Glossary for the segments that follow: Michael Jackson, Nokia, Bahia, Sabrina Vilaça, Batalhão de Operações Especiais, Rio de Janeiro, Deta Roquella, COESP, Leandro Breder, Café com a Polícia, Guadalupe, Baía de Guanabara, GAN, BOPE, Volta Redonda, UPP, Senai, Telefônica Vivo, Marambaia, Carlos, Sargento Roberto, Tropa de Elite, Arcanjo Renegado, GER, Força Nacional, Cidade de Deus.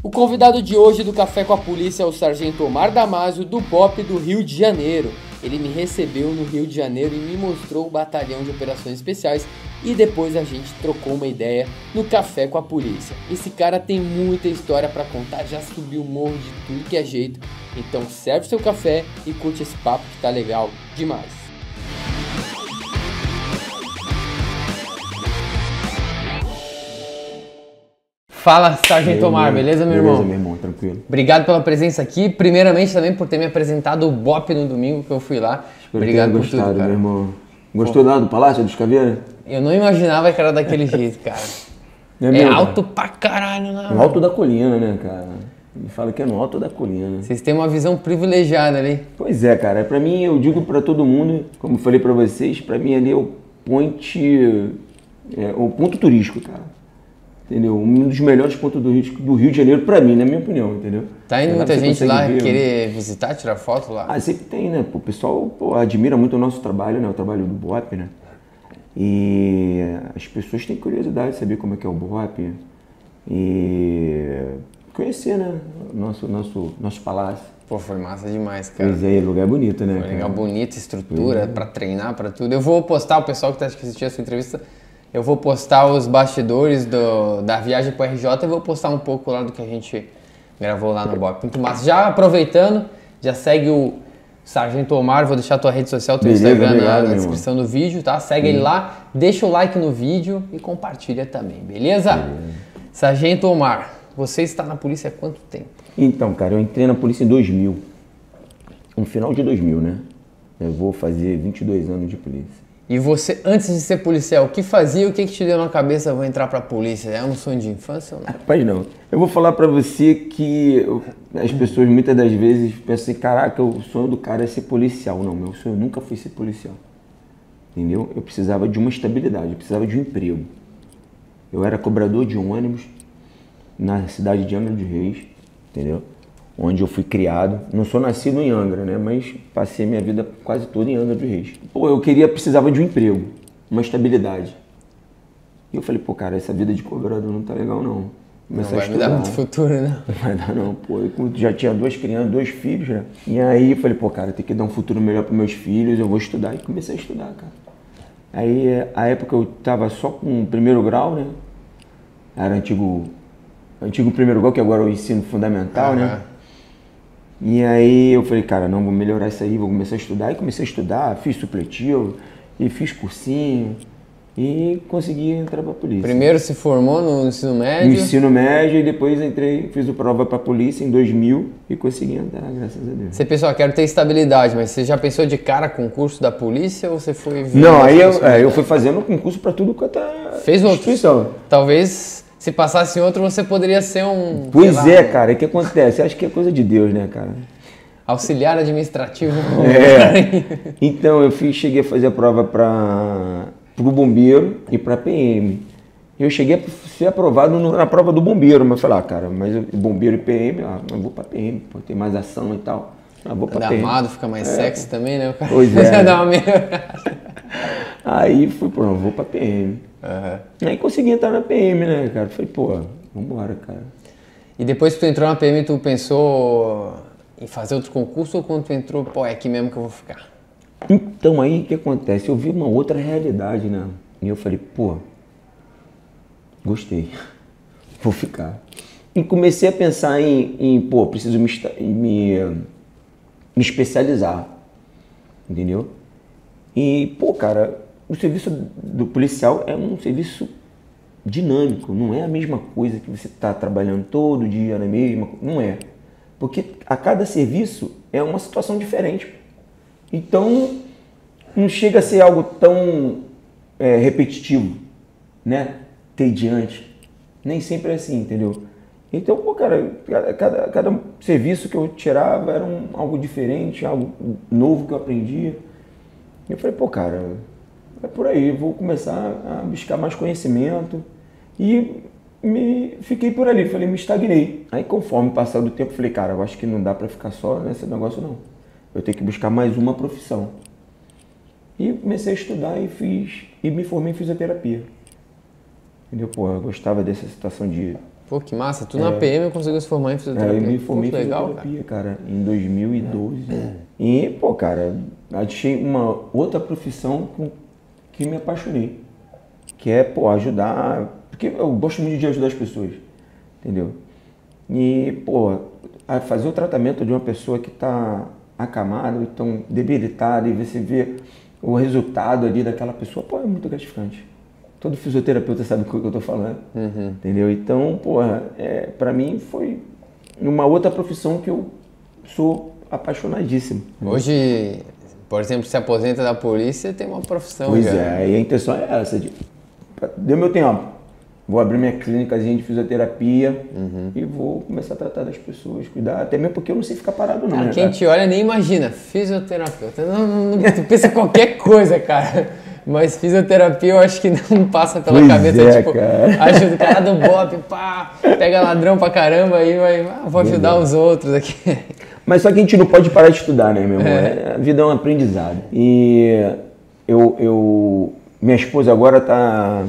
O convidado de hoje do Café com a Polícia é o Sargento Omar Damazio, do BOPE do Rio de Janeiro. Ele me recebeu no Rio de Janeiro e me mostrou o batalhão de operações especiais e depois a gente trocou uma ideia no Café com a Polícia. Esse cara tem muita história para contar, já subiu o morro de tudo que é jeito, então serve seu café e curte esse papo que tá legal demais. Fala, Sargento Omar, beleza, meu irmão? Beleza, meu irmão, tranquilo. Obrigado pela presença aqui, primeiramente também por ter me apresentado o BOPE no domingo que eu fui lá. Obrigado por tudo, cara. Meu irmão. Gostou lá do Palácio dos Caveiras? Eu não imaginava que era daquele jeito, cara. É alto pra caralho lá. No alto da colina, né, cara? Me fala que é no alto da colina. Vocês têm uma visão privilegiada ali. Pois é, cara. Pra mim, eu digo pra todo mundo, como falei pra vocês, pra mim ali é o ponte... É, o ponto turístico, cara. Entendeu? Um dos melhores pontos do Rio de Janeiro, pra mim, na minha opinião, entendeu? Tá indo muita gente lá querer visitar, tirar foto lá? Ah, sempre tem, né? O pessoal admira muito o nosso trabalho, né? O trabalho do BOPE, né? E as pessoas têm curiosidade de saber como é que é o BOPE e conhecer, né? Nosso palácio. Pô, foi massa demais, cara. Pois é, lugar bonito, né? Foi legal, bonito, estrutura, pra treinar, pra tudo. Eu vou postar, o pessoal que tá assistindo essa entrevista... Eu vou postar os bastidores da viagem pro RJ e vou postar um pouco lá do que a gente gravou lá no BOPE. Muito massa. Já aproveitando, já segue o Sargento Omar, vou deixar tua rede social, teu Instagram na descrição do vídeo, tá? Segue ele lá, deixa o like no vídeo e compartilha também, beleza? Sargento Omar, você está na polícia há quanto tempo? Então, cara, eu entrei na polícia em 2000. No final de 2000, né? Eu vou fazer 22 anos de polícia. E você, antes de ser policial, o que fazia? O que te deu na cabeça, vou entrar pra polícia? É um sonho de infância ou não? Rapaz, não. Eu vou falar pra você que as pessoas muitas das vezes pensam assim, caraca, o sonho do cara é ser policial. Não, meu sonho nunca foi ser policial. Entendeu? Eu precisava de uma estabilidade, eu precisava de um emprego. Eu era cobrador de ônibus na cidade de Angra dos Reis, entendeu? Onde eu fui criado, não sou nascido em Angra, né? Mas passei minha vida quase toda em Angra dos Reis. Pô, eu precisava de um emprego, uma estabilidade. E eu falei, pô, cara, essa vida de cobrador não tá legal, não. Comecei não vai me dar muito futuro, né? Não vai dar, não, pô. Eu já tinha duas crianças, dois filhos, né? E aí eu falei, pô, cara, tem que dar um futuro melhor pros meus filhos, eu vou estudar. E comecei a estudar, cara. Aí, a época eu tava só com o primeiro grau, né? Era antigo primeiro grau, que agora é o ensino fundamental, né? E aí eu falei, cara, não, vou melhorar isso aí, vou começar a estudar. E comecei a estudar, fiz supletivo, e fiz cursinho, e consegui entrar pra polícia. Primeiro se formou no ensino médio? No ensino médio, e depois entrei, fiz a prova pra polícia em 2000, e consegui entrar, graças a Deus. Você pensou, quero ter estabilidade, mas você já pensou de cara concurso da polícia, ou você foi... Não, aí eu fui fazendo concurso pra tudo quanto a instituição. Talvez... Se passasse em outro, você poderia ser um... Pois lá, é, cara. O que acontece? Acho que é coisa de Deus, né, cara? Auxiliar administrativo. É. Então, eu cheguei a fazer a prova para o bombeiro e para a PM. Eu cheguei a ser aprovado na prova do bombeiro. Mas eu falei, ah, cara, mas bombeiro e PM, ah, eu vou para PM, pô, tem mais ação e tal. Ah, vou pra PM. Armado, fica mais sexy também, né? O cara pois é. Dá uma melhorada. Aí fui, pô, vou pra PM. Aí consegui entrar na PM, né, cara? Falei, pô, vambora, cara. E depois que tu entrou na PM, tu pensou em fazer outro concurso ou quando tu entrou, pô, é aqui mesmo que eu vou ficar? Então, aí o que acontece? Eu vi uma outra realidade, né? E eu falei, pô, gostei, vou ficar. E comecei a pensar em pô, preciso me especializar, entendeu? E, pô, cara, o serviço do policial é um serviço dinâmico, não é a mesma coisa que você tá trabalhando todo dia, não é. Porque a cada serviço é uma situação diferente. Então, não chega a ser algo tão repetitivo, né? Tediante. Nem sempre é assim, entendeu? Então, pô, cara, cada serviço que eu tirava era algo diferente, algo novo que eu aprendia. E eu falei, pô, cara, é por aí, vou começar a buscar mais conhecimento. E fiquei por ali, falei, me estagnei. Aí, conforme passar do tempo, falei, cara, eu acho que não dá pra ficar só nesse negócio, não. Eu tenho que buscar mais uma profissão. E comecei a estudar e me formei em fisioterapia. Entendeu? Pô, eu gostava dessa situação de Pô, que massa. Tu na PM conseguiu se formar em fisioterapia. Eu me formei em fisioterapia, cara, em 2012. E, pô, cara, achei uma outra profissão que me apaixonei. Que é, pô, ajudar... Porque eu gosto muito de ajudar as pessoas, entendeu? E, pô, fazer o tratamento de uma pessoa que tá acamada, então debilitada, e você vê o resultado ali daquela pessoa, pô, é muito gratificante. Todo fisioterapeuta sabe o que eu tô falando, entendeu? Então, porra, pra mim foi uma outra profissão que eu sou apaixonadíssimo. Hoje, por exemplo, se aposenta da polícia, tem uma profissão. Pois cara. É, e a intenção é essa, de, deu meu tempo, vou abrir minha clínicazinha de fisioterapia e vou começar a tratar das pessoas, cuidar, até mesmo porque eu não sei ficar parado não. Cara, quem te olha nem imagina, fisioterapeuta, tu pensa qualquer coisa, cara. Mas fisioterapia eu acho que não passa pela cabeça, tipo, cara. Ajuda o cara do BOPE, pá, pega ladrão pra caramba e vai, vou ajudar os outros aqui. Mas só que a gente não pode parar de estudar, né, meu amor? É. A vida é um aprendizado. E minha esposa agora tá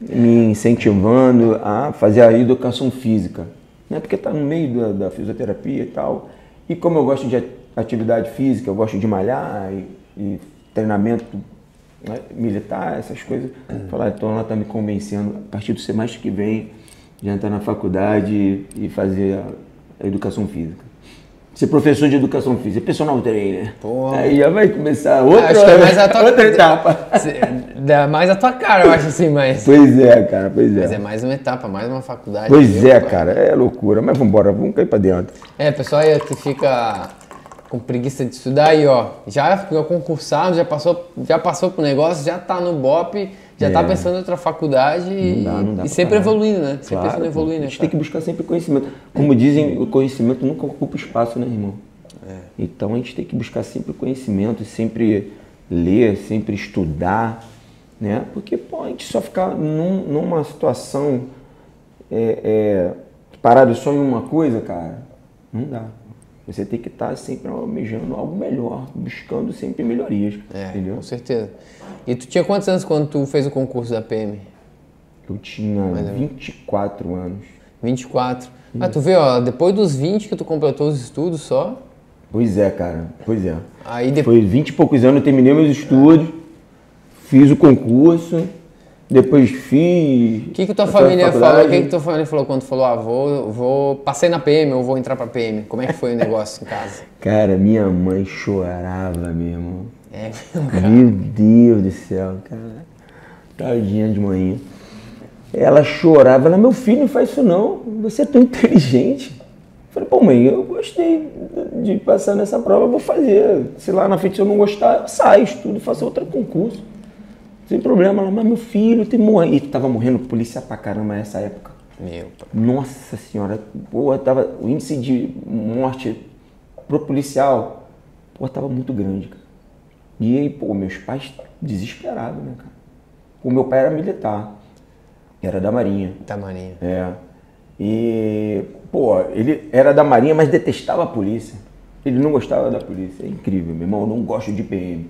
me incentivando a fazer a educação física, né? Porque tá no meio da fisioterapia e tal. E como eu gosto de atividade física, eu gosto de malhar e treinamento militar, essas coisas, falar, então ela está me convencendo, a partir do semestre que vem, de entrar na faculdade e fazer a educação física. Ser professor de educação física, personal trainer. Pô. Aí já vai começar outra, acho que é mais a tua, outra etapa. Dá mais a tua cara, eu acho assim, mas... Pois é, cara, pois é. Mas é mais uma etapa, mais uma faculdade. Pois viu, é, cara, é loucura, mas vambora, vamos cair pra dentro. É, pessoal aí que fica... com preguiça de estudar aí, ó, já ficou concursado, já passou pro negócio, já tá no BOPE, já tá pensando em outra faculdade e sempre evoluindo, né? Sempre pensando em evoluir, né? A gente tem que buscar sempre conhecimento. Como dizem, o conhecimento nunca ocupa espaço, né, irmão? É. Então a gente tem que buscar sempre conhecimento, sempre ler, sempre estudar, né? Porque, pô, a gente só ficar numa situação parado só em uma coisa, cara, não dá. Você tem que estar sempre almejando algo melhor, buscando sempre melhorias, entendeu? Com certeza. E tu tinha quantos anos quando tu fez o concurso da PM? Eu tinha 24 anos. 24? Ah, tu vê, ó, depois dos 20 que tu completou os estudos só? Pois é, cara, pois é. Aí depois... Foi 20 e poucos anos, eu terminei meus estudos, fiz o concurso, depois fiz... O que tua família falou? O que tua família falou quando tu falou, ah, passei na PM ou vou entrar pra PM? Como é que foi o negócio em casa? Cara, minha mãe chorava mesmo. É, cara. Meu Deus do céu, cara. Tadinha de manhã. Ela chorava, ela, meu filho, não faz isso não, você é tão inteligente. Eu falei, pô, mãe, eu gostei de passar nessa prova, eu vou fazer. Se lá na frente se eu não gostar, sai, estudo, faço outro concurso. Sem problema, ela, mas meu filho tem morrer. E tava morrendo polícia pra caramba nessa época. Meu pai. Nossa senhora, porra, tava. O índice de morte pro policial, porra, tava muito grande, cara. E aí, pô, meus pais desesperados, né, cara? O meu pai era militar. Era da Marinha. Da Marinha. É. E, pô, ele era da Marinha, mas detestava a polícia. Ele não gostava da polícia. É incrível, meu irmão, eu não gosto de PM.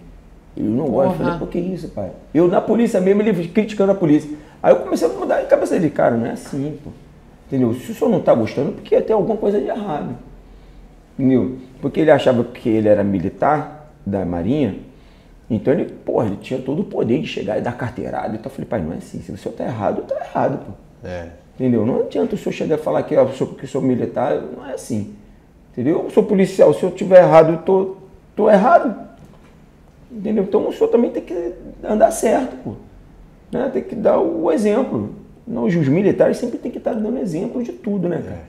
Eu não gosto. Eu falei, por que isso, pai? Eu na polícia mesmo, ele criticando a polícia. Aí eu comecei a mudar de cabeça dele. Cara, não é assim, pô. Entendeu? Se o senhor não tá gostando, porque tem alguma coisa de errado. Entendeu? Porque ele achava que ele era militar da Marinha. Então ele, porra, ele tinha todo o poder de chegar e dar carteirada. Então eu falei, pai, não é assim. Se o senhor tá errado, tá errado, pô. É. Entendeu? Não adianta o senhor chegar e falar que eu sou militar. Não é assim. Entendeu? Eu sou policial. Se eu tiver errado, eu tô errado. Entendeu? Então o senhor também tem que andar certo, pô. Né? Tem que dar o exemplo. Os militares sempre tem que estar dando exemplo de tudo, né, cara?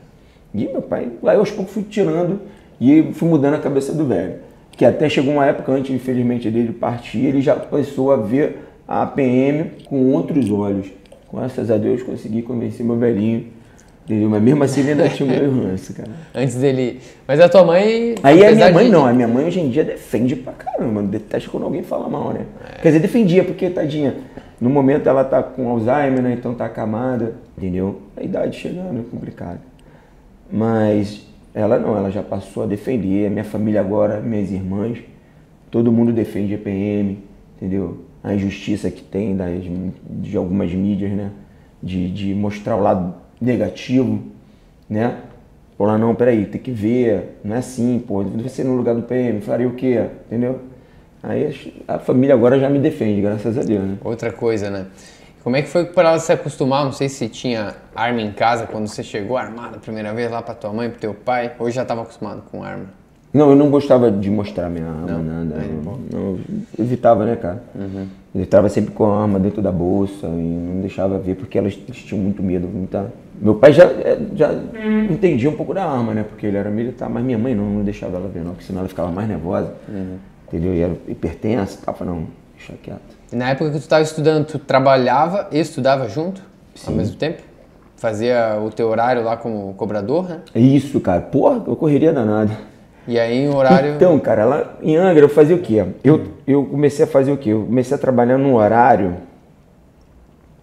E meu pai, lá eu aos poucos fui tirando e fui mudando a cabeça do velho. Que até chegou uma época antes, infelizmente, dele partir, ele já começou a ver a PM com outros olhos. Graças a Deus consegui convencer meu velhinho. Entendeu? Mas mesmo assim ele ainda tinha o meu lance, cara. Antes dele... Mas a tua mãe... Aí a minha mãe de... não. A minha mãe hoje em dia defende pra caramba. Detesta quando alguém fala mal, né? É. Quer dizer, defendia porque, tadinha, no momento ela tá com Alzheimer, né? Então tá acamada, entendeu? A idade chegando, é complicado. Mas ela não. Ela já passou a defender. A minha família agora, minhas irmãs, todo mundo defende a PM, entendeu? A injustiça que tem de algumas mídias, né? De mostrar o lado negativo, né? Pô, não, peraí, tem que ver, não é assim, pô, deve ser no lugar do PM, faria o quê, entendeu? Aí a família agora já me defende, graças a Deus, né? Outra coisa, né? Como é que foi para ela se acostumar? Não sei se tinha arma em casa quando você chegou armado a primeira vez lá para tua mãe, pro teu pai, ou já estava acostumado com arma? Não, eu não gostava de mostrar minha arma, não, nada. Eu evitava, né, cara? Uhum. Eu estava sempre com a arma dentro da bolsa e não deixava ver, porque elas tinham muito medo. Muita... Meu pai já entendia um pouco da arma, né? Porque ele era militar, mas minha mãe não deixava ela ver, não, porque senão ela ficava mais nervosa. Uhum. Entendeu? E era hipertensa, tava, não, deixa quieto. E na época que tu estava estudando, tu trabalhava e estudava junto? Sim. Ao mesmo tempo? Fazia o teu horário lá como cobrador, né? Isso, cara. Porra, eu correria danada. E aí o horário... Então, cara, lá em Angra eu fazia o quê? Eu comecei a fazer o quê? Eu comecei a trabalhar num horário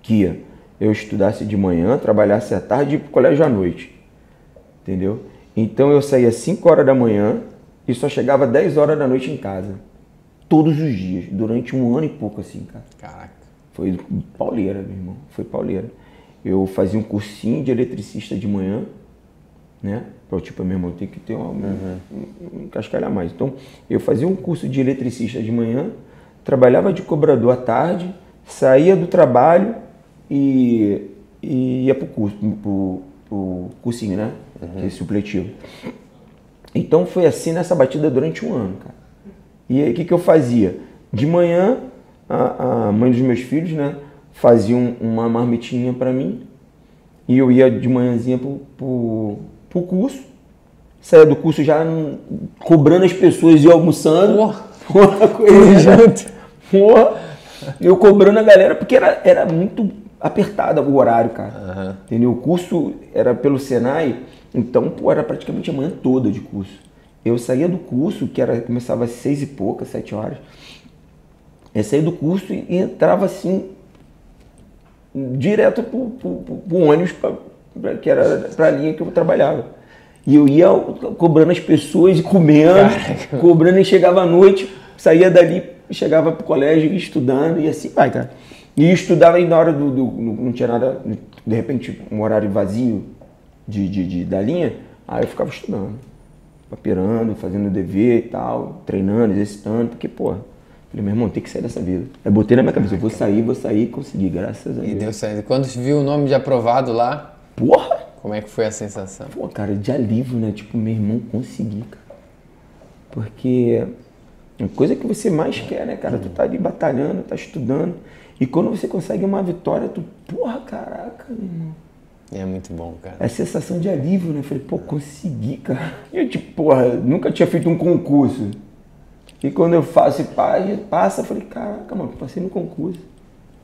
que eu estudasse de manhã, trabalhasse à tarde e ia pro colégio à noite. Entendeu? Então eu saía às 5 horas da manhã e só chegava às 10 horas da noite em casa. Todos os dias, durante um ano e pouco, assim, cara. Caraca. Foi pauleira, meu irmão. Foi pauleira. Eu fazia um cursinho de eletricista de manhã, né? Pra, tipo, meu irmão, tem que ter uma... encascalhar mais. Então, eu fazia um curso de eletricista de manhã, trabalhava de cobrador à tarde, saía do trabalho e ia pro curso, pro cursinho, né? Que é supletivo. Então, foi assim nessa batida durante um ano, cara. E aí, o que que eu fazia? De manhã, a mãe dos meus filhos, né, fazia uma marmitinha pra mim, e eu ia de manhãzinha pro curso, saía do curso já cobrando as pessoas e almoçando. Porra, coisa janta. Porra, eu cobrando a galera, porque era muito apertado o horário, cara. Uhum. Entendeu? O curso era pelo Senai, então, pô, era praticamente a manhã toda de curso. Eu saía do curso, que era, começava às 6 e poucas, 7 horas. Eu saía do curso e entrava assim, direto pro ônibus, que era pra linha que eu trabalhava. E eu ia cobrando as pessoas e comendo, caraca, cobrando, e chegava à noite, saía dali, chegava pro colégio estudando e assim vai, cara. E estudava aí na hora não tinha nada, de repente, um horário vazio da linha, aí eu ficava estudando. Paperando, fazendo dever e tal, treinando, exercitando, porque, porra, falei, meu irmão, tem que sair dessa vida. Aí botei na minha cabeça, vou sair e consegui, graças a Deus. E deu certo. Quando viu o nome de aprovado lá, porra! Como é que foi a sensação? Pô, cara, de alívio, né? Tipo, meu irmão, consegui, cara. Porque a coisa que você mais quer, né, cara? Tu tá ali batalhando, tá estudando, e quando você consegue uma vitória, tu, porra, caraca, meu irmão. É muito bom, cara. É a sensação de alívio, né? Falei, pô, consegui, cara. E eu, tipo, porra, nunca tinha feito um concurso. E quando eu faço e passa, eu falei, caraca, mano, passei no concurso.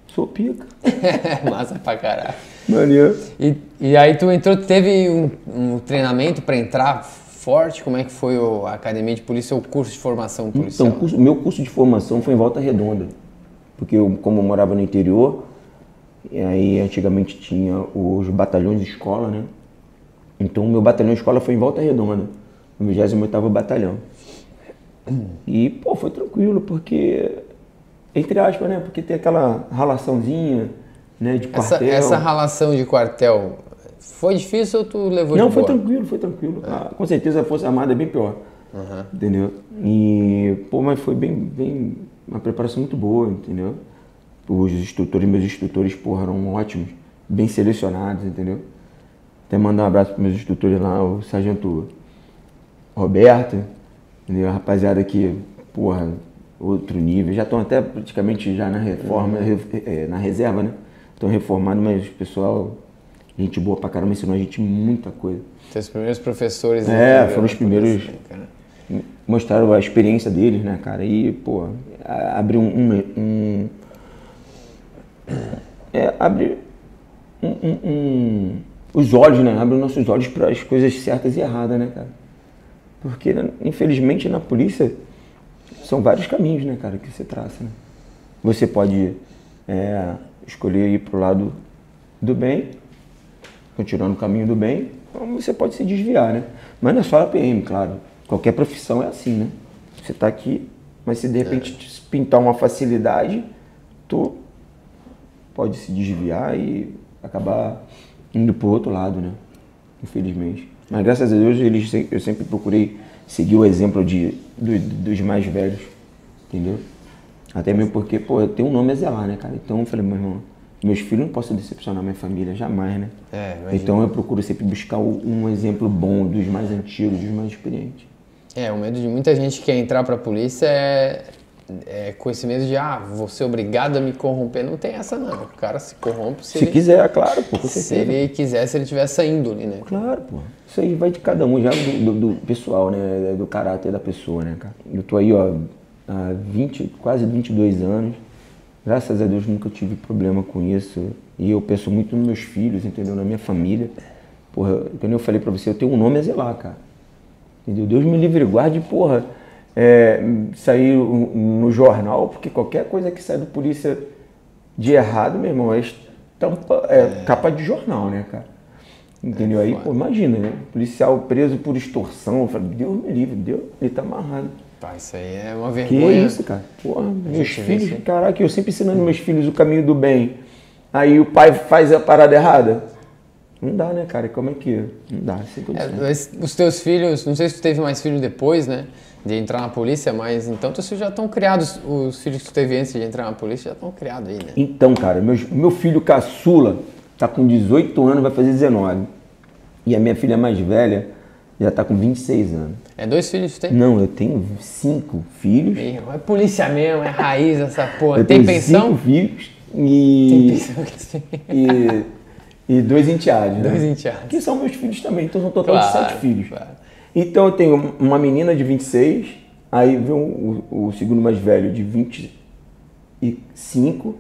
Sou pica. Massa pra caralho. Maneiro. E aí tu entrou, teve um treinamento pra entrar forte? Como é que foi a academia de polícia ou o curso de formação policial? Então, meu curso de formação foi em Volta Redonda. Porque eu, como eu morava no interior... E aí, antigamente tinha os batalhões de escola, né? Então, o meu batalhão de escola foi em Volta Redonda, no 28º batalhão. E, pô, foi tranquilo, porque... Entre aspas, né? Porque tem aquela ralaçãozinha, né? De quartel. Essa ralação de quartel foi difícil ou tu levou de boa? Não, foi tranquilo, foi tranquilo. Ah. Com certeza, a Força Armada é bem pior. Uhum. Entendeu? E, pô, mas foi bem... Uma preparação muito boa, entendeu? Os instrutores, meus instrutores, porra, eram ótimos, bem selecionados, entendeu? Até mandar um abraço para meus instrutores lá, o Sargento Roberto, entendeu? A rapaziada que, porra, outro nível. Já estão até praticamente já na reforma, na reserva, né? Estão reformados, mas o pessoal, gente boa pra caramba, ensinou a gente muita coisa. Então, os primeiros professores... É, foram os primeiros... Mostraram a experiência deles, né, cara? E, pô, abriu os olhos, né? Abre os nossos olhos para as coisas certas e erradas, né, cara? Porque, infelizmente, na polícia são vários caminhos, né, cara, que você traça, né? Você pode escolher ir pro lado do bem, continuar no caminho do bem, ou você pode se desviar, né? Mas não é só a PM, claro. Qualquer profissão é assim, né? Você tá aqui, mas se de repente te pintar uma facilidade, tu pode se desviar e acabar indo pro outro lado, né? Infelizmente. Mas graças a Deus eu sempre procurei seguir o exemplo dos mais velhos, entendeu? Até mesmo porque, pô, eu tenho um nome a zelar, né, cara? Então eu falei, meu irmão, meus filhos não posso decepcionar minha família, jamais, né? É, então eu procuro sempre buscar um exemplo bom dos mais antigos, dos mais experientes. É, o medo de muita gente que quer entrar pra polícia é com esse medo de, ah, vou ser obrigado a me corromper. Não tem essa, não. O cara se corrompe se ele quiser, claro, pô. Se ele quiser, se ele tiver essa índole, né? Claro, pô. Isso aí vai de cada um, já do pessoal, né? Do caráter da pessoa, né, cara? Eu tô aí, ó, há quase 22 anos. Graças a Deus nunca tive problema com isso. E eu penso muito nos meus filhos, entendeu? Na minha família. Porra, quando eu falei pra você, eu tenho um nome a zelar, cara. Entendeu? Deus me livre e guarde, porra, sair no jornal, porque qualquer coisa que sai do polícia de errado, meu irmão, é capa de jornal, né, cara? Entendeu? Aí, pô, imagina, né? Policial preso por extorsão. Eu falei, Deus me livre, Deus, ele tá amarrado. Pá, isso aí é uma vergonha. Que isso, cara? Porra, meus filhos, isso. Caraca, eu sempre ensinando meus filhos o caminho do bem. Aí o pai faz a parada errada. Não dá, né, cara? Como é que... Não dá. Os teus filhos... Não sei se tu teve mais filhos depois, né? De entrar na polícia, mas... Então, teus filhos já estão criados. Os filhos que tu teve antes de entrar na polícia já estão criados aí, né? Então, cara, meu filho caçula tá com 18 anos, vai fazer 19. E a minha filha mais velha já tá com 26 anos. É dois filhos que tu tem? Não, eu tenho 5 filhos. Meu irmão, é polícia mesmo, é raiz essa porra. Eu tem pensão? 5 filhos e... Tem pensão que você tem. E 2 enteados, né? 2 enteados. Que são meus filhos também, então são um total de 7 filhos. Claro. Então eu tenho uma menina de 26, aí vem o segundo mais velho de 25,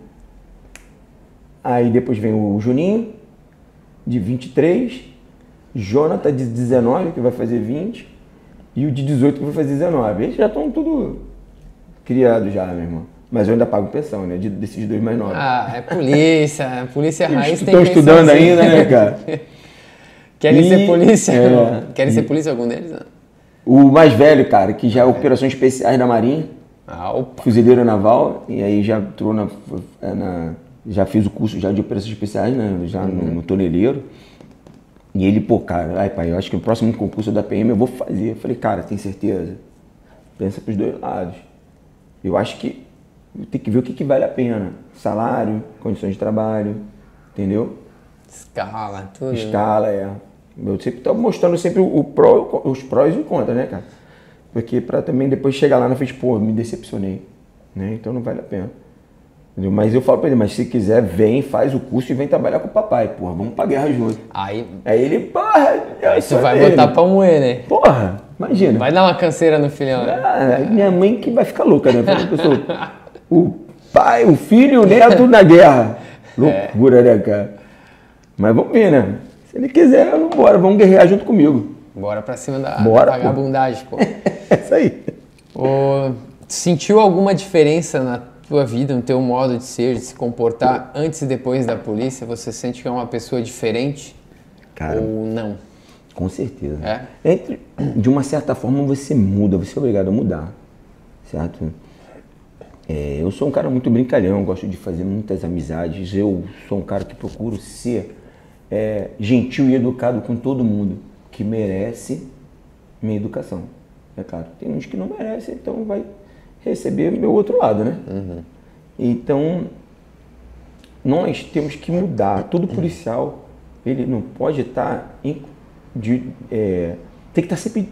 aí depois vem o Juninho, de 23, Jonathan de 19, que vai fazer 20, e o de 18 que vai fazer 19. Eles já estão tudo criados já, meu irmão. Mas eu ainda pago pensão, né? Desses 2 mais 9. Ah, é polícia. A polícia raiz tem pensão. Estão estudando assim ainda, né, cara? Querem ser polícia? É, querem ser polícia algum deles? Não? O mais velho, cara, que já é operações especiais da Marinha. Ah, opa. Fuzileiro naval. E aí já entrou já fiz o curso já de operações especiais, né? Já no toneleiro. E ele, pô, cara, ai, pai, eu acho que o próximo concurso da PM eu vou fazer. Eu falei, cara, tem certeza? Pensa pros 2 lados. Eu acho que tem que ver o que vale a pena. Salário, condições de trabalho, entendeu? Escala, tudo. Escala, é. Eu sempre estou mostrando sempre os prós e os contras, né, cara? Porque para também depois chegar lá na frente, pô, me decepcionei, né? Então não vale a pena. Entendeu? Mas eu falo pra ele, mas se quiser, vem, faz o curso e vem trabalhar com o papai, porra, vamos pra guerra junto. Aí ele, porra, isso vai dele. Botar pra moer, né? Porra, imagina. Vai dar uma canseira no filhão. Ah, minha mãe que vai ficar louca, né? O pai, o filho, o neto na guerra. Loucura, né, cara? Mas vamos ver, né? Se ele quiser, bora, vamos guerrear junto comigo. Bora pra cima da vagabundagem, pô. É isso aí. Sentiu alguma diferença na tua vida, no teu modo de ser, de se comportar antes e depois da polícia? Você sente que é uma pessoa diferente? Cara, ou não? Com certeza. É? De uma certa forma, você muda, você é obrigado a mudar, certo? Eu sou um cara muito brincalhão, gosto de fazer muitas amizades. Eu sou um cara que procuro ser gentil e educado com todo mundo que merece minha educação. É claro, tem uns que não merecem, então vai receber meu outro lado, né? Uhum. Então, nós temos que mudar. Todo policial, ele não pode estar tem que estar sempre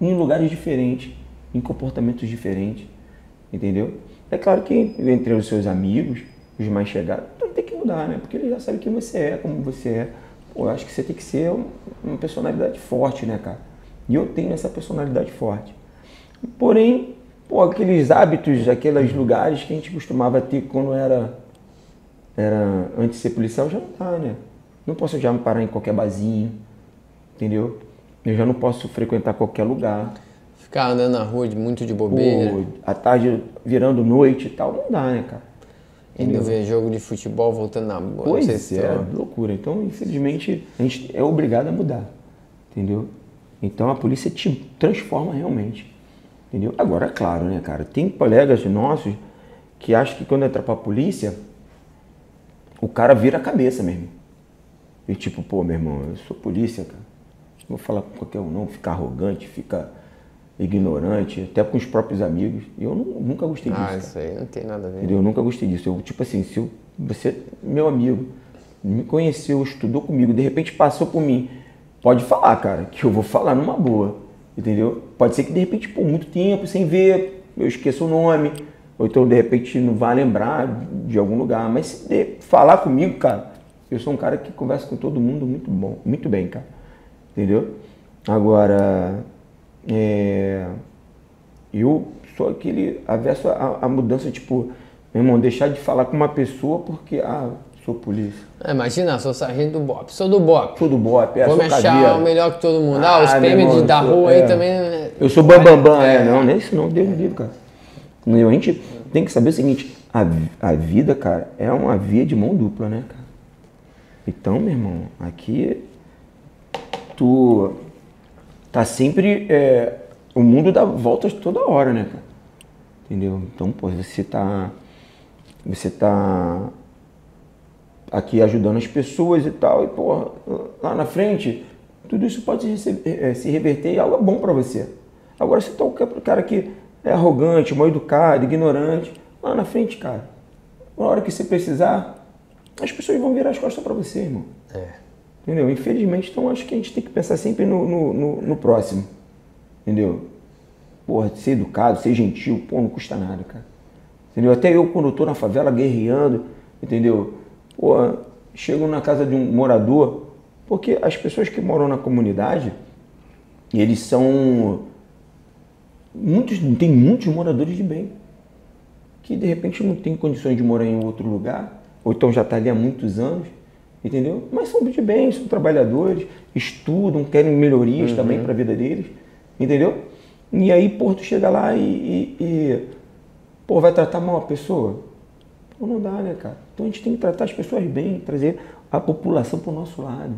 em lugares diferentes, em comportamentos diferentes. Entendeu? É claro que entre os seus amigos, os mais chegados, então tem que mudar, né? Porque eles já sabem quem você é, como você é. Pô, eu acho que você tem que ser uma personalidade forte, né, cara? E eu tenho essa personalidade forte. Porém, pô, aqueles hábitos, aqueles lugares que a gente costumava ter quando era antes de ser policial, já não tá, né? Não posso já me parar em qualquer barzinho, entendeu? Eu já não posso frequentar qualquer lugar. Ficar andando na rua muito de bobeira. Pô, à tarde virando noite e tal, não dá, né, cara? Indo ver jogo de futebol, voltando na bola. Pois não sei se loucura. Então, infelizmente, a gente é obrigado a mudar, entendeu? Então, a polícia te transforma realmente, entendeu? Agora, é claro, né, cara? Tem colegas nossos que acham que quando entra pra polícia, o cara vira a cabeça mesmo. E tipo, pô, meu irmão, eu sou polícia, cara. Não vou falar com qualquer um, não. Ficar arrogante, ficar ignorante, até com os próprios amigos. E eu nunca gostei disso. Ah, isso aí não tem nada a ver. Entendeu? Eu nunca gostei disso. Eu, tipo assim, se eu, você, meu amigo, me conheceu, estudou comigo, de repente passou por mim. Pode falar, cara, que eu vou falar numa boa, entendeu? Pode ser que de repente, por muito tempo, sem ver, eu esqueço o nome, ou então de repente não vai lembrar de algum lugar, mas se falar comigo, cara, eu sou um cara que conversa com todo mundo muito bom, muito bem, cara, entendeu? Agora, eu sou aquele avesso à mudança, tipo, meu irmão, deixar de falar com uma pessoa porque, sou polícia. Imagina, sou sargento do BOPE. Sou do BOPE. Sou do BOPE, vou me achar o melhor que todo mundo. Os prêmios da rua aí também... Eu sou bambambam. Não, nem isso não. Deus me livre, cara. A gente tem que saber o seguinte. A vida, cara, é uma via de mão dupla, né, cara? Então, meu irmão, aqui... Tu... Tá sempre... o mundo dá voltas toda hora, né, cara? Entendeu? Então, pô, você tá... aqui ajudando as pessoas e tal, e pô, lá na frente, tudo isso pode se reverter em algo bom pra você. Agora, se toca pro cara que é arrogante, mal educado, ignorante, lá na frente, cara, na hora que você precisar, as pessoas vão virar as costas pra você, irmão. Entendeu? Infelizmente, então acho que a gente tem que pensar sempre no próximo, entendeu? Porra, ser educado, ser gentil, pô, não custa nada, cara. Entendeu? Até eu, quando eu tô na favela guerreando, entendeu? Pô, chego na casa de um morador, porque as pessoas que moram na comunidade, eles são... tem muitos moradores de bem, que de repente não tem condições de morar em outro lugar, ou então já tá ali há muitos anos, entendeu? Mas são de bem, são trabalhadores, estudam, querem melhorias também para a vida deles, entendeu? E aí, pô, tu chega lá e vai tratar mal a pessoa? Pô, não dá, né, cara? Então a gente tem que tratar as pessoas bem, trazer a população para o nosso lado,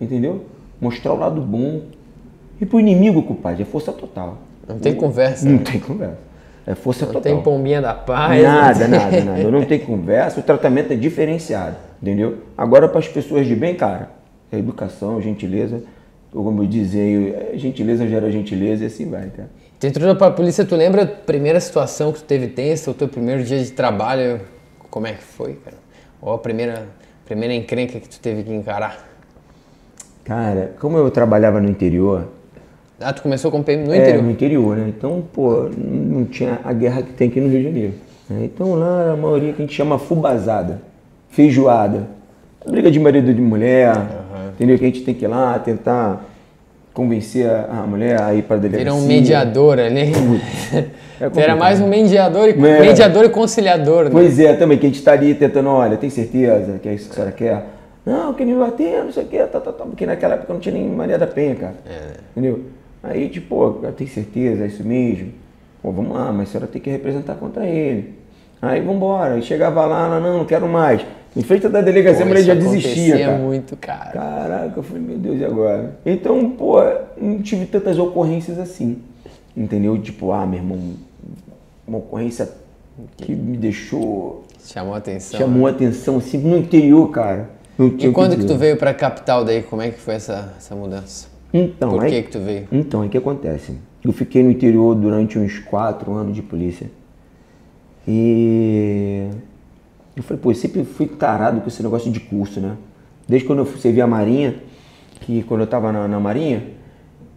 entendeu? Mostrar o lado bom. E para o inimigo, compadre, é força total. Não tem conversa. Não tem conversa. É força total. Não tem pombinha da paz. Nada, nada, nada. Não tem conversa, o tratamento é diferenciado, entendeu? Agora, para as pessoas de bem, cara, é educação, gentileza. Como eu dizia, gentileza gera gentileza e assim vai, cara. Tu entrou para a polícia, tu lembra a primeira situação que tu teve tensa, o teu primeiro dia de trabalho? Como é que foi, cara? Ou a primeira encrenca que tu teve que encarar? Cara, como eu trabalhava no interior... Ah, tu começou com PM no interior? É, no interior, né? Então, pô, não tinha a guerra que tem aqui no Rio de Janeiro. Então lá, a maioria que a gente chama fubazada, feijoada, briga de marido e de mulher, entendeu? Que a gente tem que ir lá tentar convencer a mulher a ir para a delegacia. Era um mediador ali. Era mais um mediador e conciliador. Né? Pois é, também, que a gente está ali tentando, olha, tem certeza que é isso que a senhora quer? Não, quem me bater, não sei o que, tá, porque naquela época não tinha nem Maria da Penha, cara. Entendeu? Aí, tipo, tem certeza, é isso mesmo? Pô, vamos lá, mas a senhora tem que representar contra ele. Aí, vamos embora. Chegava lá, não quero mais. Em frente da delegacia, a mulher já desistia, cara. Muito, cara. Caraca, eu falei, meu Deus, e agora? Então, pô, não tive tantas ocorrências assim, entendeu? Tipo, meu irmão, uma ocorrência que me deixou... Chamou a atenção. Chamou a atenção, assim, no interior, cara. E quando que tu veio pra capital daí? Como é que foi essa mudança? Então, por que tu veio? Então, o que acontece? Eu fiquei no interior durante uns 4 anos de polícia. E... eu falei, pô, eu sempre fui tarado com esse negócio de curso, né? Desde quando eu servi a Marinha, que quando eu tava na Marinha,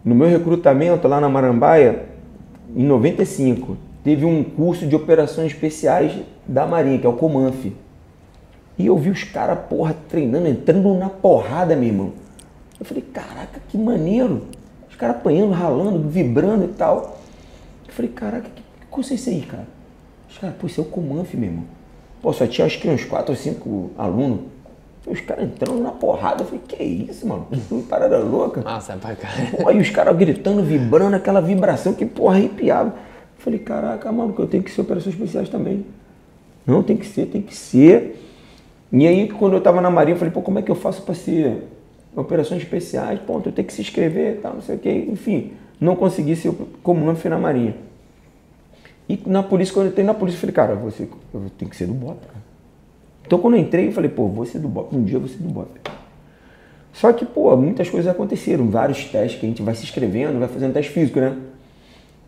no meu recrutamento lá na Marambaia, em 95, teve um curso de operações especiais da Marinha, que é o Comanf. E eu vi os caras, porra, treinando, entrando na porrada, meu irmão. Eu falei, caraca, que maneiro. Os caras apanhando, ralando, vibrando e tal. Eu falei, caraca, que curso é isso aí, cara? Os caras, pô, isso é o Comanf, meu irmão. Pô, só tinha acho que uns 4 ou 5 alunos. Os caras entrando na porrada. Eu falei, que isso, mano? Que parada louca. Nossa, é pra caralho. Pô, aí os caras gritando, vibrando, aquela vibração que, porra, arrepiava. Eu falei, caraca, mano, que eu tenho que ser operações especiais também. Não, tem que ser, tem que ser. E aí, quando eu tava na Marinha, eu falei, pô, como é que eu faço pra ser operações especiais? Pô, eu tenho que se inscrever e tal, não sei o quê. Enfim, não consegui ser comandante na Marinha. E na polícia, quando eu entrei na polícia, eu falei, cara, eu tenho que ser do BOPE, cara. Então, quando eu entrei, eu falei, pô, vou ser do BOPE. Um dia eu vou ser do BOPE. Só que, pô, muitas coisas aconteceram, vários testes que a gente vai se inscrevendo, vai fazendo teste físico, né?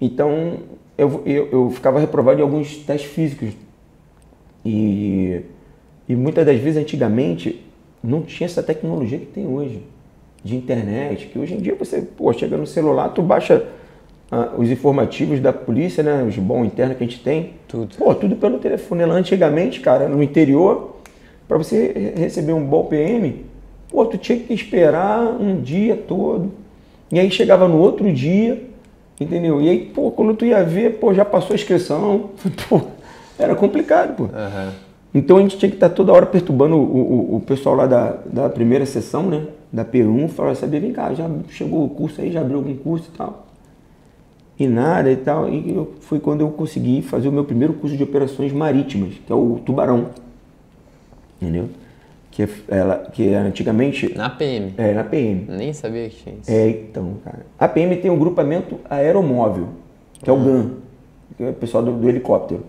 Então, eu ficava reprovado em alguns testes físicos. E muitas das vezes, antigamente, não tinha essa tecnologia que tem hoje, de internet, que hoje em dia você, pô, chega no celular, tu baixa os informativos da polícia, né, os bons internos que a gente tem. Tudo. Pô, tudo pelo telefone. Lá antigamente, cara, no interior, para você receber um bom PM, pô, tu tinha que esperar um dia todo. E aí chegava no outro dia, entendeu? E aí, pô, quando tu ia ver, pô, já passou a inscrição. Pô, era complicado, pô. Uhum. Então a gente tinha que estar toda hora perturbando o pessoal lá da primeira sessão, né? Da P1, falava, sabia, vem cá, já chegou o curso aí, já abriu algum curso e tal. E nada e tal. E foi quando eu consegui fazer o meu primeiro curso de operações marítimas, que é o Tubarão. Entendeu? Que antigamente... Na PM? É, na PM. Nem sabia que tinha isso. É, então, cara. A PM tem um grupamento aeromóvel, que é o GAN, que é o pessoal do helicóptero.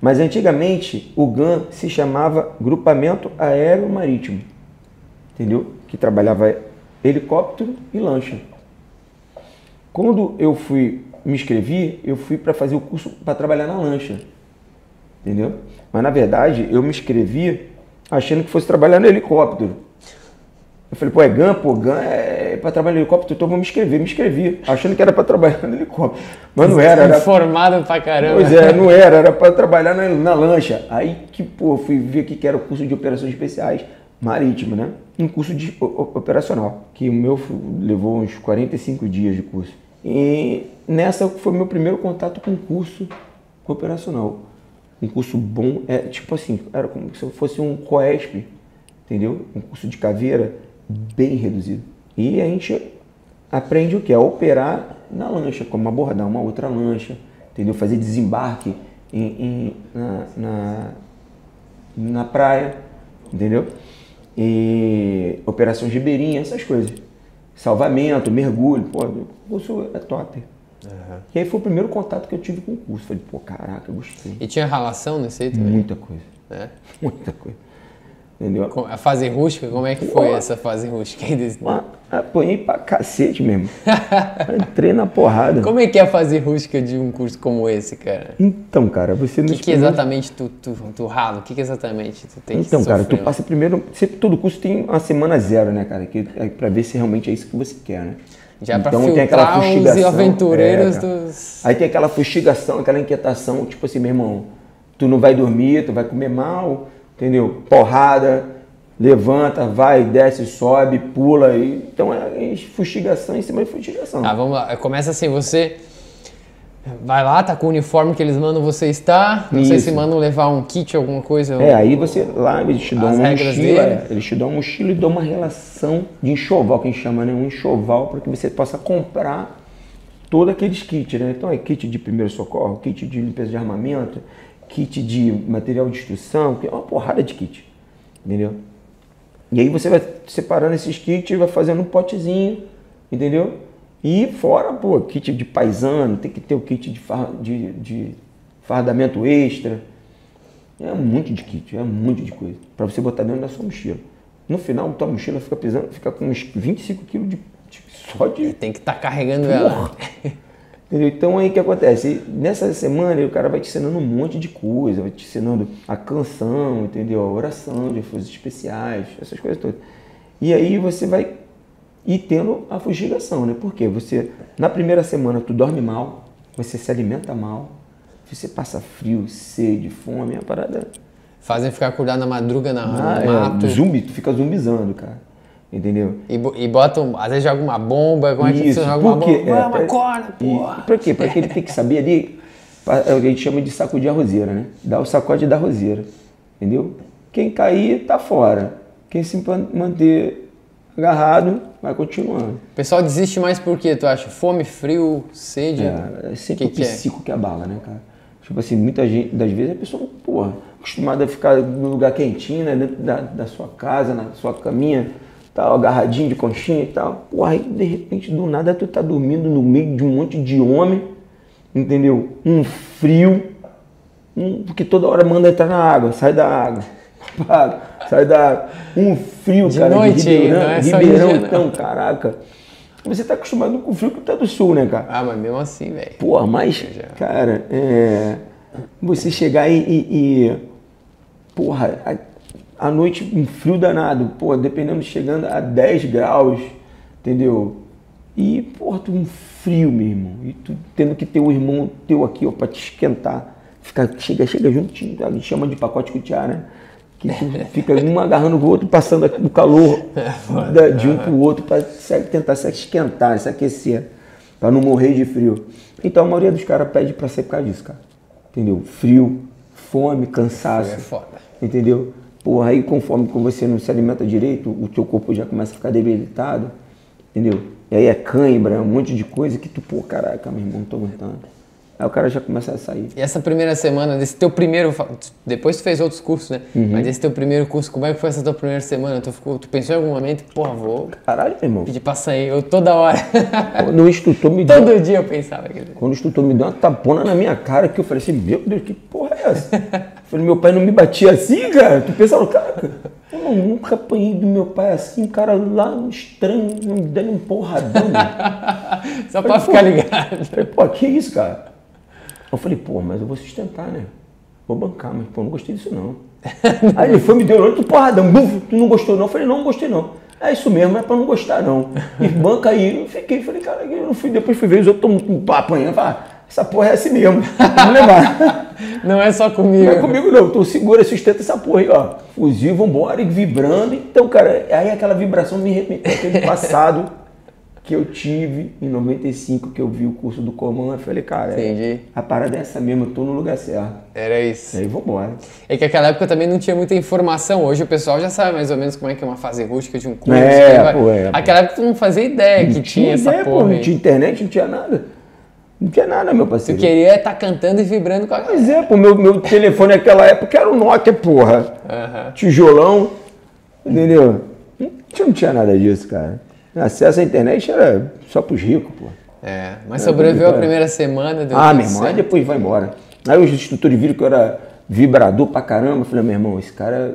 Mas antigamente o GAN se chamava Grupamento Aeromarítimo, entendeu? Que trabalhava helicóptero e lancha. Quando eu fui, me inscrevi, eu fui para fazer o curso para trabalhar na lancha, entendeu? Mas na verdade eu me inscrevi achando que fosse trabalhar no helicóptero. Eu falei, pô, é GAN? Pô, GAN é pra trabalhar no helicóptero, então eu vou me inscrever. Me inscrevi, achando que era pra trabalhar no helicóptero. Mas não era. Era formado pra caramba. Pois é, não era. Era pra trabalhar na lancha. Aí que, pô, fui ver que era o curso de operações especiais marítimo, né? Um curso de operacional, que o meu levou uns 45 dias de curso. E nessa foi meu primeiro contato com o curso operacional. Um curso bom, é tipo assim, era como se fosse um COESP, entendeu? Um curso de caveira bem reduzido. E a gente aprende o que? É operar na lancha, como abordar uma outra lancha, entendeu? Fazer desembarque na praia, entendeu? E operações ribeirinhas, essas coisas. Salvamento, mergulho, pô, o curso é top. Uhum. E aí foi o primeiro contato que eu tive com o curso. Falei, pô, caraca, eu gostei. E tinha relação nesse aí também? Muita coisa. É? Muita coisa. Entendeu? A fase rústica, como é que foi essa fase rústica? Apanhei pra cacete mesmo. Entrei na porrada. Como é que é a fase rústica de um curso como esse, cara? Então, cara, você não... O que exatamente tu rala? O que exatamente tu tem que sofrer? Então, cara, tu passa primeiro... Sempre todo curso tem uma semana zero, né, cara? Que é pra ver se realmente é isso que você quer, né? Já então, pra tem aquela fustigação, os aventureiros dos... Aí tem aquela fustigação, aquela inquietação, tipo assim, meu irmão, tu não vai dormir, tu vai comer mal... Entendeu? Porrada, levanta, vai, desce, sobe, pula. Então é fustigação em cima de fustigação. Tá, vamos lá. Começa assim, você vai lá, tá com o uniforme que eles mandam você estar. Não sei se mandam levar um kit, alguma coisa. É, aí você lá, eles te dão uma mochila. Eles te dão uma mochila e dão uma relação de enxoval, que a gente chama, né? Um enxoval para que você possa comprar todos aqueles kits, né? Então é kit de primeiro socorro, kit de limpeza de armamento, kit de material de instrução, que é uma porrada de kit, entendeu? E aí você vai separando esses kits e vai fazendo um potezinho, entendeu? E fora, pô, kit de paisano, tem que ter o kit de fardamento extra. É um monte de kit, é um monte de coisa, pra você botar dentro da sua mochila. No final, tua mochila fica pesando, fica com uns 25 kg só de... Tem que estar carregando ela. Entendeu? Então aí o que acontece? Nessa semana o cara vai te ensinando um monte de coisa, vai te ensinando a canção, entendeu? A oração de forças especiais, essas coisas todas. E aí você vai ir tendo a fustigação, né? Porque você, na primeira semana, tu dorme mal, você se alimenta mal, você passa frio, sede, fome, é uma parada. Fazem ficar acordado na madruga, no mato. Zumbi, tu fica zumbizando, cara. Entendeu? E botam, às vezes joga uma bomba, como é que funciona? Joga uma bomba, é uma corda, porra. Pra quê? Pra que ele tem que saber ali, a gente chama de sacudir a roseira, né? Dá o sacode da roseira, entendeu? Quem cair, tá fora. Quem se manter agarrado, vai continuando. O pessoal desiste mais por quê, tu acha? Fome, frio, sede? É sempre o psico que abala, né, cara? Tipo assim, muita gente, das vezes a pessoa, porra, acostumada a ficar no lugar quentinho, né? Dentro da sua casa, na sua caminha, tal, agarradinho de conchinha e tal. Porra, aí de repente, do nada, tu tá dormindo no meio de um monte de homem, entendeu? Um frio, porque toda hora manda entrar na água, sai da água, Compadre, sai da... Um frio, de cara, noite, de Ribeirão, não é Ribeirão, então, caraca. Você tá acostumado com o frio que tá do sul, né, cara? Ah, mas mesmo assim, velho. Porra, mas, cara, é... Você chegar e... Porra, à noite um frio danado, porra, dependendo, chegando a 10 graus, entendeu? E, porra, um frio, meu irmão. E tu tendo que ter um irmão teu aqui, ó, pra te esquentar. Fica, chega juntinho, tá? A gente chama de pacote cutiá, né? Que fica um agarrando o outro, passando o calor de um pro outro pra tentar se esquentar, se aquecer, pra não morrer de frio. Então a maioria dos caras pede pra ser por causa disso, cara. Entendeu? Frio, fome, cansaço. É foda. Entendeu? Porra, aí conforme você não se alimenta direito, o teu corpo já começa a ficar debilitado, entendeu? E aí é cãibra, um monte de coisa que tu, pô, caraca, meu irmão, não tô aguentando. Aí o cara já começa a sair. E essa primeira semana, desse teu primeiro... Depois tu fez outros cursos, né? Uhum. Mas esse teu primeiro curso, como é que foi essa tua primeira semana? Tu pensou em algum momento, porra, vou... Caralho, meu irmão. Pedir pra sair, eu toda hora. Quando o instrutor me deu... Todo dia eu pensava. Quando o instrutor me deu uma tapona na minha cara, que eu falei assim, meu Deus, que porra é essa? Eu falei, meu pai não me batia assim, cara? Tu pensava, cara, eu nunca apanhei do meu pai assim, cara, lá no estranho, me dando um porradão. Só pra ficar ligado. Eu falei, pô, que isso, cara? Eu falei, pô, mas eu vou sustentar, né? Vou bancar, mas pô, não gostei disso não. Aí ele foi, me deu outro porradão, buf, tu não gostou não? Eu falei, não gostei não. É isso mesmo, é pra não gostar não. E banca aí, eu fiquei, falei, cara, eu não fui, depois fui ver os outros apanhando, falei, essa porra é assim mesmo, vamos levar. Não é só comigo. Não é comigo não, então segura, sustenta essa porra aí, ó. Fuzil, vambora, e vibrando. Então, cara, aí aquela vibração me remeteu aquele passado que eu tive em 95, que eu vi o curso do Comanf, eu falei, cara, a parada é essa mesmo, eu tô no lugar certo. Era isso. E aí vambora. É que naquela época também não tinha muita informação, hoje o pessoal já sabe mais ou menos como é que é uma fase rústica de um curso. É, pô, é. Aquela época tu não fazia ideia que tinha essa porra. Não tinha internet, não tinha nada. Não tinha nada, meu parceiro. Tu queria estar cantando e vibrando com a galera. Pois é, pô, meu telefone naquela época era o Nokia, porra. Uhum. Tijolão, entendeu? Não tinha nada disso, cara. Acesso à internet era só pros ricos, pô. É, mas sobreviveu a primeira semana. Ah, meu irmão, aí depois vai embora. Aí os instrutores viram que eu era vibrador pra caramba. Eu falei, meu irmão, esse cara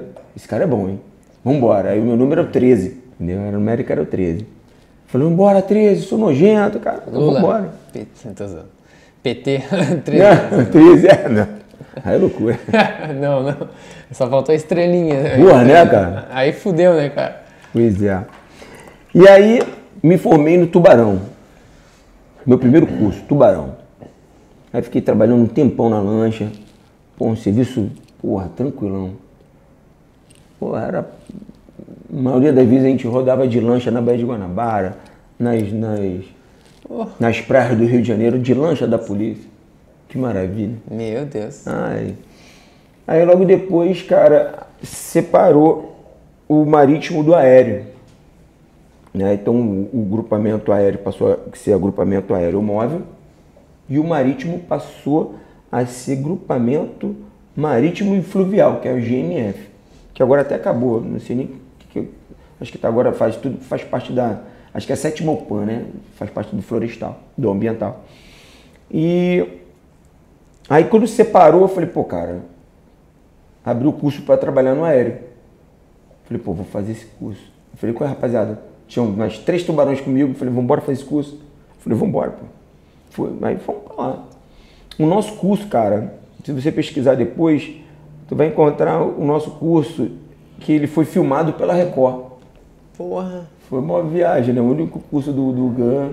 é bom, hein? Vambora. Aí o meu número era o 13, entendeu? O numérico era o 13. Eu falei, vambora, 13, sou nojento, cara. Então, vambora. PT, 13. Não, 13, é, não. Aí é loucura. Não, não. Só faltou a estrelinha. Boa, né, cara? Aí fudeu, né, cara? Pois é. E aí, me formei no Tubarão, meu primeiro curso, Tubarão. Aí fiquei trabalhando um tempão na lancha, pô, um serviço, porra, tranquilão. Porra, era... A maioria das vezes a gente rodava de lancha na Baía de Guanabara, nas praias do Rio de Janeiro, de lancha da polícia. Que maravilha. Meu Deus. Aí logo depois, cara, separou o marítimo do aéreo. Então, o grupamento aéreo passou a ser agrupamento aeromóvel e o marítimo passou a ser grupamento marítimo e fluvial, que é o GMF, que agora até acabou, não sei nem... acho que agora faz parte da... Acho que é a 7ª, né? Faz parte do florestal, do ambiental. E aí, quando separou, eu falei, pô, cara, abri o curso para trabalhar no aéreo. Falei, pô, vou fazer esse curso. Eu falei, qual é, rapaziada? Tinham mais 3 tubarões comigo, falei, vamos embora fazer esse curso. Falei, vamos embora, pô. Aí fomos pra lá. O nosso curso, cara, se você pesquisar depois, tu vai encontrar o nosso curso, que ele foi filmado pela Record. Porra! Foi uma viagem, né? O único curso do GAN,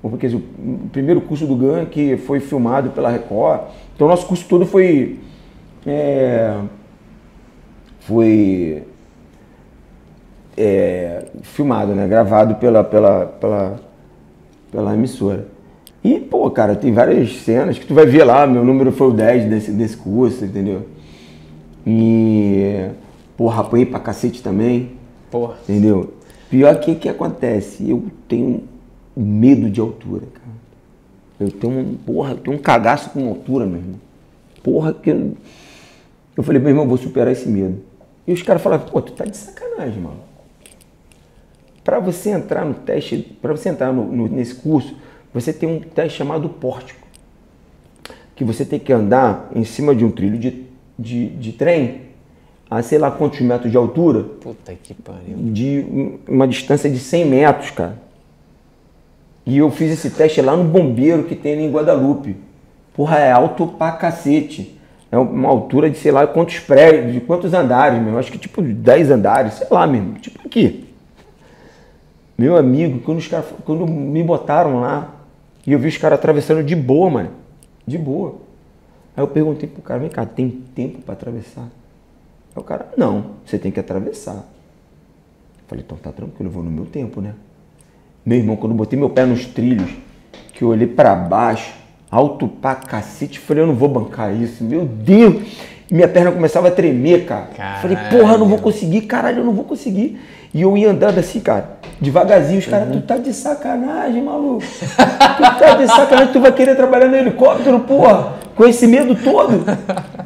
porque o primeiro curso do GAN que foi filmado pela Record. Então o nosso curso todo foi... filmado, né? Gravado pela emissora. E, pô, cara, tem várias cenas que tu vai ver lá, meu número foi o 10 desse curso, entendeu? E, porra, apanhei pra cacete também. Porra. Entendeu? Pior que o que acontece? Eu tenho medo de altura, cara. Eu tenho um cagaço com altura, meu irmão. Porra, que... Eu falei, meu irmão, vou superar esse medo. E os caras falavam, pô, tu tá de sacanagem, mano. Para você entrar no teste, para você entrar nesse curso, você tem um teste chamado pórtico, que você tem que andar em cima de um trilho de trem a sei lá quantos metros de altura. Puta que pariu. De uma distância de 100 metros, cara. E eu fiz esse teste lá no bombeiro que tem em Guadalupe. Porra, é alto pra cacete. É uma altura de sei lá quantos prédios, de quantos andares, meu. Acho que tipo 10 andares, sei lá mesmo. Tipo aqui. Meu amigo, quando os caras, quando me botaram lá, e eu vi os caras atravessando de boa, mano. De boa. Aí eu perguntei pro cara, vem cá, tem tempo pra atravessar? Aí o cara, não, você tem que atravessar. Eu falei, então tá tranquilo, eu vou no meu tempo, né? Meu irmão, quando eu botei meu pé nos trilhos, que eu olhei pra baixo, alto pra cacete, falei, eu não vou bancar isso, meu Deus! E minha perna começava a tremer, cara. Caralho. Falei, porra, não vou conseguir, caralho, eu não vou conseguir. E eu ia andando assim, cara, devagarzinho, os caras, tu tá de sacanagem, maluco. Tu tá de sacanagem, tu vai querer trabalhar no helicóptero, porra, com esse medo todo.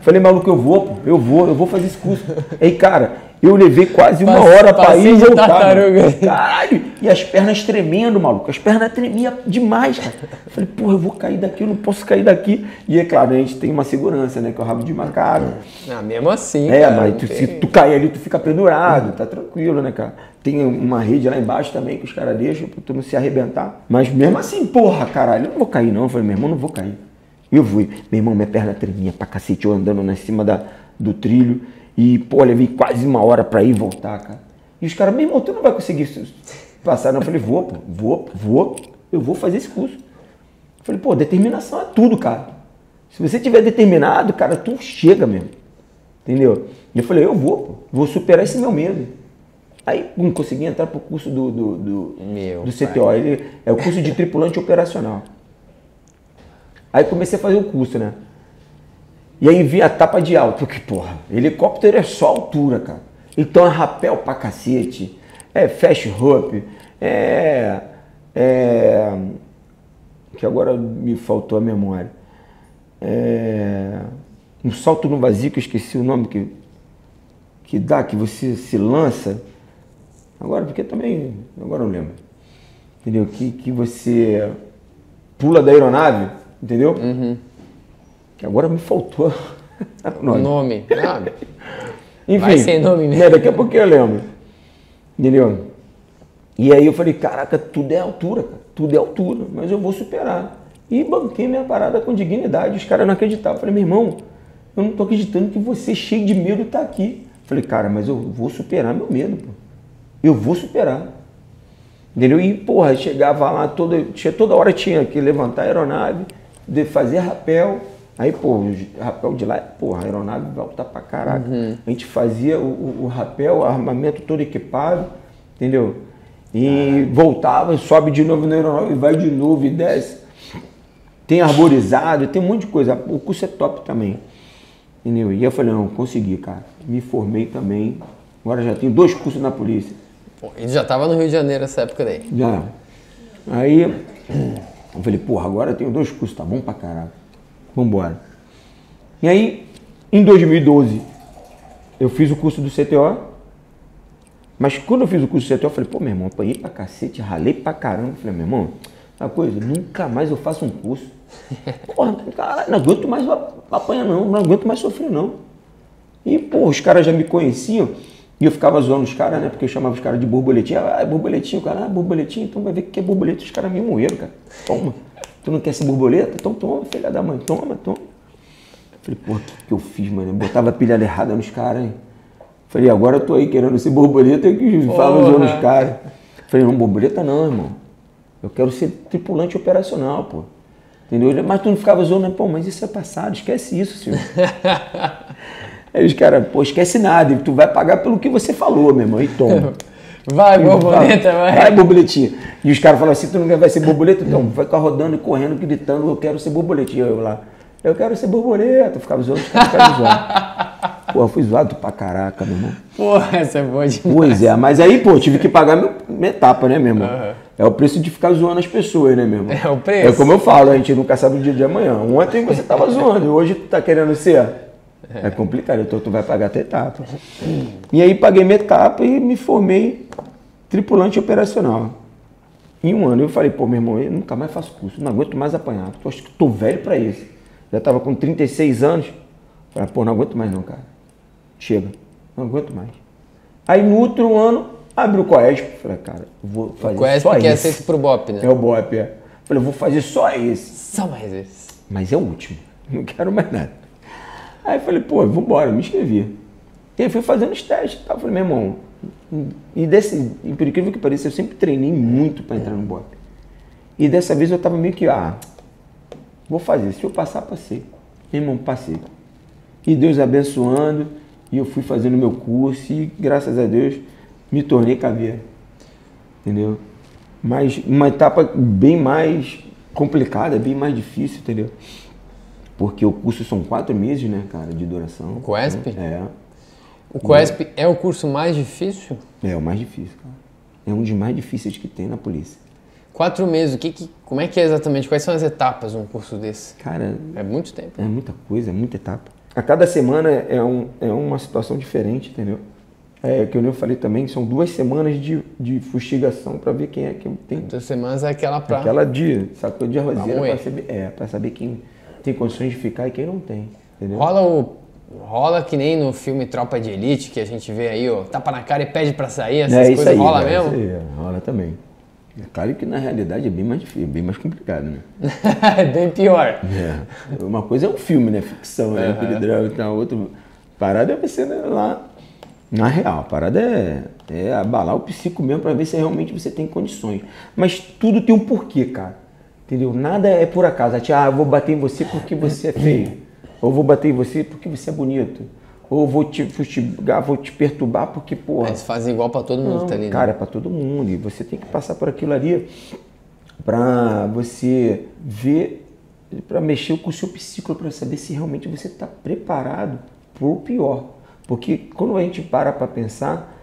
Falei, maluco, eu vou, pô, eu vou fazer esse curso. Aí, cara, eu levei quase uma hora pra ir e voltar. Caralho! E as pernas tremendo, maluco. As pernas tremiam demais, cara. Falei, porra, eu vou cair daqui, eu não posso cair daqui. E é claro, a gente tem uma segurança, né? Que é o rabo de macaco. Ah, mesmo assim, é, cara. Mas se tu cair ali, tu fica pendurado. Tá tranquilo, né, cara? Tem uma rede lá embaixo também que os caras deixam pra tu não se arrebentar. Mas mesmo assim, porra, caralho, eu não vou cair, não. Eu falei, meu irmão, não vou cair. Eu fui. Meu irmão, minha perna tremia pra cacete, eu andando na cima do trilho. E, pô, levei quase uma hora pra ir e voltar, cara. E os caras, meu irmão, tu não vai conseguir passar. Não, eu falei, vou, pô, vou, eu vou fazer esse curso. Eu falei, pô, determinação é tudo, cara. Se você tiver determinado, cara, tu chega mesmo. Entendeu? E eu falei, eu vou, pô, vou superar esse meu medo. Aí, não consegui entrar pro curso do CTO. Ele, é o curso de tripulante operacional. Aí comecei a fazer o curso, né? E aí vi a tapa de alto, que porra, helicóptero é só altura, cara. Então é rapel pra cacete, é fast rope, que agora me faltou a memória. É... um salto no vazio, que eu esqueci o nome que dá, que você se lança. Agora, porque também, agora eu não lembro. Entendeu? Que você pula da aeronave, entendeu? Uhum. Que agora me faltou o nome. Enfim, vai sem nome mesmo. Né, daqui a pouco eu lembro. Entendeu? E aí eu falei, caraca, tudo é altura, cara. Tudo é altura, mas eu vou superar. E banquei minha parada com dignidade. Os caras não acreditavam. Eu falei, meu irmão, eu não tô acreditando que você, cheio de medo, tá aqui. Eu falei, cara, mas eu vou superar meu medo, pô. Eu vou superar. Entendeu? E, porra, chegava lá, toda hora tinha que levantar a aeronave, fazer rapel. Aí, pô, o rapel de lá, porra, a aeronave vai alta pra caraca. Uhum. A gente fazia o rapel, o armamento todo equipado, entendeu? E voltava, sobe de novo na aeronave, vai de novo e desce. Tem arborizado, tem um monte de coisa. O curso é top também, entendeu? E eu falei, não, consegui, cara. Me formei também. Agora já tenho 2 cursos na polícia. Ele já tava no Rio de Janeiro nessa época daí? Já. Aí, eu falei, porra, agora eu tenho 2 cursos, tá bom pra caraca. Vambora. E aí, em 2012, eu fiz o curso do CTO. Mas quando eu fiz o curso do CTO, eu falei, pô, meu irmão, apanhei pra cacete, ralei pra caramba. Eu falei, meu irmão, uma coisa, nunca mais eu faço um curso. Porra, caralho, não aguento mais apanhar não, não aguento mais sofrer não. E, pô, os caras já me conheciam e eu ficava zoando os caras, né, porque eu chamava os caras de borboletinha. Ah, é borboletinho, o cara, ah, borboletinho, então vai ver o que é borboleta. Os caras me moeram, cara. Toma. Tu não quer ser borboleta? Então toma, filha da mãe, toma. Falei, pô, o que eu fiz, mano? Eu botava a pilhada errada nos caras, hein? Falei, agora eu tô aí querendo ser borboleta e que fala usando os caras. Falei, não, borboleta não, irmão. Eu quero ser tripulante operacional, pô. Entendeu? Mas tu não ficava zoando, pô, mas isso é passado, esquece isso, senhor. Aí os caras, pô, esquece nada, tu vai pagar pelo que você falou, meu irmão, e toma. Vai, borboleta, vai. Vai, borboletinha. E os caras falaram assim, tu não vai ser borboleta? Então, vai ficar rodando e correndo, gritando, eu quero ser borboletinha. Eu lá, eu quero ser borboleta. Eu ficava zoando, os caras ficavam zoando. Pô, eu fui zoado pra caraca, meu irmão. Porra, essa é boa demais. Pois é, mas aí, pô, eu tive que pagar minha etapa, né, meu irmão? Uhum. É o preço de ficar zoando as pessoas, né, meu irmão? É o preço. É como eu falo, a gente nunca sabe o dia de amanhã. Ontem você tava zoando, hoje tu tá querendo ser... É complicado, então tu vai pagar a tua etapa. E aí paguei minha etapa e me formei tripulante operacional. Em um ano eu falei, pô, meu irmão, eu nunca mais faço curso, não aguento mais apanhar. Eu acho que tô velho pra isso. Já tava com 36 anos. Falei, pô, não aguento mais não, cara. Chega. não aguento mais. Aí no outro ano, abri o COESP, falei, cara, vou fazer só esse. O COESP que é aceito pro BOPE, né? É o BOPE, é. Falei, eu vou fazer só esse. Só mais esse. Mas é o último, não quero mais nada. Aí falei, pô, vambora, me inscrevi. E aí fui fazendo os testes, tá? Falei, meu irmão, e desse, por incrível que pareça, eu sempre treinei muito pra entrar no BOPE. E dessa vez eu tava meio que, ah, vou fazer, se eu passar, passei. Meu irmão, passei. E Deus abençoando, e eu fui fazendo meu curso, e graças a Deus, me tornei caveira, entendeu? Mas uma etapa bem mais complicada, bem mais difícil, entendeu? Porque o curso são 4 meses, né, cara, de duração. O COESP? Né? É. O COESP é o curso mais difícil? É o mais difícil, cara. É um dos mais difíceis que tem na polícia. 4 meses, o que, como é que é exatamente? Quais são as etapas de um curso desse? Cara, é muito tempo. É muita coisa, é muita etapa. A cada semana é uma situação diferente, entendeu? É, que eu falei também, são 2 semanas de fustigação pra ver quem é que tem. 2 semanas é aquela pra... Aquela de, sacou, de arrozeira pra saber, pra saber quem tem condições de ficar e quem não tem, entendeu? Rola que nem no filme Tropa de Elite, que a gente vê aí, ó, tapa na cara e pede pra sair, essas coisas aí, rola mesmo? Isso aí, rola também. É claro que na realidade é bem mais difícil, bem mais complicado, né? É bem pior. É. Uma coisa é um filme, né? Ficção, né? Aquele drama e tal, outro... Parada é você, né? Lá na real, a parada é abalar o psico mesmo pra ver se realmente você tem condições. Mas tudo tem um porquê, cara. Entendeu? Nada é por acaso. Ah, eu vou bater em você porque você é feio. Ou vou bater em você porque você é bonito. Ou vou te fustigar, vou te perturbar porque, porra... Eles fazem igual pra todo mundo, tá ali, né? Cara, pra todo mundo. E você tem que passar por aquilo ali pra você ver, pra mexer com o seu psico, pra saber se realmente você tá preparado pro pior. Porque quando a gente para pra pensar,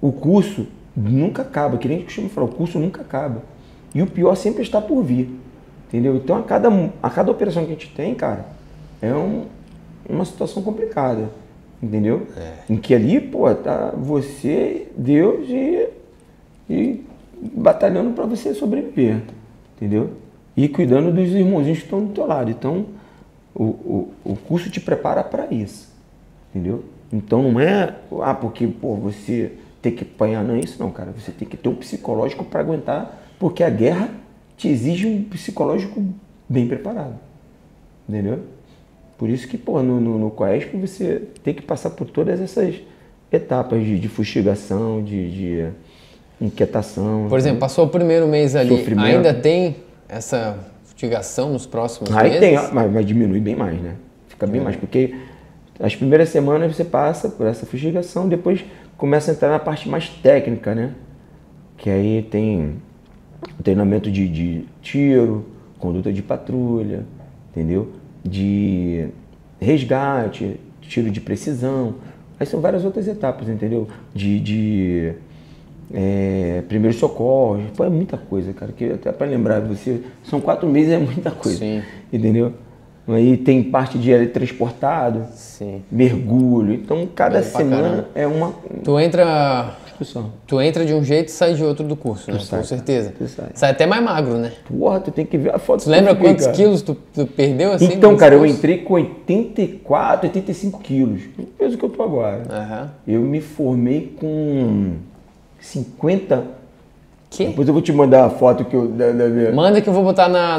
o curso nunca acaba. Que nem a gente costuma falar, o curso nunca acaba. E o pior sempre está por vir. Entendeu? Então, a cada operação que a gente tem, cara, é uma situação complicada, entendeu? É. Em que ali, pô, tá você, Deus e batalhando pra você sobreviver, entendeu? E cuidando dos irmãozinhos que estão do teu lado. Então, o curso te prepara pra isso, entendeu? Então não é, ah, porque, pô, você tem que apanhar, não é isso não, cara. Você tem que ter um psicológico pra aguentar, porque a guerra te exige um psicológico bem preparado, entendeu? Por isso que, pô, no COESP você tem que passar por todas essas etapas de fustigação, de inquietação. Por exemplo, passou o primeiro mês ali, sofrimento. Ainda tem essa fustigação nos próximos meses? Aí tem, mas diminui bem mais, né? Fica bem mais, porque as primeiras semanas você passa por essa fustigação, depois começa a entrar na parte mais técnica, né? Que aí tem treinamento de tiro, conduta de patrulha, entendeu? De resgate, tiro de precisão. Aí são várias outras etapas, entendeu? De primeiros socorros. Pô, é muita coisa, cara. Que até pra lembrar de você, são 4 meses, é muita coisa. Sim. Entendeu? Aí tem parte de teletransportado, sim, mergulho. Então, cada semana é uma... Tu entra de um jeito e sai de outro do curso, né? Com certeza. Sai até mais magro, né? Porra, tu tem que ver a foto. Tu lembra quantos quilos tu perdeu assim? Então, cara, eu entrei com 84, 85 quilos. O peso que eu tô agora. Uhum. Eu me formei com 50... Que? Depois eu vou te mandar a foto que eu... Manda que eu vou botar na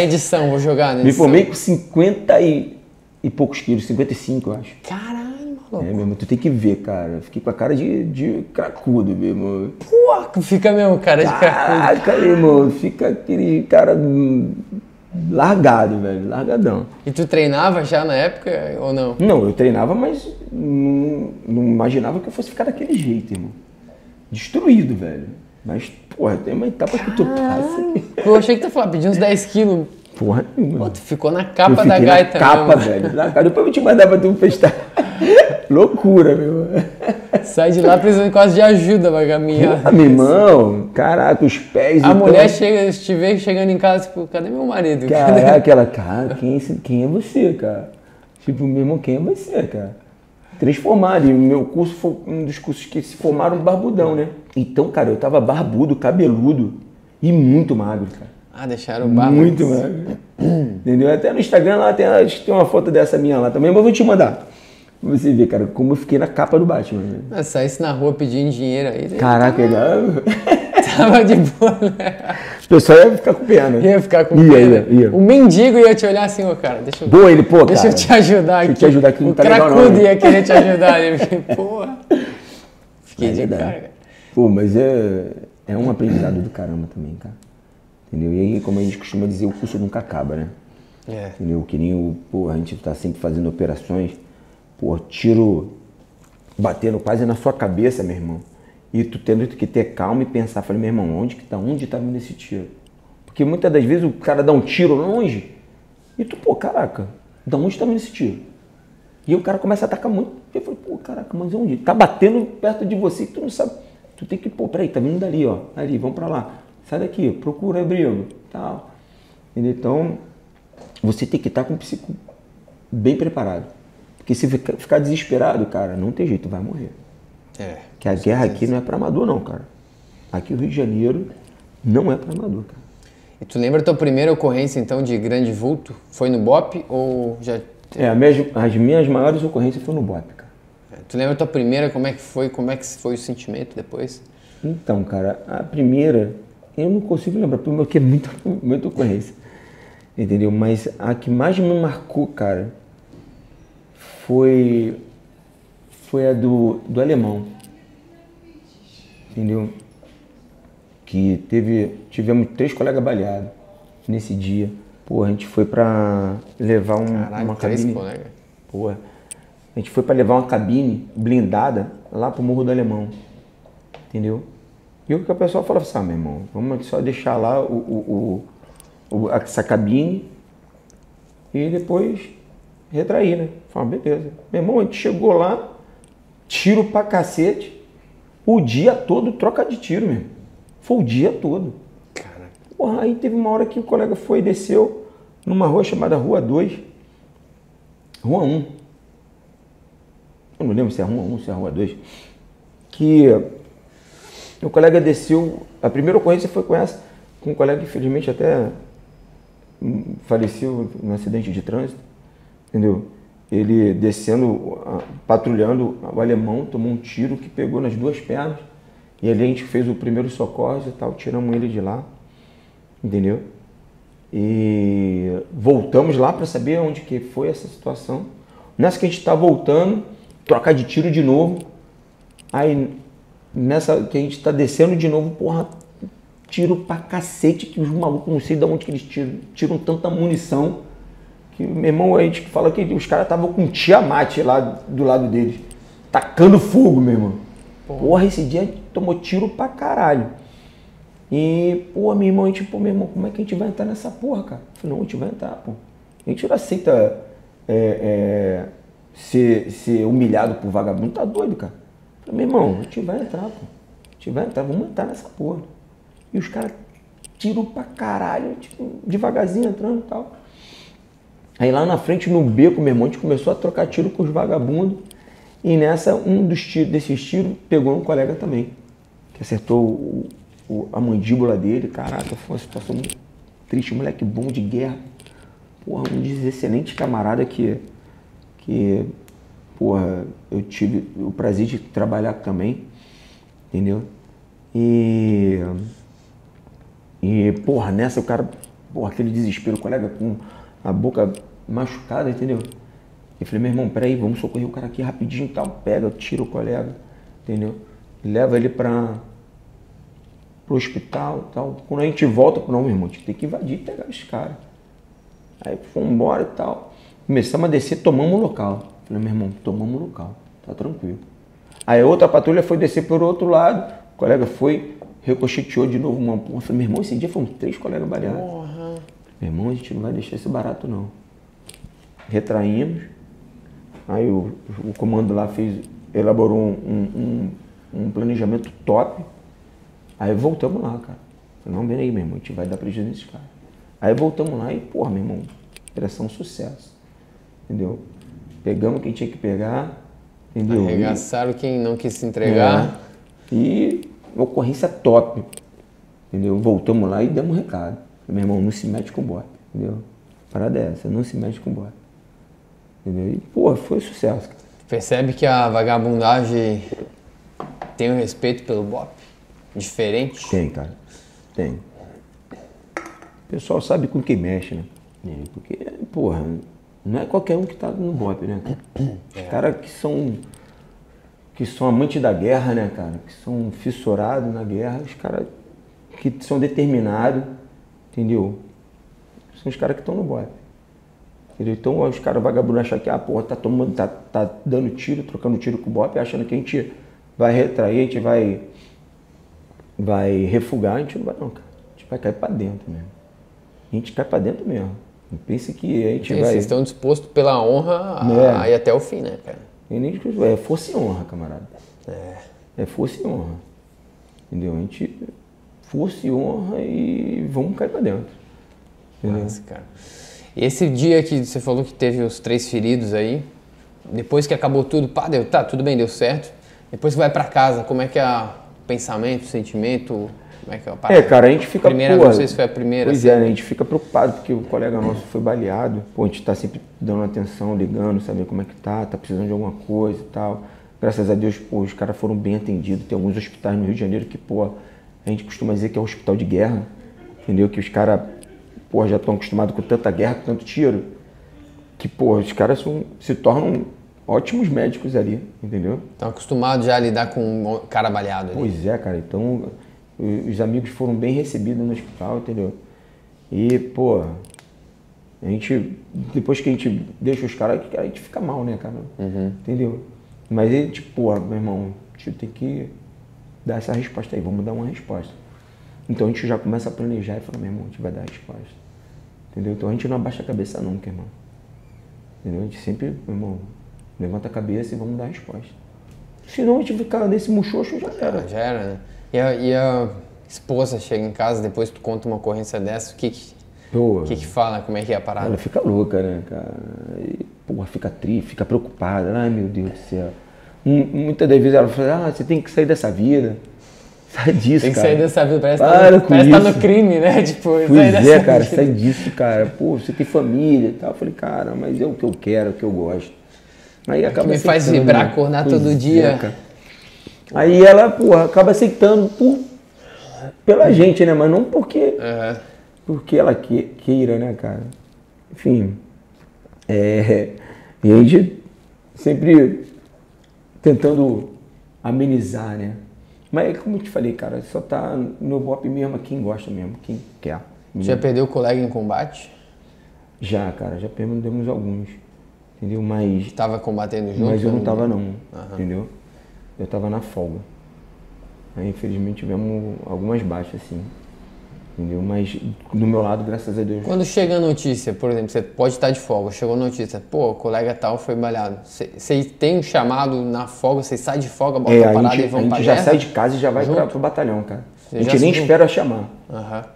edição, vou jogar na edição. Me formei com 50 e poucos quilos, 55 eu acho. Caralho, maluco. É mesmo, tu tem que ver, cara. Fiquei com a cara de cracudo mesmo. Pô, fica mesmo cara de cracudo. Cara, irmão, fica aquele cara largado, velho, largadão. E tu treinava já na época ou não? Não, eu treinava, mas não imaginava que eu fosse ficar daquele jeito, irmão. Destruído, velho. Mas, porra, tem uma etapa que tu passa. Eu achei que tu falava, pedi uns 10 quilos. Porra nenhuma. Pô, tu ficou na capa da gaita mesmo. Capa, velho. Na capa. Depois eu te mandava tu festar. Loucura, meu. Sai de lá precisando quase de ajuda pra caminhar. Ah, meu irmão. Caraca, os pés. A mulher chega, se te vê chegando em casa, tipo, cadê meu marido? Caraca, aquela cara, quem é você, cara? Tipo, meu irmão, quem é você, cara? Transformado, e o meu curso foi um dos cursos que se formaram barbudão, né? Então, cara, eu tava barbudo, cabeludo e muito magro, cara. Ah, deixaram o barbudo. Muito magro. Entendeu? Até no Instagram lá tem uma foto dessa minha lá também, mas eu vou te mandar. Você vê, cara, como eu fiquei na capa do Batman. Né? Saísse na rua pedindo dinheiro aí. Caraca, tava de boa, né? O pessoal ia ficar com pena. Ia ficar com pena. Ia. O mendigo ia te olhar assim, ô cara, deixa eu... Boa, ele, pô, deixa cara. Deixa eu te ajudar aqui. Deixa eu te ajudar aqui, não tá legal não. O cracudo ia querer te ajudar. Eu fiquei, porra. Fiquei de cara. Pô, mas é um aprendizado do caramba também, cara. Entendeu? E aí, como a gente costuma dizer, o curso nunca acaba, né? É. Entendeu? Que nem o... Porra, a gente tá sempre fazendo operações... Pô, tiro batendo quase na sua cabeça, meu irmão. E tu tendo que ter calma e pensar. Falei, meu irmão, onde tá vindo esse tiro? Porque muitas das vezes o cara dá um tiro longe e tu, pô, caraca, da onde tá vindo esse tiro? E o cara começa a atacar muito. E eu falei, pô, caraca, mas onde? Tá batendo perto de você e tu não sabe. Tu tem que, pô, peraí, tá vindo dali, ó. Ali, vamos pra lá. Sai daqui, procura, abrigo, tal. Então, você tem que estar com o psico bem preparado. Porque se ficar desesperado, cara, não tem jeito, vai morrer. É. Que a guerra aqui não é pra amador, não, cara. Aqui o Rio de Janeiro não é pra amador, cara. E tu lembra a tua primeira ocorrência, então, de grande vulto? Foi no BOPE ou já... É, as minhas maiores ocorrências foram no BOPE, cara. É. Tu lembra a tua primeira, como é que foi? Como é que foi o sentimento depois? Então, cara, a primeira, eu não consigo lembrar, porque é muita ocorrência. Entendeu? Mas a que mais me marcou, cara... Foi a do Alemão, entendeu? Que tivemos 3 colegas baleados nesse dia. Porra, a gente foi pra levar uma cabine. Porra, a gente foi pra levar uma cabine blindada lá pro Morro do Alemão, entendeu? E o que o pessoal falava assim, ah, meu irmão, vamos só deixar lá essa cabine e depois... retrair, né? Falei, beleza. Meu irmão, a gente chegou lá, tiro pra cacete, o dia todo troca de tiro, mesmo. Foi o dia todo. Caraca. Porra, aí teve uma hora que o colega foi e desceu numa rua chamada Rua 2, Rua 1. Eu não lembro se é Rua 1, se é Rua 2. Que o colega desceu, a primeira ocorrência foi com essa, com um colega que infelizmente até faleceu num acidente de trânsito. Entendeu? Ele descendo, patrulhando, o Alemão tomou um tiro que pegou nas 2 pernas. E ali a gente fez o primeiro socorro e tal, tiramos ele de lá. Entendeu? E voltamos lá para saber onde que foi essa situação. Nessa que a gente está voltando, trocar de tiro de novo. Aí nessa que a gente está descendo de novo, porra, tiro pra cacete, que os malucos não sei de onde que eles tiram tanta munição. Que, meu irmão, a gente fala que os caras estavam com Tiamat lá do lado deles, tacando fogo, meu irmão. Porra, esse dia a gente tomou tiro pra caralho. E, pô, meu irmão, a gente, pô, meu irmão, como é que a gente vai entrar nessa porra, cara? Eu falei, não, a gente vai entrar, pô. A gente não aceita ser humilhado por vagabundo, tá doido, cara. Eu falei, meu irmão, a gente vai entrar, pô. A gente vai entrar, vamos entrar nessa porra. E os caras tiram pra caralho, tipo, devagarzinho entrando e tal. Aí lá na frente, no beco, meu irmão, a gente começou a trocar tiro com os vagabundos. E nessa, um desses tiros pegou um colega também, que acertou a mandíbula dele. Caraca, foi uma situação muito triste, moleque bom de guerra. Porra, um dos excelentes camaradas que porra, eu tive o prazer de trabalhar também, entendeu? E porra, nessa o cara, porra, aquele desespero, o colega com... a boca machucada, entendeu? Eu falei, meu irmão, peraí, vamos socorrer o cara aqui rapidinho e tal. Pega, tira o colega, entendeu? Leva ele pro hospital e tal. Quando a gente volta, não, meu irmão, a gente tem que invadir e pegar os caras. Aí fomos embora e tal. Começamos a descer, tomamos o local. Eu falei, meu irmão, tomamos o local, tá tranquilo. Aí outra patrulha foi descer por outro lado, o colega foi, recocheteou de novo uma porra. Eu falei, meu irmão, esse dia foram 3 colegas baleados. Meu irmão, a gente não vai deixar isso barato, não. Retraímos. Aí o comando lá elaborou um planejamento top. Aí voltamos lá, cara. Falei, não, vem aí, meu irmão, a gente vai dar prejuízo nesses caras. Aí voltamos lá e, porra, meu irmão, operação sucesso. Entendeu? Pegamos quem tinha que pegar. Entendeu? Arregaçaram quem não quis se entregar. É. E ocorrência top. Entendeu? Voltamos lá e demos um recado. Meu irmão, não se mete com o BOPE, entendeu? Parada é essa, não se mete com o BOPE. Entendeu? E, porra, foi sucesso, cara. Percebe que a vagabundagem tem um respeito pelo BOPE? Diferente? Tem, cara. Tem. O pessoal sabe com quem mexe, né? Porque, porra, não é qualquer um que tá no BOPE, né? Os caras que são amantes da guerra, né, cara? Que são fissurados na guerra, os caras que são determinados, entendeu? São os caras que estão no BOPE. Então os caras vagabundos acham que, ah, porra, tá dando tiro, trocando tiro com o BOPE, achando que a gente vai retrair, a gente vai refugar, a gente não vai não, cara. A gente vai cair pra dentro mesmo. A gente cai pra dentro mesmo. Não pense que a gente vai... Vocês estão dispostos pela honra a ir até o fim, né, cara? É força e honra, camarada. É força e honra. Entendeu? A gente... Força e honra e vamos cair pra dentro. Entendeu? Nossa, cara. Esse dia que você falou que teve os 3 feridos aí, depois que acabou tudo, pá, deu, tá, tudo bem, deu certo. Depois que vai pra casa, como é que é o pensamento, o sentimento, como é que é a parada? É, cara, a gente fica... Primeira, pô, não sei se foi a primeira. Pois assim, é, né? A gente fica preocupado porque o colega nosso foi baleado. Pô, a gente tá sempre dando atenção, ligando, saber como é que tá precisando de alguma coisa e tal. Graças a Deus, pô, os caras foram bem atendidos. Tem alguns hospitais no Rio de Janeiro que, pô, a gente costuma dizer que é um hospital de guerra, entendeu? Que os caras... Porra, já estão acostumados com tanta guerra, com tanto tiro, que, porra, os caras se tornam ótimos médicos ali, entendeu? Estão acostumados já a lidar com um cara baleado ali. Pois é, cara. Então, os amigos foram bem recebidos no hospital, entendeu? E, porra, a gente, depois que a gente deixa os caras, a gente fica mal, né, cara? Uhum. Entendeu? Mas ele, tipo, porra, meu irmão, a gente tem que dar essa resposta aí, vamos dar uma resposta. Então a gente já começa a planejar e fala, meu irmão, a gente vai dar a resposta. Entendeu? Então a gente não abaixa a cabeça nunca, irmão. Entendeu? A gente sempre, meu irmão, levanta a cabeça e vamos dar a resposta. Senão a gente fica nesse muxoxo, já era. Já era, né? E a esposa chega em casa, depois tu conta uma ocorrência dessa, o que fala, como é que é a parada? Ela fica louca, né, cara? E, porra, fica triste, fica preocupada. Ai, meu Deus do céu. Muitas das vezes ela fala, ah, você tem que sair dessa vida. Sai disso, cara. Tem que sair dessa vida, parece que tá no crime, né? Tipo, pois é, cara, sai disso, cara. Pô, você tem família e tal. Eu falei, cara, mas é o que eu quero, é o que eu gosto. Aí acaba me faz vibrar, acordar todo dia. Aí ela, porra, acaba aceitando pela gente, né? Mas não porque ela queira, né, cara? Enfim, e a gente sempre tentando amenizar, né? Mas como eu te falei, cara, só tá no BOPE mesmo quem gosta mesmo, quem quer. Já perdeu colega em combate? Já, cara, já perdemos alguns, entendeu? Mas... Tava combatendo junto? Mas eu não tava não, entendeu? Eu tava na folga. Aí, infelizmente, tivemos algumas baixas, assim, entendeu? Mas do meu lado, graças a Deus... Quando chega a notícia, por exemplo, você pode estar de folga, chegou a notícia, pô, o colega tal foi baleado, vocês têm um chamado na folga, vocês saem de folga, botam a parada e vão pra guerra? A gente já sai de casa e já vai pro batalhão, cara. A gente nem espera chamar,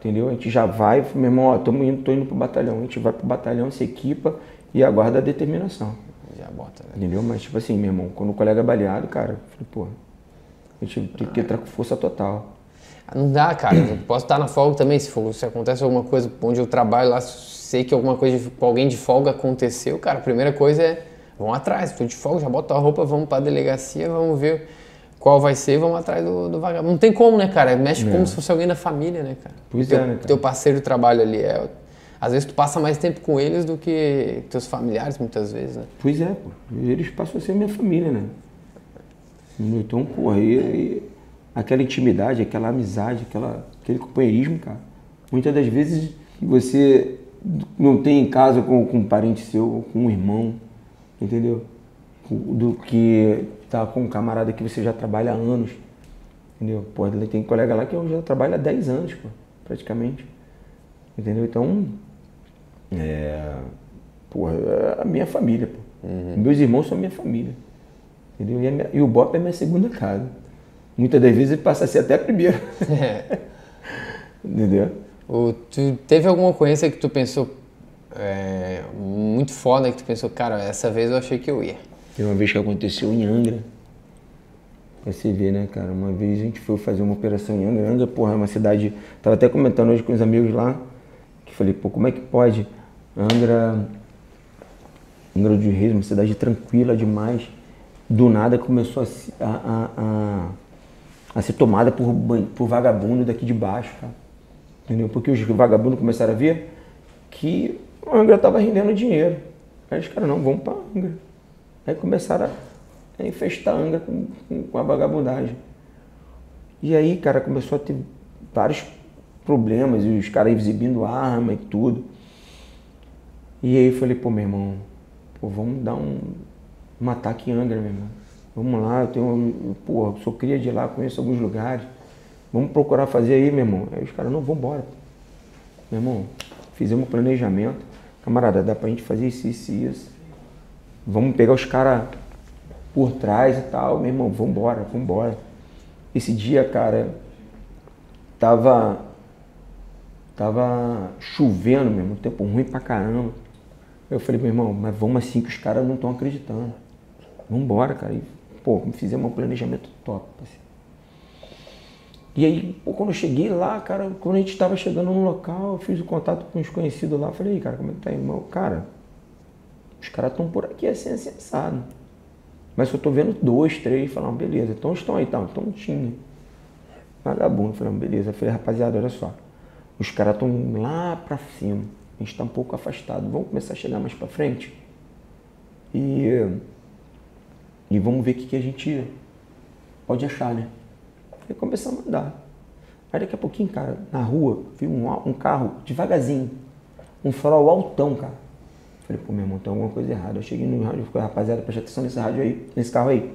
entendeu? A gente já vai, meu irmão, ó, tô indo pro batalhão, a gente vai pro batalhão, se equipa e aguarda a determinação. Já bota, né? Entendeu? Mas tipo assim, meu irmão, quando o colega é baleado, cara, eu falei, pô, a gente tem que entrar com força total. Não dá, cara. Eu posso estar na folga também. Se acontece alguma coisa onde eu trabalho lá, sei que alguma coisa com alguém de folga aconteceu, cara, a primeira coisa é vão atrás. Estou de folga, já boto a roupa, vamos para a delegacia, vamos ver qual vai ser, vamos atrás do vagabundo. Não tem como, né, cara? Mexe como se fosse alguém da família, né, cara? Pois é, né, cara? Teu parceiro de trabalho ali Às vezes tu passa mais tempo com eles do que teus familiares, muitas vezes, né? Pois é, pô. Eles passam a ser minha família, né? Então, porra, aquela intimidade, aquela amizade, aquele companheirismo, cara. Muitas das vezes você não tem em casa com um parente seu, com um irmão, entendeu? Do que tá com um camarada que você já trabalha há anos, entendeu? Pô, tem colega lá que eu já trabalho há 10 anos, pô, praticamente, entendeu? Então, pô, é a minha família, pô. Uhum. Meus irmãos são minha família, entendeu? E o BOPE é minha segunda casa. Muitas das vezes ele passa a ser até a primeira. Entendeu? Tu teve alguma ocorrência que tu pensou muito foda, que tu pensou, cara, essa vez eu achei que eu ia? Teve uma vez que aconteceu em Angra. Pra você ver, né, cara? Uma vez a gente foi fazer uma operação em Angra. Angra, porra, é uma cidade... Tava até comentando hoje com os amigos lá, que falei, pô, como é que pode? Angra dos Reis, uma cidade tranquila demais. do nada começou a ser tomada por vagabundo daqui de baixo, cara. Entendeu? Porque os vagabundos começaram a ver que a Angra estava rendendo dinheiro. Aí os caras, não, vamos para Angra. Aí começaram a infestar a Angra com a vagabundagem. E aí, cara, começou a ter vários problemas, e os caras exibindo arma e tudo. E aí eu falei, pô, meu irmão, pô, vamos dar um ataque em Angra, meu irmão. Vamos lá, eu tenho, pô, sou cria de lá, conheço alguns lugares. Vamos procurar fazer aí, meu irmão. Aí os caras, não, vamos embora. Meu irmão, fizemos um planejamento. Camarada, dá pra gente fazer isso e isso. Vamos pegar os caras por trás e tal. Meu irmão, vamos embora, vamos embora. Esse dia, cara, tava chovendo, meu irmão, tempo ruim pra caramba. Eu falei, meu irmão, mas vamos assim que os caras não estão acreditando. Vamos embora, cara. E, pô, fizemos um planejamento top, assim. E aí, pô, quando eu cheguei lá, cara, quando a gente tava chegando no local, eu fiz o contato com uns conhecidos lá. Falei, cara, como é que tá aí, irmão? Cara, os caras estão por aqui assim, assado. Mas eu tô vendo dois, três, falando, beleza, então estão aí, então tinha. Vagabundo, falando, beleza. Eu falei, rapaziada, olha só, os caras estão lá pra cima, a gente tá um pouco afastado, vamos começar a chegar mais pra frente? E vamos ver o que a gente pode achar, né? E começamos a andar. Aí daqui a pouquinho, cara, na rua, vi um carro devagarzinho, um farol altão, cara. Falei, pô, meu irmão, tem alguma coisa errada. Eu cheguei no rádio e falei, rapaziada, presta atenção nesse rádio aí, nesse carro aí.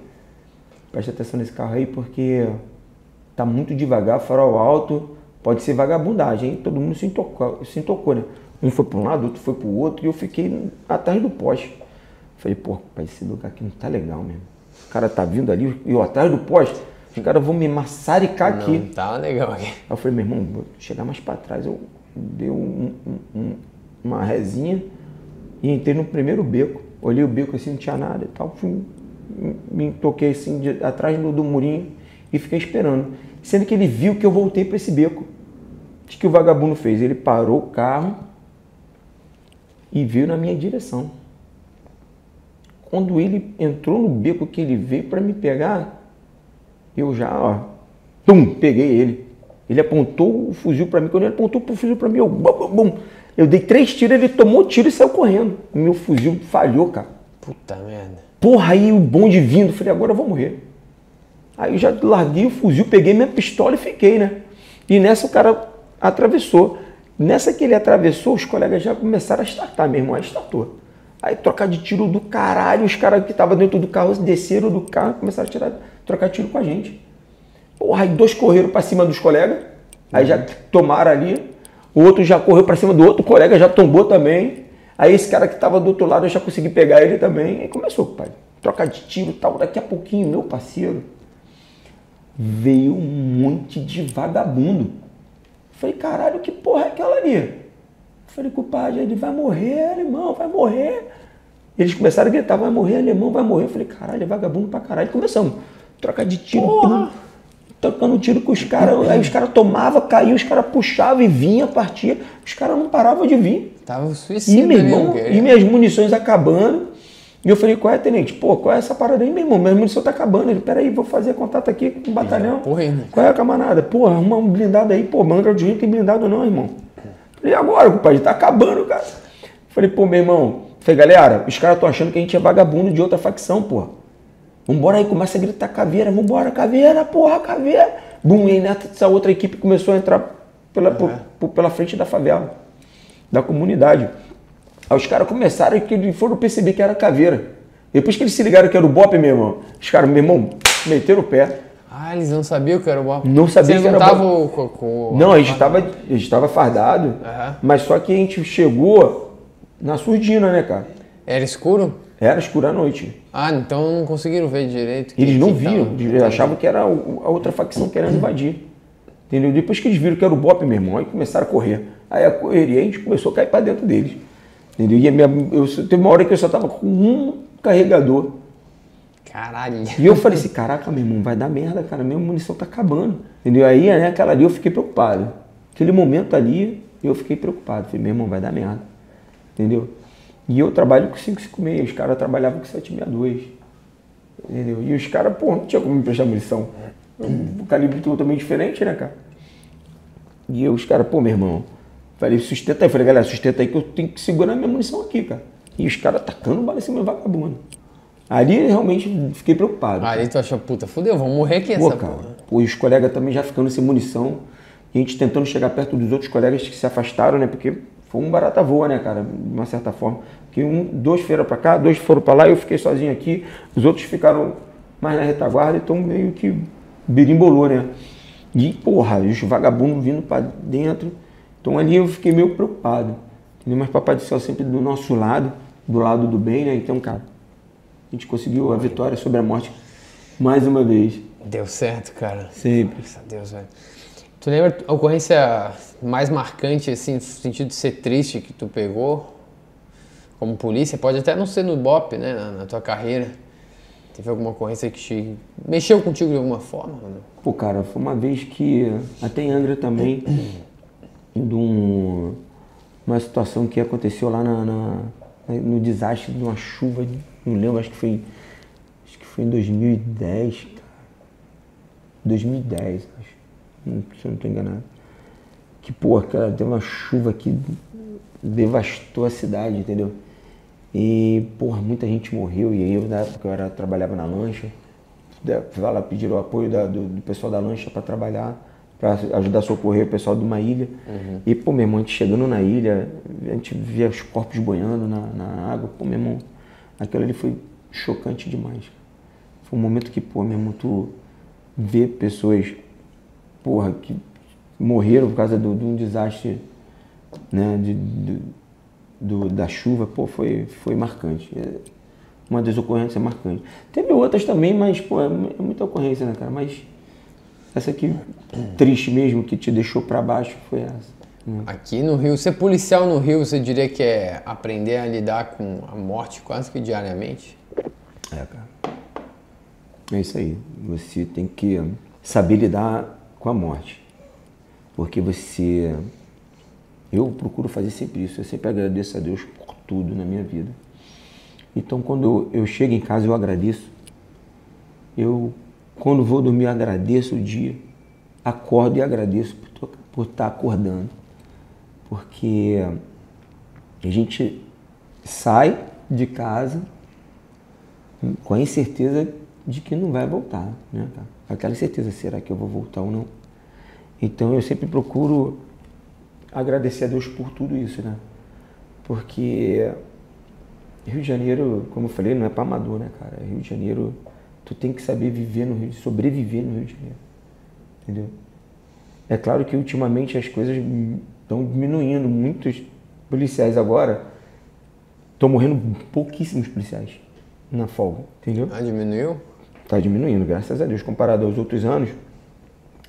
Presta atenção nesse carro aí porque tá muito devagar, farol alto, pode ser vagabundagem, hein? Todo mundo se intocou, né? Um foi para um lado, outro foi para o outro, e eu fiquei atrás do poste. Falei, pô, rapaz, esse lugar aqui não tá legal mesmo. O cara tá vindo ali, e eu atrás do poste. Os caras vão me maçaricar aqui. Não tá legal aqui. Aí eu falei, meu irmão, vou chegar mais pra trás. Eu dei uma resinha e entrei no primeiro beco. Olhei o beco assim, não tinha nada e tal. Fui, me toquei assim, atrás do murinho e fiquei esperando. Sendo que ele viu que eu voltei pra esse beco. O que o vagabundo fez? Ele parou o carro e veio na minha direção. Quando ele entrou no beco que ele veio pra me pegar... Eu já, ó, tum, peguei ele. Ele apontou o fuzil pra mim. Quando ele apontou o fuzil pra mim, eu, bum, bum, eu dei 3 tiros, ele tomou o tiro e saiu correndo. Meu fuzil falhou, cara. Puta merda. Porra, aí o bonde vindo. Falei, agora eu vou morrer. Aí eu já larguei o fuzil, peguei minha pistola e fiquei, né? E nessa o cara atravessou. Nessa que ele atravessou, os colegas já começaram a estartar, meu irmão, aí estartou. Aí trocar de tiro do caralho, os caras que estavam dentro do carro desceram do carro e começaram a trocar tiro com a gente. Porra, aí 2 correram pra cima dos colegas, aí já tomaram ali, o outro já correu pra cima do outro colega, já tombou também. Aí esse cara que tava do outro lado, eu já consegui pegar ele também. Aí começou, pai, trocar de tiro e tal. Daqui a pouquinho, meu parceiro, veio um monte de vagabundo. Falei, caralho, que porra é aquela ali? Falei, compadre, ele vai morrer, alemão, vai morrer. Eles começaram a gritar, vai morrer, alemão, vai morrer. Eu falei, caralho, é vagabundo pra caralho. Começamos, troca de tiro, pum, tocando tiro com os caras. Aí os caras tomavam, caíam, os caras puxavam e vinha, partia. Os caras não paravam de vir. Tava suicida, meu irmão, e minhas munições acabando. E eu falei, qual é, tenente? Pô, qual é essa parada aí, meu irmão? Minha munição tá acabando. Ele, peraí, vou fazer contato aqui com o batalhão. Porra, irmão. Qual é a camarada? Porra, arruma um blindado aí. Pô, Angra do Rio não tem blindado não, irmão. Falei, agora, compadre, tá acabando, cara. Falei, pô, meu irmão. Falei, galera, os caras estão achando que a gente é vagabundo de outra facção, porra. Vambora aí, começa a gritar caveira, vambora, caveira, porra, caveira. Bum, e aí essa outra equipe começou a entrar pela frente da favela, da comunidade. Aí os caras começaram e foram perceber que era caveira. Depois que eles se ligaram que era o BOPE, meu irmão, os caras, meu irmão, meteram o pé. Ah, eles não sabiam que era o BOPE? Não sabiam que era o BOPE. Não, não, a gente estava fardado, mas só que a gente chegou na surdina, né, cara? Era escuro? Era escuro à noite. Ah, então não conseguiram ver direito. Eles não viam, eles achavam que era a outra facção querendo invadir. Entendeu? Depois que eles viram que era o BOPE, meu irmão, aí começaram a correr. Aí a correria, a gente começou a cair pra dentro deles. Entendeu? E teve uma hora que eu só tava com um carregador. Caralho. E eu falei assim, caraca, meu irmão, vai dar merda, cara, minha munição tá acabando. Entendeu? Aí, né, aquela ali eu fiquei preocupado. Aquele momento ali, eu fiquei preocupado. Falei, meu irmão, vai dar merda. Entendeu? E eu trabalho com 556, os caras trabalhavam com 762. Entendeu? E os caras, pô, não tinha como me prestar munição. O calibre totalmente diferente, né, cara? E eu, os caras, pô, meu irmão, falei, sustenta aí. Falei, galera, sustenta aí que eu tenho que segurar a minha munição aqui, cara. E os caras atacando bala em cima do vagabundo. Ali eu realmente fiquei preocupado. Ali tu achou, puta, fodeu, vamos morrer aqui essa porra. Pô, e os colegas também já ficando sem munição. E a gente tentando chegar perto dos outros colegas que se afastaram, né? Porque foi um barata voa, né, cara? De uma certa forma. Porque dois foram pra cá, dois foram pra lá, eu fiquei sozinho aqui. Os outros ficaram mais na retaguarda, então meio que birimbolou, né? E, porra, os vagabundos vindo pra dentro. Então ali eu fiquei meio preocupado. Entendeu? Mas Papai do Céu sempre do nosso lado do bem, né? Então, cara, a gente conseguiu a vitória sobre a morte mais uma vez. Deu certo, cara. Sempre. Graças a Deus, velho. Tu lembra a ocorrência mais marcante, assim, no sentido de ser triste que tu pegou como polícia? Pode até não ser no BOPE, né, na tua carreira. Teve alguma ocorrência que te mexeu contigo de alguma forma? Né? Pô, cara, foi uma vez que, até em Angra também, de uma situação que aconteceu lá no desastre de uma chuva, não lembro, acho que foi em 2010, cara. 2010, acho. Se eu não estou enganado. Que porra, cara, teve uma chuva que devastou a cidade, entendeu? E, porra, muita gente morreu. E aí eu, na época, trabalhava na lancha. Fui lá pedir o apoio do pessoal da lancha para trabalhar, para ajudar a socorrer o pessoal de uma ilha. Uhum. E, pô, meu irmão, a gente chegando na ilha, a gente via os corpos boiando na água. Pô, meu irmão, aquilo ali foi chocante demais. Foi um momento que, pô, meu irmão, tu vê pessoas, porra, que morreram por causa de um desastre, né, da chuva, pô, foi marcante. Uma das ocorrências é marcante. Teve outras também, mas, pô, é muita ocorrência, né, cara? Mas essa aqui, triste mesmo, que te deixou pra baixo, foi essa. Aqui no Rio, ser policial no Rio, você diria que é aprender a lidar com a morte quase que diariamente? É, cara. É isso aí. Você tem que saber lidar com a morte, porque você... Eu procuro fazer sempre isso, eu sempre agradeço a Deus por tudo na minha vida. Então, quando eu chego em casa, eu agradeço. Eu, quando vou dormir, agradeço o dia, acordo e agradeço por estar acordando, porque a gente sai de casa com a incerteza de que não vai voltar, né, cara? Aquela incerteza, será que eu vou voltar ou não? Então eu sempre procuro agradecer a Deus por tudo isso, né? Porque Rio de Janeiro, como eu falei, não é para amador, né, cara? Rio de Janeiro, tu tem que saber viver no Rio, sobreviver no Rio de Janeiro, entendeu? É claro que ultimamente as coisas estão diminuindo, muitos policiais agora, estão morrendo pouquíssimos policiais na folga, entendeu? Ah, diminuiu? Tá diminuindo, graças a Deus. Comparado aos outros anos,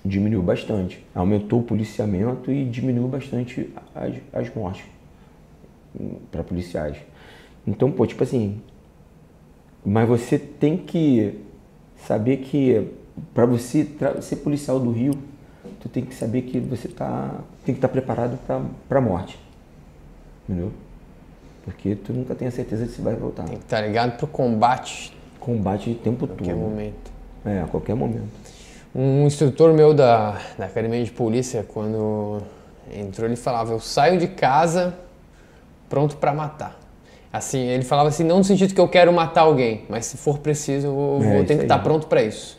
diminuiu bastante. Aumentou o policiamento e diminuiu bastante as mortes para policiais. Então, pô, tipo assim... Mas você tem que saber que, para você ser policial do Rio, tu tem que saber que você tem que estar preparado para a morte. Entendeu? Porque tu nunca tem a certeza de se vai voltar. Tem que estar ligado pro combate. Combate o tempo todo. A qualquer momento. É, a qualquer momento. Um instrutor meu da academia de polícia, quando entrou, ele falava, eu saio de casa pronto pra matar. Assim, ele falava assim, não no sentido que eu quero matar alguém, mas se for preciso, eu tenho que estar pronto pra isso.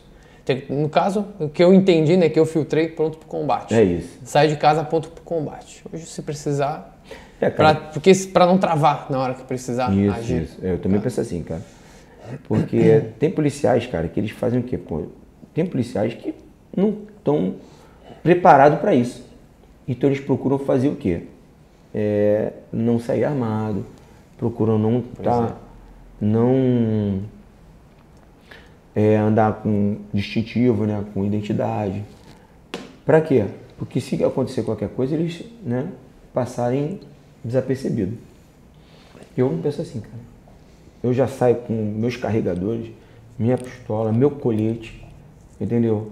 No caso, o que eu entendi, né, que eu filtrei pronto pro combate. É isso. Saio de casa pronto pro combate. Hoje, se precisar, porque pra não travar na hora que precisar agir. Isso. Eu também penso assim, cara. Porque tem policiais, cara, que eles fazem o quê? Pô, tem policiais que não estão preparados para isso. Então eles procuram fazer o quê? Não sair armado, procuram não andar com distintivo, né, com identidade. Para quê? Porque se acontecer qualquer coisa, eles, né, passarem desapercebido. Eu não penso assim, cara. Eu já saio com meus carregadores, minha pistola, meu colete, entendeu?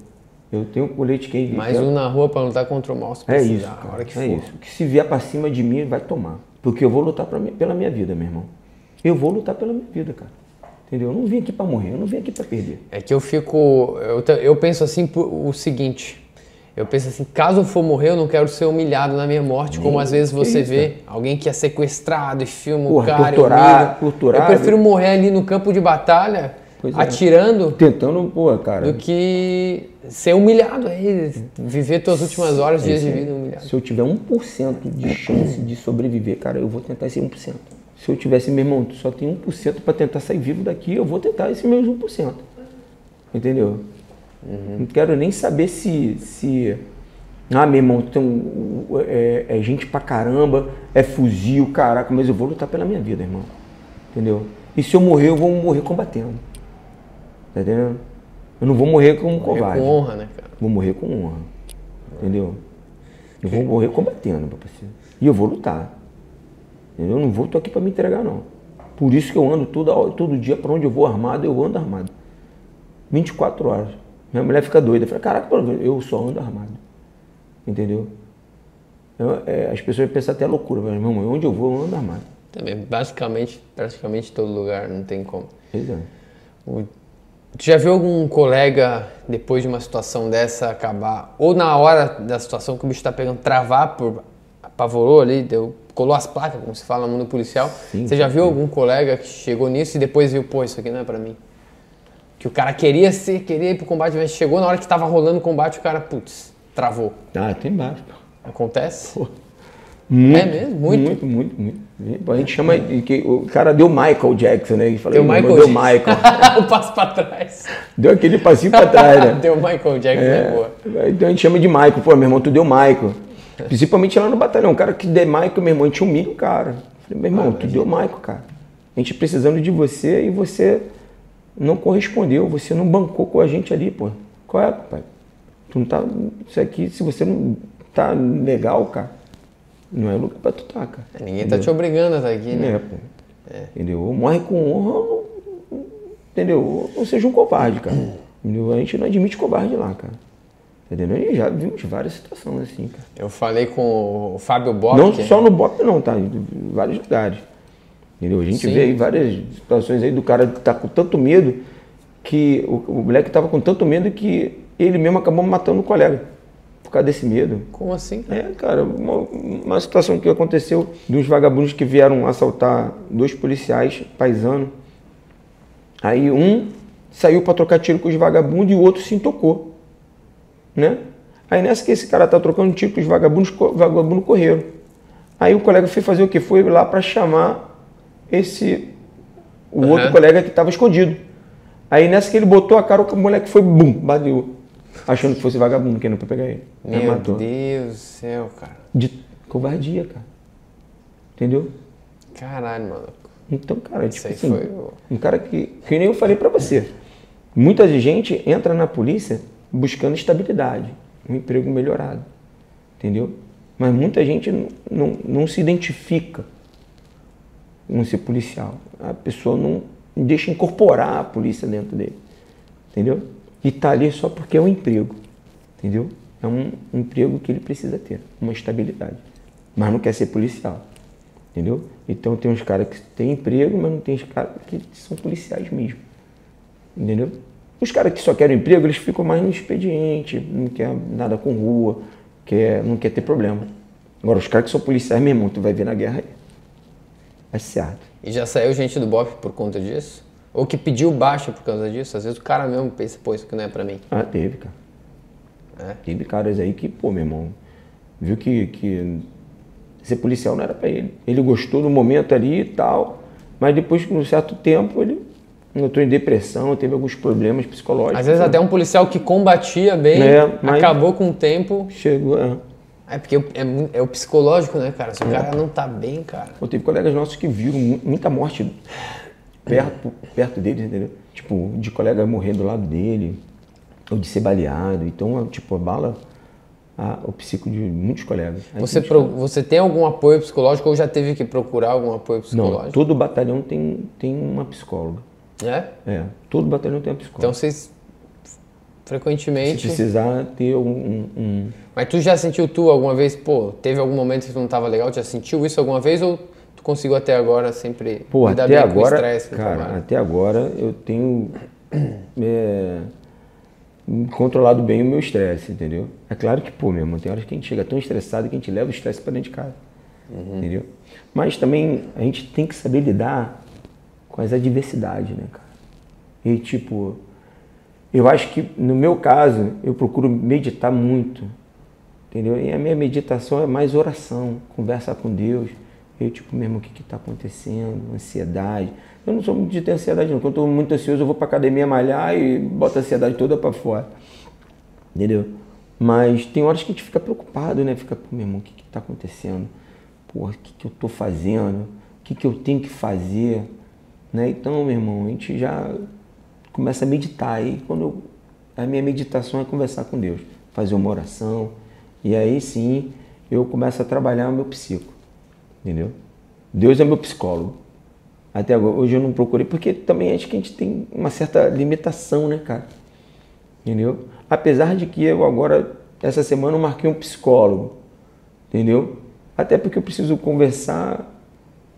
Eu tenho um colete que... Mais um na rua para lutar contra o mal, se precisar. É isso, cara, a hora que for. É isso. Que se vier para cima de mim, vai tomar. Porque eu vou lutar pela minha vida, meu irmão. Eu vou lutar pela minha vida, cara. Entendeu? Eu não vim aqui para morrer, eu não vim aqui para perder. É que eu fico... Eu penso assim o seguinte... Eu penso assim, caso eu for morrer, eu não quero ser humilhado na minha morte, como às vezes você vê alguém que é sequestrado e filma o cara. Torturado. Eu prefiro morrer ali no campo de batalha, atirando, tentando, cara, do que ser humilhado aí, viver tuas últimas horas, dias de vida humilhado. Se eu tiver 1% de chance de sobreviver, cara, eu vou tentar esse 1%. Se eu tivesse, meu irmão, só tem 1% para tentar sair vivo daqui, eu vou tentar esse mesmo 1%. Entendeu? Uhum. Não quero nem saber se meu irmão, tem, é gente pra caramba, é fuzil, caraca, mas eu vou lutar pela minha vida, irmão. Entendeu? E se eu morrer, eu vou morrer combatendo. Tá entendendo? Eu não vou morrer como covarde. Vou morrer com honra, né, cara? Vou morrer com honra. Entendeu? Eu vou morrer combatendo, parceiro. E eu vou lutar. Entendeu? Eu não tô aqui pra me entregar, não. Por isso que eu ando todo dia pra onde eu vou armado, eu ando armado. 24 horas. Minha mulher fica doida. Fala, caraca, eu só ando armado. Entendeu? As pessoas pensam até loucura. Mas, mamãe, onde eu vou, eu ando armado. Também, praticamente todo lugar, não tem como. Exato. Tu já viu algum colega, depois de uma situação dessa, acabar, ou na hora da situação que o bicho tá pegando, travar, apavorou ali, colou as placas, como se fala no mundo policial. Sim, você já viu algum colega que chegou nisso e depois viu, pô, isso aqui não é pra mim? Que o cara queria ir pro combate, mas chegou na hora que tava rolando o combate, o cara, putz, travou. Ah, tem mais. Acontece? Pô, muito, é mesmo? Muito? Muito. A gente chama, o cara deu Michael Jackson, né? Fala, deu Michael Jackson. O passo pra trás. Deu aquele passinho pra trás, né? Deu Michael Jackson, é boa. Então a gente chama de Michael. Pô, meu irmão, tu deu Michael. Principalmente lá no batalhão. O cara que der Michael, meu irmão, a gente humilha o cara. Falei, meu irmão, tu deu Michael, cara. A gente precisando de você e você... não correspondeu, você não bancou com a gente ali, pô. Qual é, pai? Tu não tá... Isso aqui, se você não tá legal, cara, não é lugar pra tu tá, cara. Ninguém tá te obrigando a estar aqui, né? É, pô. É. Entendeu? Morre com honra, entendeu? Não seja um covarde, cara. Entendeu? A gente não admite covarde lá, cara. Entendeu? E já vimos várias situações assim, cara. Eu falei com o Fábio Bop. Não só no Bop não, tá? Em vários lugares. Entendeu? A gente vê aí várias situações aí do cara que tá com tanto medo que o moleque tava com tanto medo que ele mesmo acabou matando o colega por causa desse medo. Como assim? É, cara, uma situação que aconteceu de uns vagabundos que vieram assaltar dois policiais paisano. Aí um saiu para trocar tiro com os vagabundos e o outro se intocou, né? Aí nessa que esse cara tá trocando tiro com os vagabundos, vagabundo correram. Aí o colega foi fazer o quê? Foi lá para chamar o outro colega que estava escondido. Aí nessa que ele botou a cara, o moleque foi, bum, bateu. Achando que fosse vagabundo, que não foi pegar ele. Meu Deus do céu, cara. De covardia, cara. Entendeu? Caralho, mano. Então, cara, tipo assim, foi... um cara que nem eu falei pra você. Muita gente entra na polícia buscando estabilidade, um emprego melhorado. Entendeu? Mas muita gente não se identifica. Não ser policial. A pessoa não deixa incorporar a polícia dentro dele. Entendeu? E tá ali só porque é um emprego. Entendeu? É um emprego que ele precisa ter. Uma estabilidade. Mas não quer ser policial. Entendeu? Então tem uns caras que têm emprego, mas não tem os caras que são policiais mesmo. Entendeu? Os caras que só querem emprego, eles ficam mais no expediente. Não quer nada com rua. Não quer ter problema. Agora, os caras que são policiais, meu irmão, tu vai ver na guerra aí. Certo. E já saiu gente do BOPE por conta disso? Ou que pediu baixa por causa disso? Às vezes o cara mesmo pensa, pô, isso aqui não é pra mim. Ah, teve, cara. É? Teve caras aí que, pô, meu irmão, viu que ser policial não era pra ele. Ele gostou do momento ali e tal, mas depois de um certo tempo ele entrou em depressão, teve alguns problemas psicológicos. Às vezes até um policial que combatia bem, acabou com o tempo. Chegou, É porque é o psicológico, né, cara? Se o cara não tá bem, cara... Eu teve colegas nossos que viram muita morte perto deles, entendeu? Tipo, de colega morrer do lado dele, ou de ser baleado. Então, tipo, abala o psico de muitos colegas. Você tem algum apoio psicológico ou já teve que procurar algum apoio psicológico? Não, todo batalhão tem uma psicóloga. É? É, todo batalhão tem uma psicóloga. Então vocês... frequentemente. Se precisar ter um... Mas tu já sentiu alguma vez, pô, teve algum momento que tu não tava legal, já sentiu isso alguma vez ou tu tu conseguiu até agora sempre lidar bem com o estresse do trabalho? Cara, até agora eu tenho controlado bem o meu estresse, entendeu? É claro que, pô, meu irmão, tem horas que a gente chega tão estressado que a gente leva o estresse para dentro de casa, entendeu? Mas também a gente tem que saber lidar com as adversidades, né, cara? E tipo, eu acho que no meu caso, eu procuro meditar muito, entendeu? E a minha meditação é mais oração, conversar com Deus. Eu tipo, mesmo, o que que tá acontecendo? Ansiedade. Eu não sou muito de ter ansiedade, não. Quando eu tô muito ansioso, eu vou pra academia malhar e boto a ansiedade toda pra fora, entendeu? Mas tem horas que a gente fica preocupado, né? Fica, pô, meu irmão, o que que tá acontecendo? Porra, o que que eu tô fazendo? O que que eu tenho que fazer? Né? Então, meu irmão, a gente já começa a meditar. Aí quando a minha meditação é conversar com Deus, fazer uma oração. E aí sim, eu começo a trabalhar o meu psico, entendeu? Deus é meu psicólogo. Até agora, hoje eu não procurei, porque também acho que a gente tem uma certa limitação, né, cara? Entendeu? Apesar de que eu agora, essa semana, eu marquei um psicólogo, entendeu? Até porque eu preciso conversar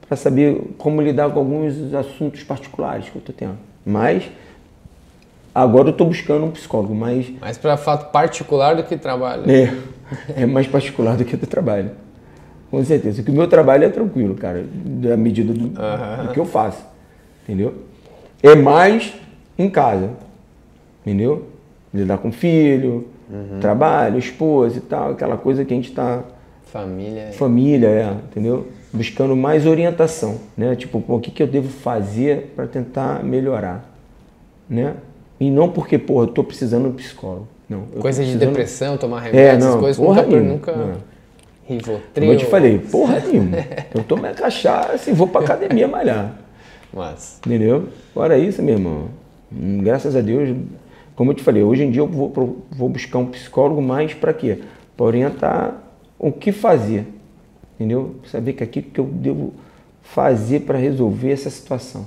para saber como lidar com alguns assuntos particulares que eu tô tendo. Mas agora eu tô buscando um psicólogo, mas... mais para fato particular do que trabalho. É mais particular do que do trabalho. Com certeza. Porque o meu trabalho é tranquilo, cara, da medida do que eu faço, entendeu? É mais em casa, entendeu? Lidar com filho, trabalho, esposa e tal, aquela coisa que a gente tá... família. Família, entendeu? Buscando mais orientação, né? Tipo, pô, o que que eu devo fazer para tentar melhorar, né? E não porque, porra, eu tô precisando de um psicólogo. Não, coisa de depressão, tomar remédio, essas coisas, nunca... Rivotril. Eu te falei, porra nenhuma. Eu tomo minha cachaça e vou pra academia malhar. Mas... entendeu? Fora isso, meu irmão, graças a Deus, como eu te falei, hoje em dia eu vou buscar um psicólogo mais pra quê? Pra orientar o que fazer, entendeu? Saber que aqui que eu devo fazer pra resolver essa situação,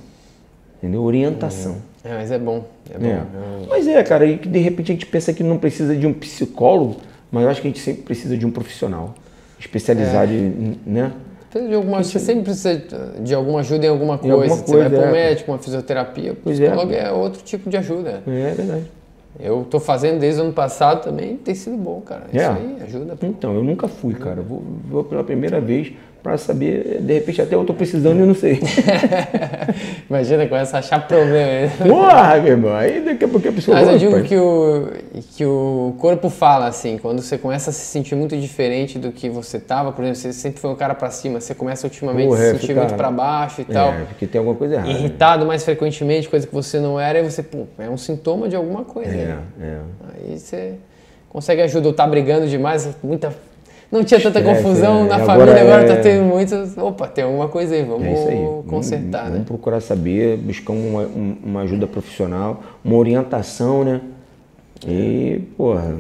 entendeu? Orientação. É, mas é bom. É bom. Mas cara, e de repente a gente pensa que não precisa de um psicólogo, mas eu acho que a gente sempre precisa de um profissional especializado, né? Você sempre precisa de alguma ajuda em alguma coisa. Você vai para um médico, uma fisioterapia, psicólogo é outro tipo de ajuda. É verdade. Eu tô fazendo desde o ano passado também, tem sido bom, cara. Isso aí ajuda. Então, eu nunca fui, cara. Vou pela primeira vez para saber, de repente até eu tô precisando e eu não sei. Imagina, começa a achar problema. Porra, meu irmão, aí daqui a pouco a pessoa... Mas eu digo que o corpo fala, assim, quando você começa a se sentir muito diferente do que você tava, por exemplo, você sempre foi um cara para cima, você começa ultimamente a se sentir muito para baixo e tal. É, porque tem alguma coisa errada. Irritado mais frequentemente, coisa que você não era, e você, pô, é um sintoma de alguma coisa. Aí você consegue ajuda, ou tá brigando demais, muita... Não tinha tanta confusão na família, agora tá tendo muitas. Opa, tem alguma coisa aí, vamos consertar, né? Vamos procurar saber, buscar uma ajuda profissional, uma orientação, né? E, porra,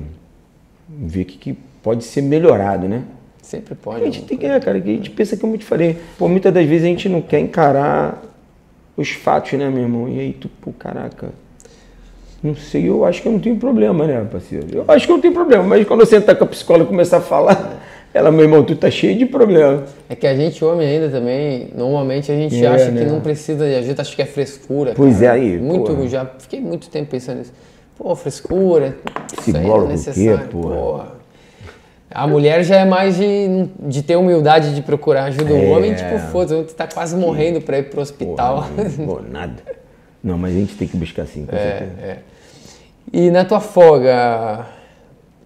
ver o que pode ser melhorado, né? Sempre pode. A gente tem que, cara, que a gente pensa que eu te falei. Pô, muitas das vezes a gente não quer encarar os fatos, né, meu irmão? E aí tu, pô, caraca. Não sei, eu acho que eu não tenho problema, né, parceiro? Eu acho que eu não tenho problema, mas quando eu sentar com a psicóloga e começar a falar, ela, meu irmão, tu tá cheio de problema. É que a gente, homem ainda também, normalmente a gente acha que não precisa de ajuda, acha que é frescura. Pois é, aí. Porra. Já fiquei muito tempo pensando nisso. Pô, frescura, isso aí não é necessário. Quê, porra. A mulher já é mais de ter humildade de procurar ajuda. O homem, tipo, foda-se, tá quase morrendo pra ir pro hospital. Porra, nada. Não, mas a gente tem que buscar sim, com certeza. E na tua folga,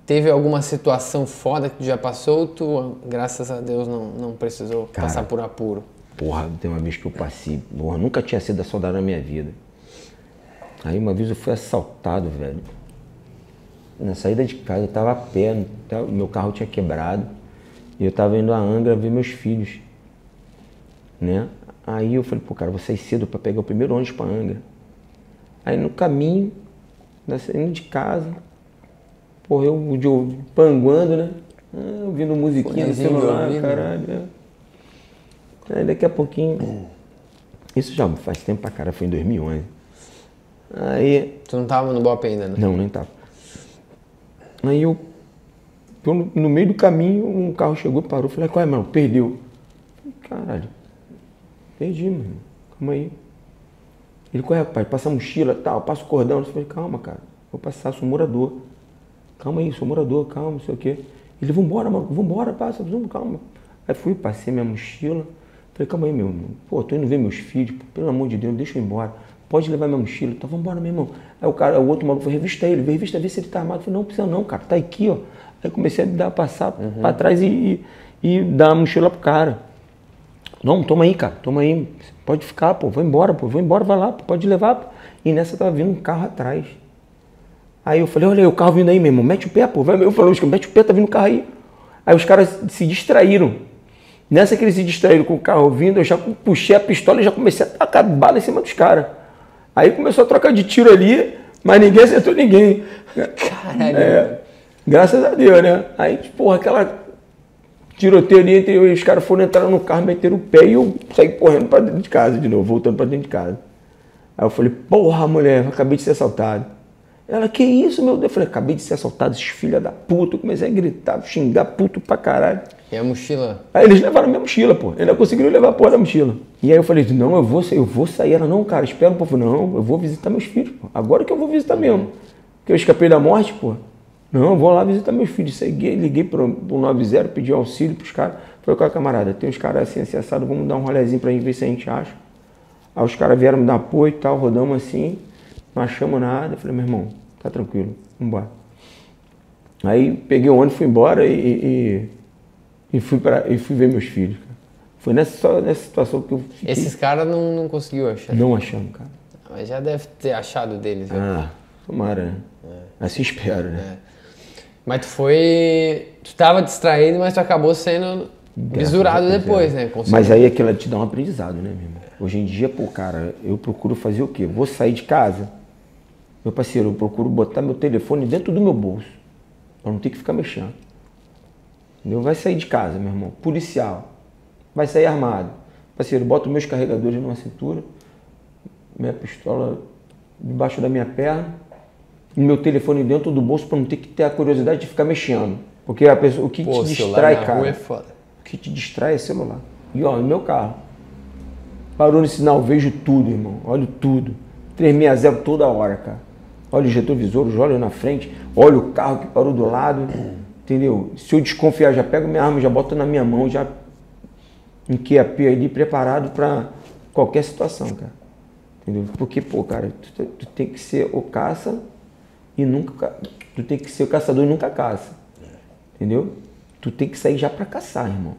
teve alguma situação foda que tu já passou? Tu, graças a Deus, não precisou passar por apuro. Porra, tem uma vez que eu passei. Porra, nunca tinha sido assaltado na minha vida. Aí uma vez eu fui assaltado, velho. Na saída de casa, eu tava a pé, meu carro tinha quebrado. E eu tava indo a Angra ver meus filhos, né? Aí eu falei, pô, cara, vou sair cedo pra pegar o primeiro ônibus pra Angra. Aí no caminho, saindo de casa, porra, eu panguando, né? Ouvindo musiquinha no celular, caralho. Né? Aí daqui a pouquinho... Isso já faz tempo pra caralho, foi em 2011. Aí... Tu não tava no BOPE ainda, né? Não, nem tava. Aí eu... No meio do caminho, um carro chegou, parou, falei, qual é, mano? Perdeu. Falei, caralho. Entendi, mano. Calma aí. Ele, qual é, rapaz? Passa a mochila, tal, passa o cordão. Eu falei, calma, cara. Vou passar, sou morador. Calma aí, sou morador, calma, não sei o quê. Ele, vambora, mano, vambora, passa, calma. Aí fui, passei minha mochila. Falei, calma aí, meu irmão. Pô, tô indo ver meus filhos, pô, pelo amor de Deus, deixa eu ir embora. Pode levar minha mochila, tá, vambora, meu irmão. Aí o cara, o outro maluco foi, revista ele, revista, vê se ele tá armado. Eu falei, não, precisa não, cara, tá aqui, ó. Aí comecei a dar, passar pra trás e dar a mochila pro cara. Não, toma aí, pode ficar, pô, vai embora, vai lá, pô, pode levar. Pô. E nessa tava vindo um carro atrás. Aí eu falei, olha aí, o carro vindo aí, meu irmão, mete o pé, pô, vai, eu falei, mete o pé, tá vindo o carro aí. Aí os caras se distraíram. Nessa que eles se distraíram com o carro vindo, eu já puxei a pistola e já comecei a tacar bala em cima dos caras. Aí começou a troca de tiro ali, mas ninguém acertou ninguém. Caralho. É, graças a Deus, né? Aí, porra, aquela tiroteio ali entre eu e os caras foram, entraram no carro, meteram o pé e eu saí correndo pra dentro de casa de novo, voltando pra dentro de casa. Aí eu falei, porra, mulher, acabei de ser assaltado. Ela, que isso, meu Deus? Eu falei, acabei de ser assaltado, esses filha da puta. Eu comecei a gritar, xingar puto pra caralho. E a mochila? Aí eles levaram minha mochila, pô. Eles não conseguiram levar a porra da mochila. E aí eu falei, não, eu vou sair. Ela, não, cara, espera um pouco. Não, eu vou visitar meus filhos, pô. Agora que eu vou visitar mesmo. Porque eu escapei da morte, pô. Não, eu vou lá visitar meus filhos. Segui, liguei pro 90, pedi auxílio pros caras. Falei, cara, camarada, tem uns caras assim, acessados, vamos dar um rolezinho pra gente ver se a gente acha. Aí os caras vieram me dar apoio e tal, rodamos assim. Não achamos nada. Eu falei, meu irmão, tá tranquilo, vambora. Aí peguei o ônibus, fui embora e fui ver meus filhos, cara. Foi nessa situação que eu fiquei. Esses caras não conseguiu achar? Não achamos, cara. Mas já deve ter achado deles. Ah, tomara, né? É. Assim espero, né? É. Mas tu foi... Tu tava distraído, mas tu acabou sendo visurado depois, né? Mas aí aquilo te dá um aprendizado, né, meu irmão? Hoje em dia, pô, cara, eu procuro fazer o quê? Vou sair de casa, meu parceiro, eu procuro botar meu telefone dentro do meu bolso, pra não ter que ficar mexendo. Entendeu? Vai sair de casa, meu irmão, policial, vai sair armado. Parceiro, boto meus carregadores numa cintura, minha pistola debaixo da minha perna, e meu telefone dentro do bolso pra não ter que ter a curiosidade de ficar mexendo. Porque a pessoa, o que te distrai, cara, rua é foda. O que te distrai é celular. E ó, no meu carro, parou no sinal, vejo tudo, irmão, olho tudo. 360 toda hora, cara. Olha os retrovisores, olho na frente, olha o carro que parou do lado, entendeu? Se eu desconfiar, já pego minha arma, já boto na minha mão, já em QAP ali, preparado pra qualquer situação, cara. Entendeu? Porque, pô, cara, tu tem que ser o caça e nunca... Tu tem que ser o caçador e nunca caça. Entendeu? Tu tem que sair já pra caçar, irmão.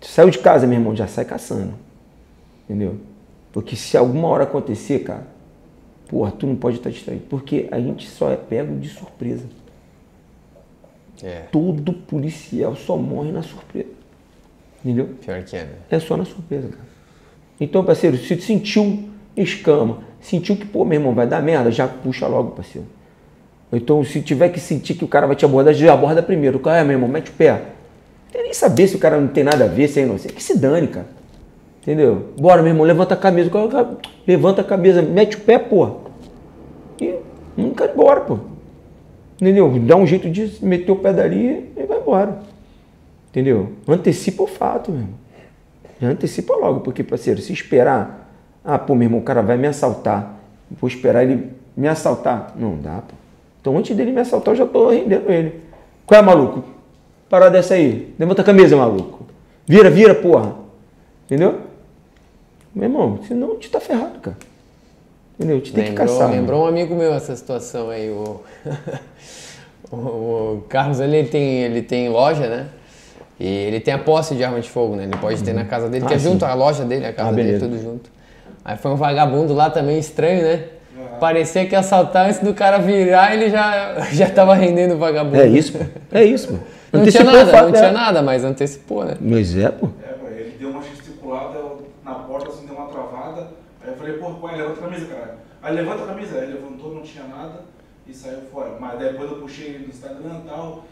Tu saiu de casa, meu irmão, já sai caçando. Entendeu? Porque se alguma hora acontecer, cara, porra, tu não pode estar distraído. Porque a gente só é pego de surpresa. É. Todo policial só morre na surpresa. Entendeu? Pior que é, né? É só na surpresa, cara. Então, parceiro, se tu sentiu escama, sentiu que, pô, meu irmão, vai dar merda, já puxa logo, parceiro. Então, se tiver que sentir que o cara vai te abordar, já aborda primeiro. O cara, é, meu irmão, mete o pé. Não tem nem saber se o cara não tem nada a ver, se é inocente. Que se dane, cara. Entendeu? Bora, meu irmão, levanta a camisa. Levanta a camisa, mete o pé, pô. E nunca embora, pô. Entendeu? Dá um jeito de meter o pé dali e vai embora. Entendeu? Antecipa o fato, meu irmão. Antecipa logo, porque, parceiro, se esperar... Ah, pô, meu irmão, o cara vai me assaltar. Vou esperar ele me assaltar. Não dá, pô. Então, antes dele me assaltar, eu já tô rendendo ele. Qual é, maluco? Parada dessa aí. Levanta a camisa, maluco. Vira, vira, porra. Entendeu? Meu irmão, senão a gente tá ferrado, cara. Entendeu? A gente tem que caçar. Lembrou um amigo meu essa situação aí. O Carlos, ele tem loja, né? E ele tem a posse de arma de fogo, né? Ele pode ter na casa dele, que é junto à loja dele, a casa dele, tudo junto. Aí foi um vagabundo lá também, estranho, né? Parecia que assaltar antes do cara virar, ele já tava rendendo o vagabundo. É isso, pô. É isso, pô. Não tinha nada, não tinha nada, mas antecipou, né? Mas é, pô. É, pô. Ele deu uma gesticulada na porta, assim, deu uma travada. Aí eu falei, porra, pai, levanta a camisa, cara. Aí levanta a camisa. Aí levantou, não tinha nada e saiu fora. Mas depois eu puxei ele no Instagram e tal,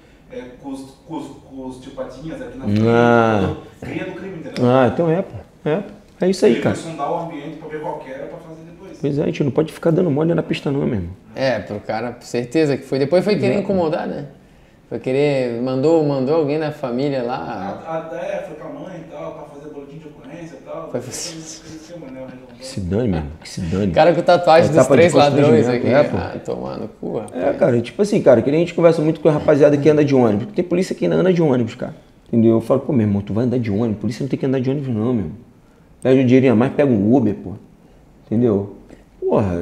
com os tio Patinhas aqui na frente. Ria do crime, entendeu? Ah, então é, pô. É, é isso aí, cara. Ele vai sondar o ambiente pra ver qual que era pra fazer depois. Pois é, a gente não pode ficar dando mole na pista não, meu irmão. É, pro cara, com certeza que foi. Depois foi querer incomodar, né? Foi querer, mandou alguém da família lá. Até foi com a mãe e tal, pra fazer boletim de ocorrência e tal. Foi fazer. Que se dane, mano. Que se dane. Cara com tatuagem dos 3 ladrões aqui. É, pô. Ah, tomando cu, rapaz. É, cara, tipo assim, cara, que nem a gente conversa muito com a rapaziada que anda de ônibus. Porque tem polícia que ainda anda de ônibus, cara. Entendeu? Eu falo, pô, meu irmão, tu vai andar de ônibus? Polícia não tem que andar de ônibus, não, meu irmão. Pede um dinheirinho a mais, pega um Uber, pô. Entendeu? Porra,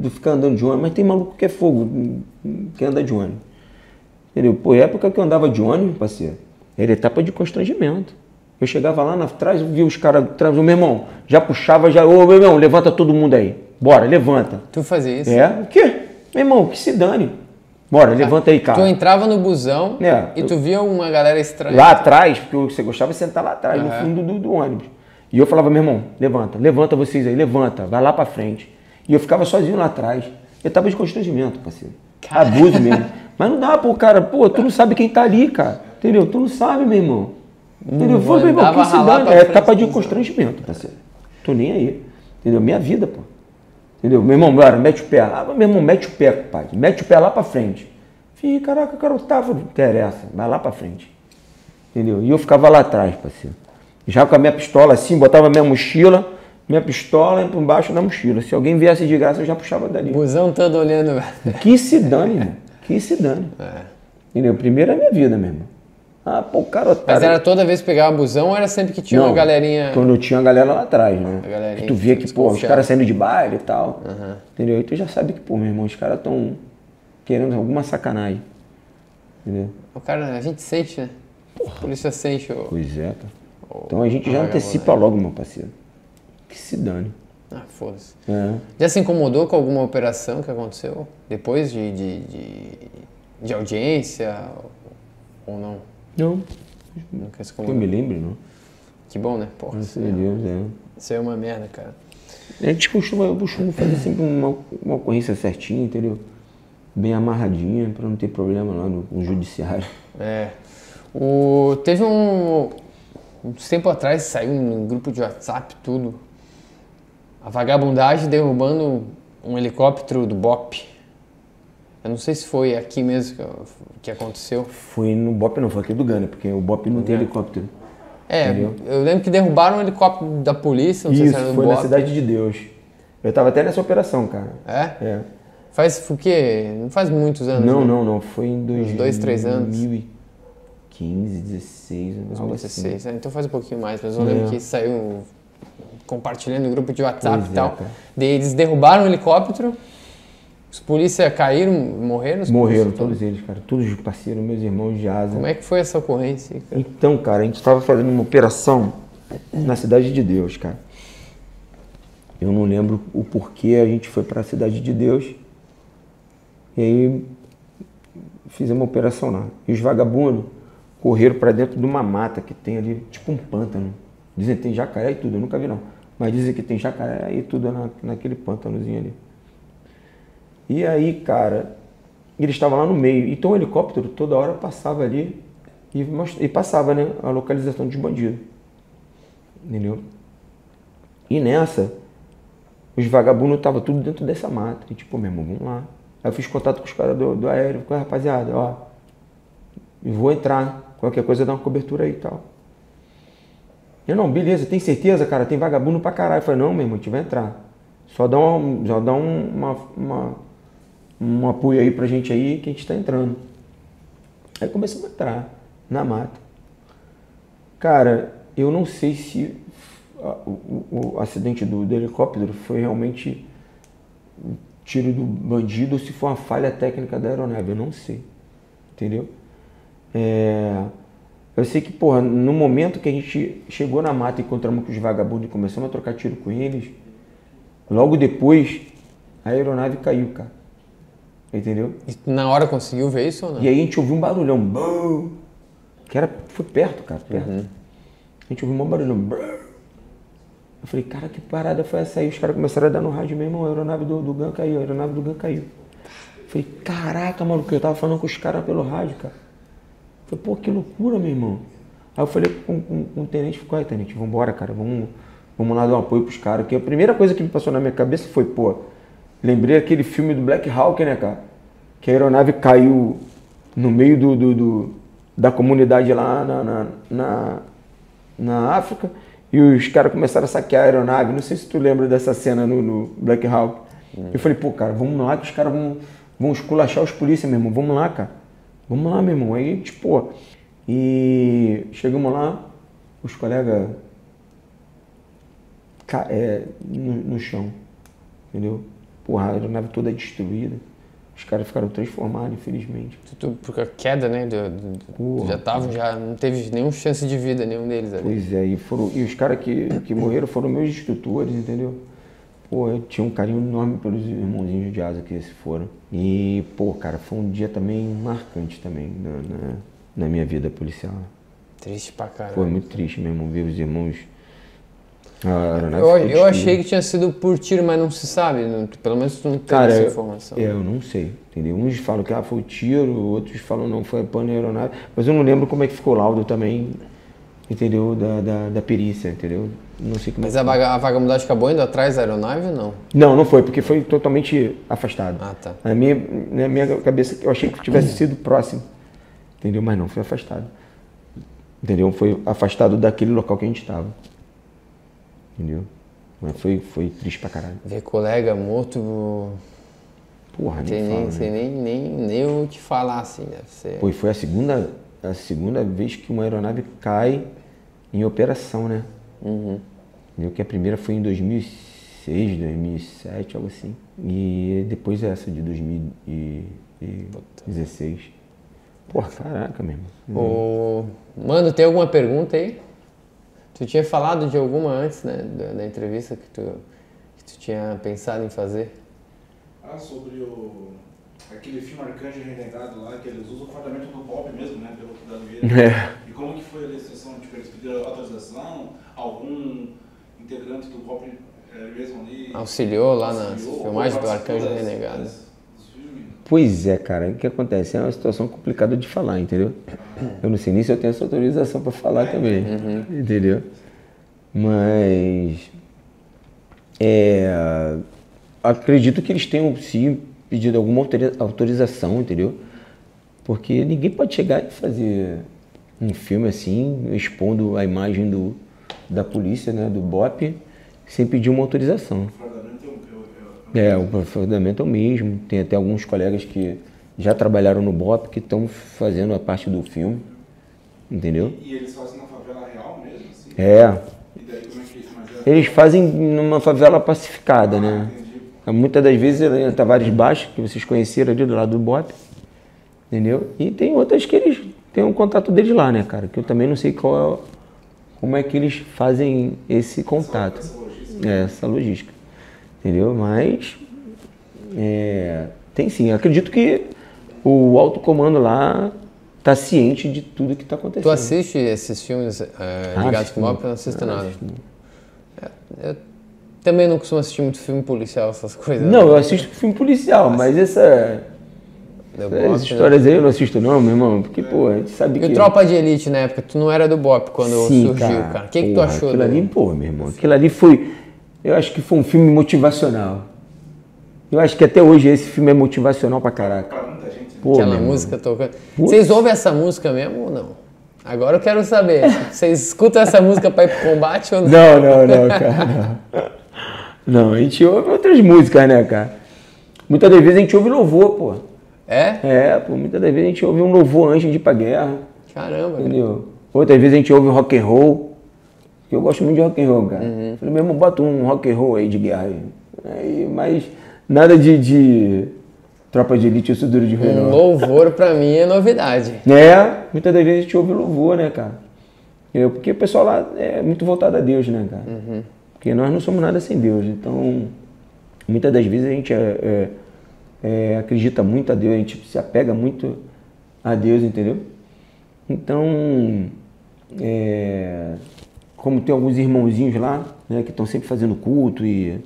de ficar andando de ônibus, mas tem maluco que é fogo, que anda de ônibus. Entendeu? Pô, época que eu andava de ônibus, parceiro, era etapa de constrangimento. Eu chegava lá atrás, eu via os caras atrás, meu irmão, já puxava, já, ô meu irmão, levanta todo mundo aí. Bora, levanta. Tu fazia isso? É, o quê? Meu irmão, que se dane. Bora, levanta aí, cara. Tu entrava no busão e tu via uma galera estranha. Lá atrás, porque você gostava de sentar lá atrás, no fundo do ônibus. E eu falava, meu irmão, levanta, levanta vocês aí, levanta, vai lá pra frente. E eu ficava sozinho lá atrás. Etapa de constrangimento, parceiro. Cara. Abuso mesmo. Mas não dá, pô, cara. Pô, tu não sabe quem tá ali, cara. Entendeu? Tu não sabe, meu irmão. Entendeu? Foi, meu irmão, que se dá. É etapa de constrangimento, parceiro. Tô nem aí. Entendeu? Minha vida, pô. Entendeu? Meu irmão, cara, mete o pé. Ah, meu irmão, mete o pé, pai. Mete o pé lá pra frente. Fih, caraca, cara, eu tava. Não interessa. Vai lá pra frente. Entendeu? E eu ficava lá atrás, parceiro. Já com a minha pistola assim, botava minha mochila. Minha pistola por baixo da mochila. Se alguém viesse de graça, eu já puxava dali. O busão todo olhando. Que se dane, irmão. Que se dane. É. Entendeu? Primeiro é a minha vida mesmo. Ah, pô, cara, otário. Mas era toda vez que pegava o busão ou era sempre que tinha uma galerinha? Quando tinha a galera lá atrás, né? A galerinha que tu via que, pô, os caras saindo de baile e tal. Uhum. Entendeu? E tu já sabe que, pô, meu irmão, os caras estão querendo alguma sacanagem. Entendeu? O cara, a gente sente, né? Porra. A polícia sente. O... Pois é, cara. O... Então a gente já antecipa logo, meu parceiro. Que se dane. Ah, foda-se. É. Já se incomodou com alguma operação que aconteceu? Depois de audiência ou não? Não. Nunca se incomodou. Eu me lembro, não. Que bom, né? Porra. Isso, Deus, é. Isso é uma merda, cara. A gente costuma fazer sempre uma ocorrência certinha, entendeu? Bem amarradinha, pra não ter problema lá no judiciário. É. Teve um tempo atrás, saiu um grupo de WhatsApp, tudo. A vagabundagem derrubando um helicóptero do BOPE. Eu não sei se foi aqui mesmo que aconteceu. Foi no BOPE não, foi aqui do GAN, porque o BOPE não tem helicóptero. É, entendeu? Eu lembro que derrubaram um helicóptero da polícia, não sei se era do BOPE. Isso, foi na Cidade de Deus. Eu tava até nessa operação, cara. É? É. Faz o quê? Não faz muitos anos, não, né? Não. Foi em 2, 3 anos. 2015, 16, algo assim. É, então faz um pouquinho mais, mas eu lembro que saiu... compartilhando o grupo de WhatsApp e tal. Eles derrubaram o helicóptero, os polícias caíram, morreram? Morreram, todos eles, cara. Todos os parceiros, meus irmãos de asa. Como é que foi essa ocorrência, cara? Então, cara, a gente estava fazendo uma operação na Cidade de Deus, cara. Eu não lembro o porquê a gente foi para a Cidade de Deus. E aí, fizemos uma operação lá. E os vagabundos correram para dentro de uma mata que tem ali, tipo um pântano. Dizem que tem jacaré e tudo, eu nunca vi não. Mas dizem que tem jacaré e tudo naquele pântanozinho ali. E aí, cara, ele estava lá no meio. Então o helicóptero toda hora passava ali e passava, né, a localização dos bandidos. Entendeu? E nessa, os vagabundos estavam tudo dentro dessa mata. E tipo, meu irmão, vamos lá. Aí eu fiz contato com os caras do aéreo. Falei, rapaziada, ó, eu vou entrar. Qualquer coisa dá uma cobertura aí e tal. Eu, não, beleza, tem certeza, cara? Tem vagabundo pra caralho. Eu falei, não, meu irmão, a gente vai entrar. Só dá um apoio aí pra gente aí que a gente tá entrando. Aí começamos a entrar na mata. Cara, eu não sei se o acidente do helicóptero foi realmente tiro do bandido ou se foi uma falha técnica da aeronave. Eu não sei. Entendeu? Eu sei que, porra, no momento que a gente chegou na mata e encontramos com os vagabundos e começamos a trocar tiro com eles, logo depois, a aeronave caiu, cara. Entendeu? E na hora conseguiu ver isso ou não? E aí a gente ouviu um barulhão. Bum, que era, foi perto, cara, perto. Uhum. A gente ouviu um barulhão. Bum. Eu falei, cara, que parada foi essa aí? Os caras começaram a dar no rádio mesmo, a aeronave do GAN caiu, a aeronave do GAN caiu. Eu falei, caraca, maluco, eu tava falando com os caras pelo rádio, cara. Eu falei, pô, que loucura, meu irmão. Aí eu falei com o tenente, ficou aí, tenente, vambora, cara, vamos lá dar um apoio pros caras. Que a primeira coisa que me passou na minha cabeça foi, pô, lembrei aquele filme do Black Hawk, né, cara? Que a aeronave caiu no meio da comunidade lá na África, e os caras começaram a saquear a aeronave. Não sei se tu lembra dessa cena no Black Hawk. Eu falei, pô, cara, vamos lá que os caras vão esculachar os polícia, meu irmão. Vamos lá, cara. Vamos lá, meu irmão. Aí, tipo, e chegamos lá, os colegas no chão, entendeu? Porra, a aeronave toda destruída. Os caras ficaram transformados, infelizmente. Tudo porque a queda, né? Já não teve nenhuma chance de vida, nenhum deles ali. Pois é, e os caras que morreram foram meus instrutores, entendeu? Pô, eu tinha um carinho enorme pelos irmãozinhos de asa que esses foram. E, pô, cara, foi um dia também marcante também na minha vida policial. Triste pra caralho. Foi muito triste mesmo ver os irmãos. Eu achei que tinha sido por tiro, mas não se sabe. Pelo menos tu não tem essa informação. Eu não sei, entendeu? Uns falam que foi tiro, outros falam não, foi pane aeronave. Mas eu não lembro como é que ficou o laudo também, entendeu? Da perícia, entendeu? Não sei como. Mas a vagabundagem acabou indo atrás da aeronave ou não? Não, não foi, porque foi totalmente afastado. Ah, tá. Na minha cabeça eu achei que tivesse sido próximo, entendeu? Mas não, foi afastado. Entendeu? Foi afastado daquele local que a gente estava. Entendeu? Mas foi triste pra caralho. Ver colega morto. Porra, não sei nem o que falar assim, deve ser. Pô, foi a segunda vez que uma aeronave cai em operação, né? Uhum. Entendeu? Que a primeira foi em 2006, 2007, algo assim. E depois essa de 2016. Porra, caraca mesmo. Mano, tem alguma pergunta aí? Tu tinha falado de alguma antes, né, da entrevista que tu tinha pensado em fazer? Ah, sobre aquele filme Arcanjo Renegado lá, que eles usam o fardamento do BOPE mesmo, né, pelo que dá no vídeo. E como que foi a licenciação? Tipo, eles pediram autorização? Algum integrante do BOPE mesmo ali? Auxiliou lá na filmagem do Arcanjo Renegado. Pois é, cara, o que acontece? É uma situação complicada de falar, entendeu? Eu não sei nem se eu tenho essa autorização para falar também, entendeu? Mas acredito que eles tenham sim pedido alguma autorização, entendeu? Porque ninguém pode chegar e fazer um filme assim, expondo a imagem da polícia, né, do BOPE, sem pedir uma autorização. O aprofundamento é o mesmo. Tem até alguns colegas que já trabalharam no BOPE que estão fazendo a parte do filme, entendeu? E eles fazem na favela real mesmo? Assim? É. E daí, como é que eles fazem numa favela pacificada, né? Entendi. Muitas das vezes é Tavares Baixo, que vocês conheceram ali do lado do BOPE, entendeu? E tem outras que eles têm um contato deles lá, né, cara? Que eu também não sei como é que eles fazem esse contato. Essa logística. Essa logística. Entendeu? Mas tem sim. Acredito que o alto comando lá tá ciente de tudo que tá acontecendo. Tu assiste esses filmes ligados com o BOPE? Eu não assisto nada. Eu também não costumo assistir muito filme policial, essas coisas. Não, eu assisto filme policial, mas essas histórias aí eu não assisto não, meu irmão. Porque, pô, a gente sabe que... E o Tropa de Elite na época, tu não era do BOPE quando surgiu, cara. O que tu achou? Aquilo ali, pô, meu irmão, aquilo ali foi... Eu acho que foi um filme motivacional. Eu acho que até hoje esse filme é motivacional pra caraca. Pô, aquela música tocando. Vocês ouvem essa música mesmo ou não? Agora eu quero saber. Vocês escutam essa música pra ir pro combate ou não? Não, cara. Não, a gente ouve outras músicas, né, cara? Muitas das vezes a gente ouve louvor, pô. É? É, pô. Muitas das vezes a gente ouve um louvor antes de ir pra guerra. Caramba. Entendeu? Cara. Outras vezes a gente ouve rock and roll. Eu gosto muito de rock and roll, cara. Eu falei, mesmo bota um rock and roll aí de guerra. Aí, mas nada de Tropa de Elite ou Suduro de Renan. Louvor pra mim é novidade. Muitas das vezes a gente ouve louvor, né, cara? Porque o pessoal lá é muito voltado a Deus, né, cara? Porque nós não somos nada sem Deus. Então, muitas das vezes a gente acredita muito a Deus, a gente se apega muito a Deus, entendeu? Então, como tem alguns irmãozinhos lá, né, que estão sempre fazendo culto e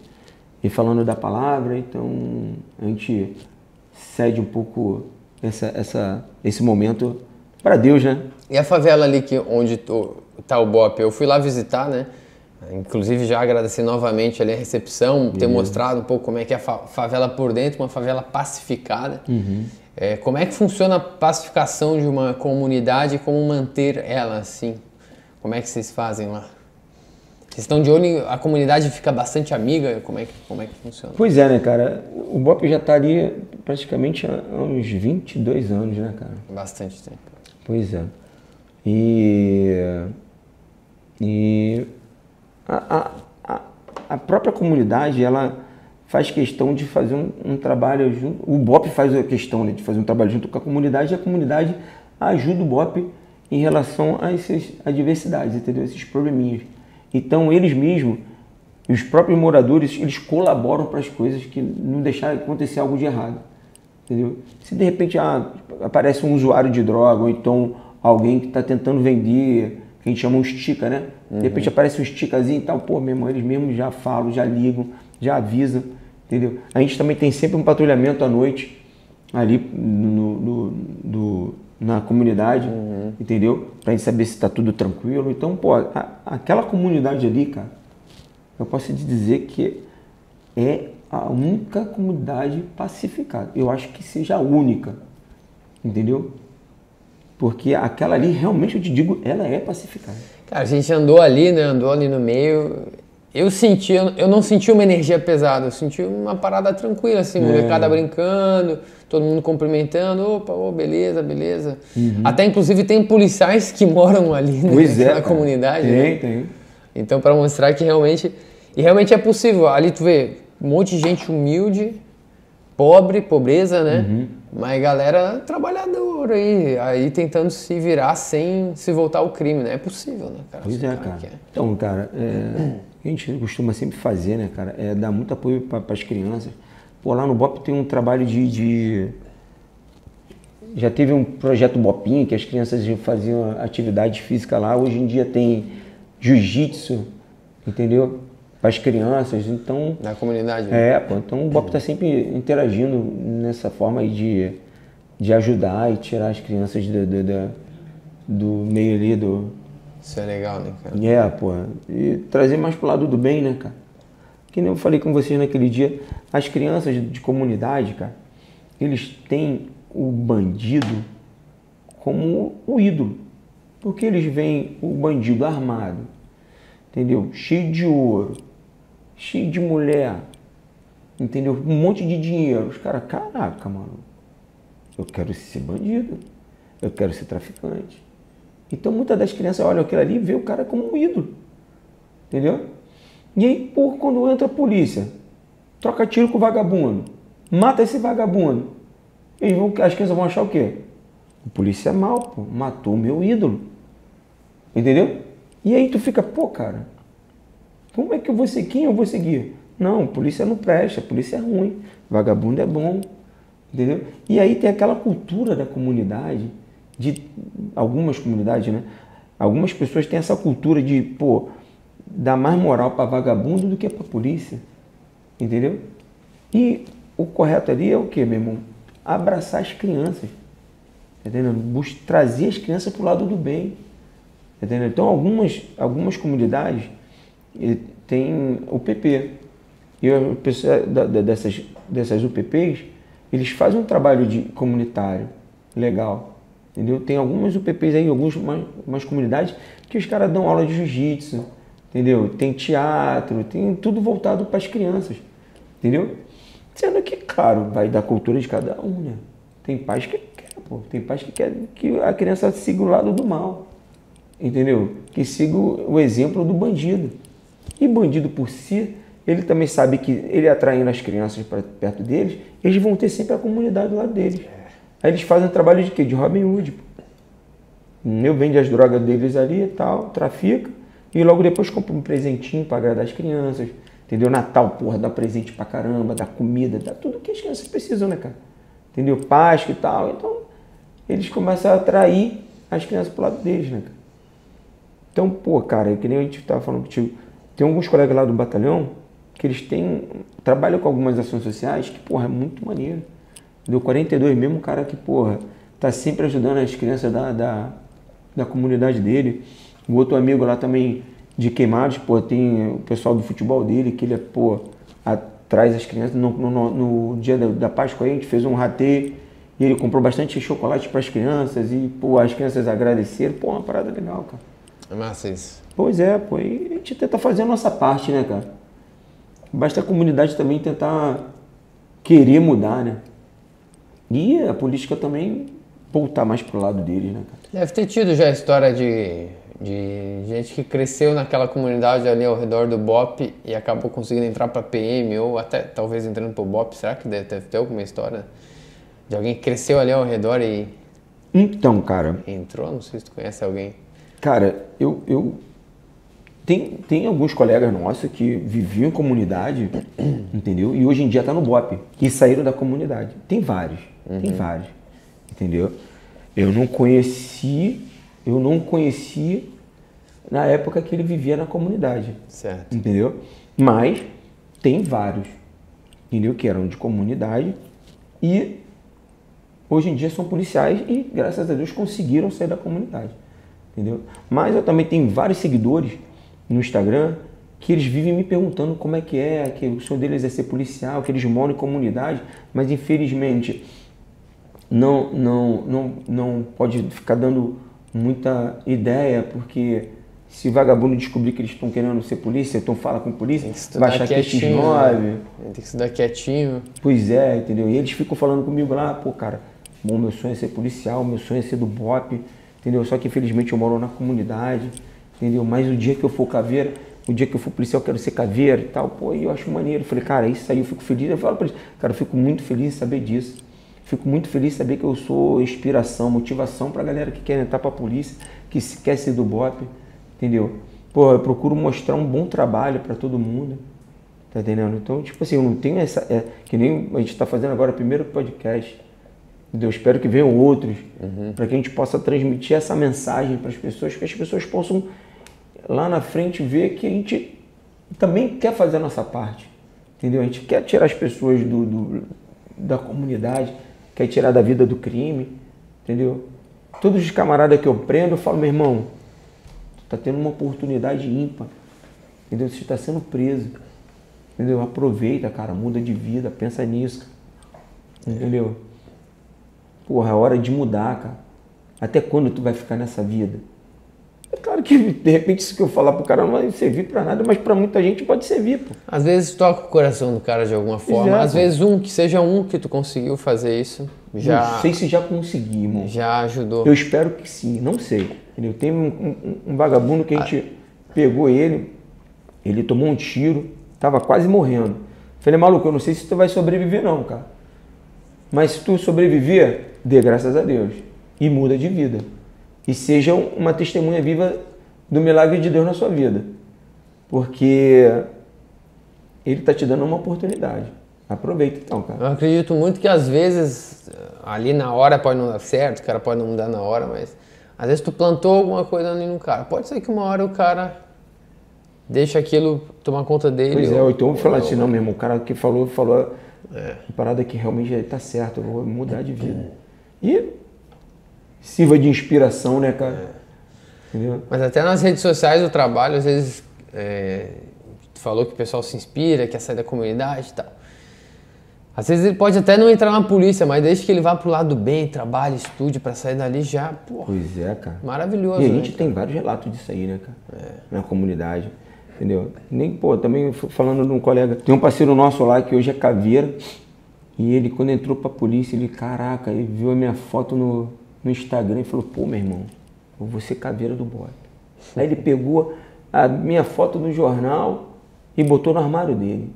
falando da palavra, então a gente cede um pouco esse momento para Deus, né? E a favela ali onde tá o BOPE, eu fui lá visitar, né? Inclusive já agradeci novamente ali a recepção, ter mostrado um pouco como é que é a favela por dentro, uma favela pacificada. Como é que funciona a pacificação de uma comunidade e como manter ela assim? Como é que vocês fazem lá? Vocês estão de olho, a comunidade fica bastante amiga? Como é que funciona? Pois é, né, cara? O BOPE já está ali praticamente há uns 22 anos, né, cara? Bastante tempo. Pois é. E a própria comunidade, ela faz questão de fazer um trabalho junto. O BOPE faz a questão, né, de fazer um trabalho junto com a comunidade, e a comunidade ajuda o BOPE em relação a essas adversidades, entendeu? Esses probleminhas. Então eles mesmos, os próprios moradores, eles colaboram para as coisas, que não deixar acontecer algo de errado, entendeu? Se de repente aparece um usuário de droga, ou então alguém que está tentando vender, que a gente chama um estica, né? Uhum. De repente aparece um esticazinho e tal, pô, meu irmão, eles mesmos já falam, já ligam, já avisam, entendeu? A gente também tem sempre um patrulhamento à noite ali na comunidade, uhum, entendeu? Pra gente saber se tá tudo tranquilo. Então, pô, aquela comunidade ali, cara, eu posso te dizer que é a única comunidade pacificada. Eu acho que seja a única, entendeu? Porque aquela ali, realmente, eu te digo, ela é pacificada. Cara, a gente andou ali, né? Andou ali no meio. Eu não senti uma energia pesada, eu senti uma parada tranquila, assim, molecada brincando, todo mundo cumprimentando, opa, oh, beleza, beleza. Uhum. Até, inclusive, tem policiais que moram ali, né, na comunidade. Tem, né? Tem. Então, para mostrar que realmente... E realmente é possível. Ali tu vê um monte de gente humilde, pobreza, né? Uhum. Mas galera trabalhadora aí tentando se virar sem se voltar ao crime, né? É possível, né, cara? Pois é, cara. Então, cara... a gente costuma sempre fazer, né, cara, é dar muito apoio para as crianças. Pô, lá no BOPE tem um trabalho Já teve um projeto BOPinho, que as crianças faziam atividade física lá. Hoje em dia tem jiu-jitsu, entendeu? Para as crianças, então... Na comunidade, né? É, pô, então o BOPE está sempre interagindo nessa forma aí de ajudar e tirar as crianças do meio ali do... Isso é legal, né, cara? Pô. E trazer mais pro lado do bem, né, cara? Que nem eu falei com vocês naquele dia, as crianças de comunidade, cara, eles têm o bandido como o ídolo. Porque eles veem o bandido armado, entendeu? Cheio de ouro, cheio de mulher, entendeu? Um monte de dinheiro. Os caras, caraca, mano, eu quero ser bandido, eu quero ser traficante. Então, muitas das crianças olham aquilo ali e vê o cara como um ídolo, entendeu? E aí, quando entra a polícia, troca tiro com o vagabundo, mata esse vagabundo, as crianças vão achar o quê? O polícia é mal, pô, matou o meu ídolo, entendeu? E aí tu fica, pô, cara, como é que eu vou seguir? Quem eu vou seguir? Não, polícia não presta, polícia é ruim, vagabundo é bom, entendeu? E aí tem aquela cultura da comunidade, de algumas comunidades, né? Algumas pessoas têm essa cultura de, pô, dar mais moral para vagabundo do que para polícia, entendeu? E o correto ali é o que, meu irmão? Abraçar as crianças, entendeu? Trazer as crianças para o lado do bem, entendeu? Então, algumas comunidades têm UPP, e o pessoal dessas UPPs, eles fazem um trabalho comunitário legal, entendeu? Tem algumas UPPs aí, algumas comunidades, que os caras dão aula de jiu-jitsu, entendeu? Tem teatro, tem tudo voltado para as crianças, entendeu? Sendo que, claro, vai da cultura de cada um, né? Tem pais que querem, pô. Tem pais que querem que a criança siga o lado do mal, entendeu? Que siga o exemplo do bandido. E bandido por si, ele também sabe que ele atraindo as crianças para perto deles, eles vão ter sempre a comunidade do lado deles. Aí eles fazem um trabalho de quê? De Robin Hood. Eu vendo as drogas deles ali e tal, trafica, e logo depois compra um presentinho para agradar as crianças, entendeu? Natal, porra, dá presente pra caramba, dá comida, dá tudo que as crianças precisam, né, cara? Entendeu? Páscoa e tal. Então, eles começam a atrair as crianças pro lado deles, né, cara? Então, pô, cara, que nem a gente tava falando contigo, tem alguns colegas lá do batalhão que eles trabalham com algumas ações sociais que, porra, é muito maneiro. Deu 42 mesmo, um cara que, porra, tá sempre ajudando as crianças da comunidade dele. O outro amigo lá também de Queimados, pô, tem o pessoal do futebol dele, que ele, pô, atrás das crianças. No dia da Páscoa aí, a gente fez um rateio, E ele comprou bastante chocolate para as crianças e, pô, as crianças agradeceram. Pô, uma parada legal, cara. É massa isso. Pois é, pô. E a gente tenta fazer a nossa parte, né, cara? Basta a comunidade também tentar querer mudar, né? E a política também voltar mais pro lado deles, né, cara? Deve ter tido já a história de gente que cresceu naquela comunidade ali ao redor do BOPE e acabou conseguindo entrar pra PM ou até talvez entrando pro BOPE. Será que deve ter alguma história de alguém que cresceu ali ao redor e... Então, cara... Entrou? Não sei se tu conhece alguém. Cara, eu... Tem alguns colegas nossos que viviam em comunidade, entendeu? E hoje em dia tá no BOPE e saíram da comunidade. Tem vários, uhum. Tem vários, entendeu? Eu não conheci na época que ele vivia na comunidade, certo. Entendeu? Mas tem vários, entendeu? Que eram de comunidade e hoje em dia são policiais e, graças a Deus, conseguiram sair da comunidade, entendeu? Mas eu também tenho vários seguidores no Instagram que eles vivem me perguntando como é, que o sonho deles é ser policial, que eles moram em comunidade, mas infelizmente não pode ficar dando muita ideia, porque se o vagabundo descobrir que eles estão querendo ser polícia, então fala com a polícia, vai achar que é X9. Né? Tem que estudar quietinho. Pois é, entendeu? E eles ficam falando comigo lá, pô, cara, bom, meu sonho é ser policial, meu sonho é ser do BOPE, entendeu? Só que infelizmente eu moro na comunidade, entendeu? Mas o dia que eu for caveira, o dia que eu for policial, eu quero ser caveira e tal, pô, eu acho maneiro. Eu falei, cara, isso aí eu fico feliz. Eu falo pra eles, cara, eu fico muito feliz em saber disso. Fico muito feliz saber que eu sou inspiração, motivação pra galera que quer entrar pra polícia, que quer ser do BOPE, entendeu? Pô, eu procuro mostrar um bom trabalho pra todo mundo, tá entendendo? Então, tipo assim, eu não tenho essa... que nem a gente tá fazendo agora o primeiro podcast, entendeu? Eu espero que venham outros, uhum. Pra que a gente possa transmitir essa mensagem pras pessoas, que as pessoas possam lá na frente ver que a gente também quer fazer a nossa parte, entendeu? A gente quer tirar as pessoas da comunidade, quer tirar da vida do crime, entendeu? Todos os camaradas que eu prendo, eu falo, meu irmão, tu tá tendo uma oportunidade ímpar, entendeu? Você tá sendo preso, entendeu? Aproveita, cara, muda de vida, pensa nisso, cara. Entendeu? Porra, é hora de mudar, cara. Até quando tu vai ficar nessa vida? É claro que, de repente, isso que eu falar pro cara não vai servir pra nada, mas pra muita gente pode servir, pô. Às vezes toca o coração do cara de alguma forma. Já, às vezes que seja um que tu conseguiu fazer isso. Já... Não sei se já consegui, mano. Já ajudou. Eu espero que sim, não sei. Entendeu? Tem um vagabundo que a gente pegou ele tomou um tiro, tava quase morrendo. Falei, maluco, eu não sei se tu vai sobreviver não, cara. Mas se tu sobreviver, dê graças a Deus. E muda de vida. E seja uma testemunha viva do milagre de Deus na sua vida. Porque ele está te dando uma oportunidade. Aproveita então, cara. Eu acredito muito que às vezes, ali na hora pode não dar certo, o cara pode não dar na hora, mas às vezes tu plantou alguma coisa ali no cara. Pode ser que uma hora o cara deixa aquilo tomar conta dele. Pois é, ou então eu vou falar assim, não, meu irmão, o cara que falou a parada que realmente está certo, eu vou mudar de vida. E... sirva de inspiração, né, cara? Entendeu? Mas até nas redes sociais o trabalho, às vezes, tu falou que o pessoal se inspira, quer sair da comunidade e tal. Às vezes ele pode até não entrar na polícia, mas desde que ele vá pro lado do bem, trabalhe, estude, pra sair dali já, pô. Pois é, cara. Maravilhoso, né? E a gente tem vários relatos disso aí, né, cara? É. Na comunidade, entendeu? Nem, pô, também falando de um colega, tem um parceiro nosso lá que hoje é caveira, e ele, quando entrou pra polícia, ele, caraca, ele viu a minha foto no Instagram e falou, pô, meu irmão, eu vou ser caveira do BOPE. Aí ele pegou a minha foto no jornal e botou no armário dele.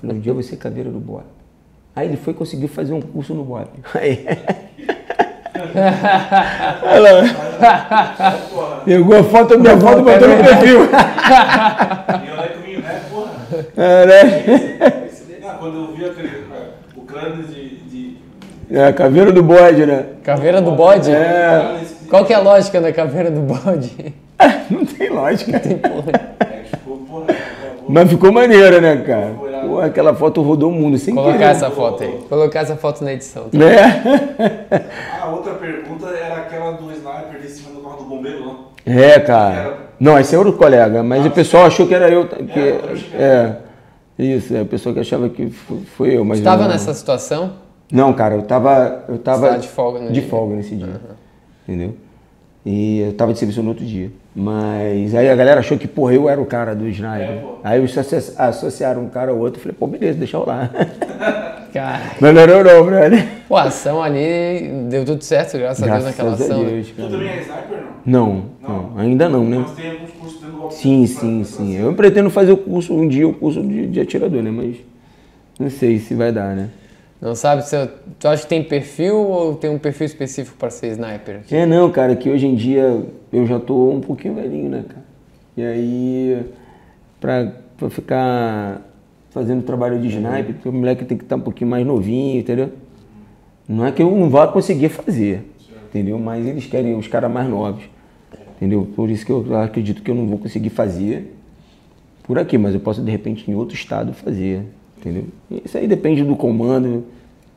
Falei, um dia eu vou ser caveira do BOPE. Aí ele foi e conseguiu fazer um curso no BOPE. Aí... pegou a foto da minha foto e botou no perfil. Quando eu vi o crânio é, caveira do bode, né? Caveira do bode? É. Qual que é a lógica da caveira do bode? Não tem lógica. Não tem porra. Mas ficou maneiro, né, cara? Pô, aquela foto rodou o mundo sem querer. Colocar essa foto aí. Colocar essa foto na edição. Tá? Né? A outra pergunta era aquela do sniper de cima do carro do bombeiro, não? É, cara. Não, esse é outro colega, mas o pessoal achou que era eu. Que, é, isso, é, o pessoal que achava que foi eu, mas... Você estava nessa situação? Não, cara, eu tava de folga nesse dia, entendeu? E eu tava de serviço no outro dia. Mas aí a galera achou que, porra, eu era o cara do sniper. Aí eles associaram um cara ao outro. Eu falei, pô, beleza, deixa eu lá. Cara. Melhorou não, brother. Pô, a ação ali deu tudo certo, graças a Deus, naquela ação. Deus, tu também é sniper, não? Não, ainda não, né? Mas tem alguns cursos dentro do golpe. Sim. Eu pretendo fazer o curso de atirador, né? Mas não sei se vai dar, né? Não sabe, tu acha que tem perfil ou tem um perfil específico para ser sniper? É, não, cara, que hoje em dia eu já tô um pouquinho velhinho, né, cara? E aí, pra ficar fazendo trabalho de sniper, porque o moleque tem que estar um pouquinho mais novinho, entendeu? Não é que eu não vá conseguir fazer, entendeu? Mas eles querem os caras mais novos, entendeu? Por isso que eu acredito que eu não vou conseguir fazer por aqui, mas eu posso, de repente, em outro estado fazer, entendeu? Isso aí depende do comando,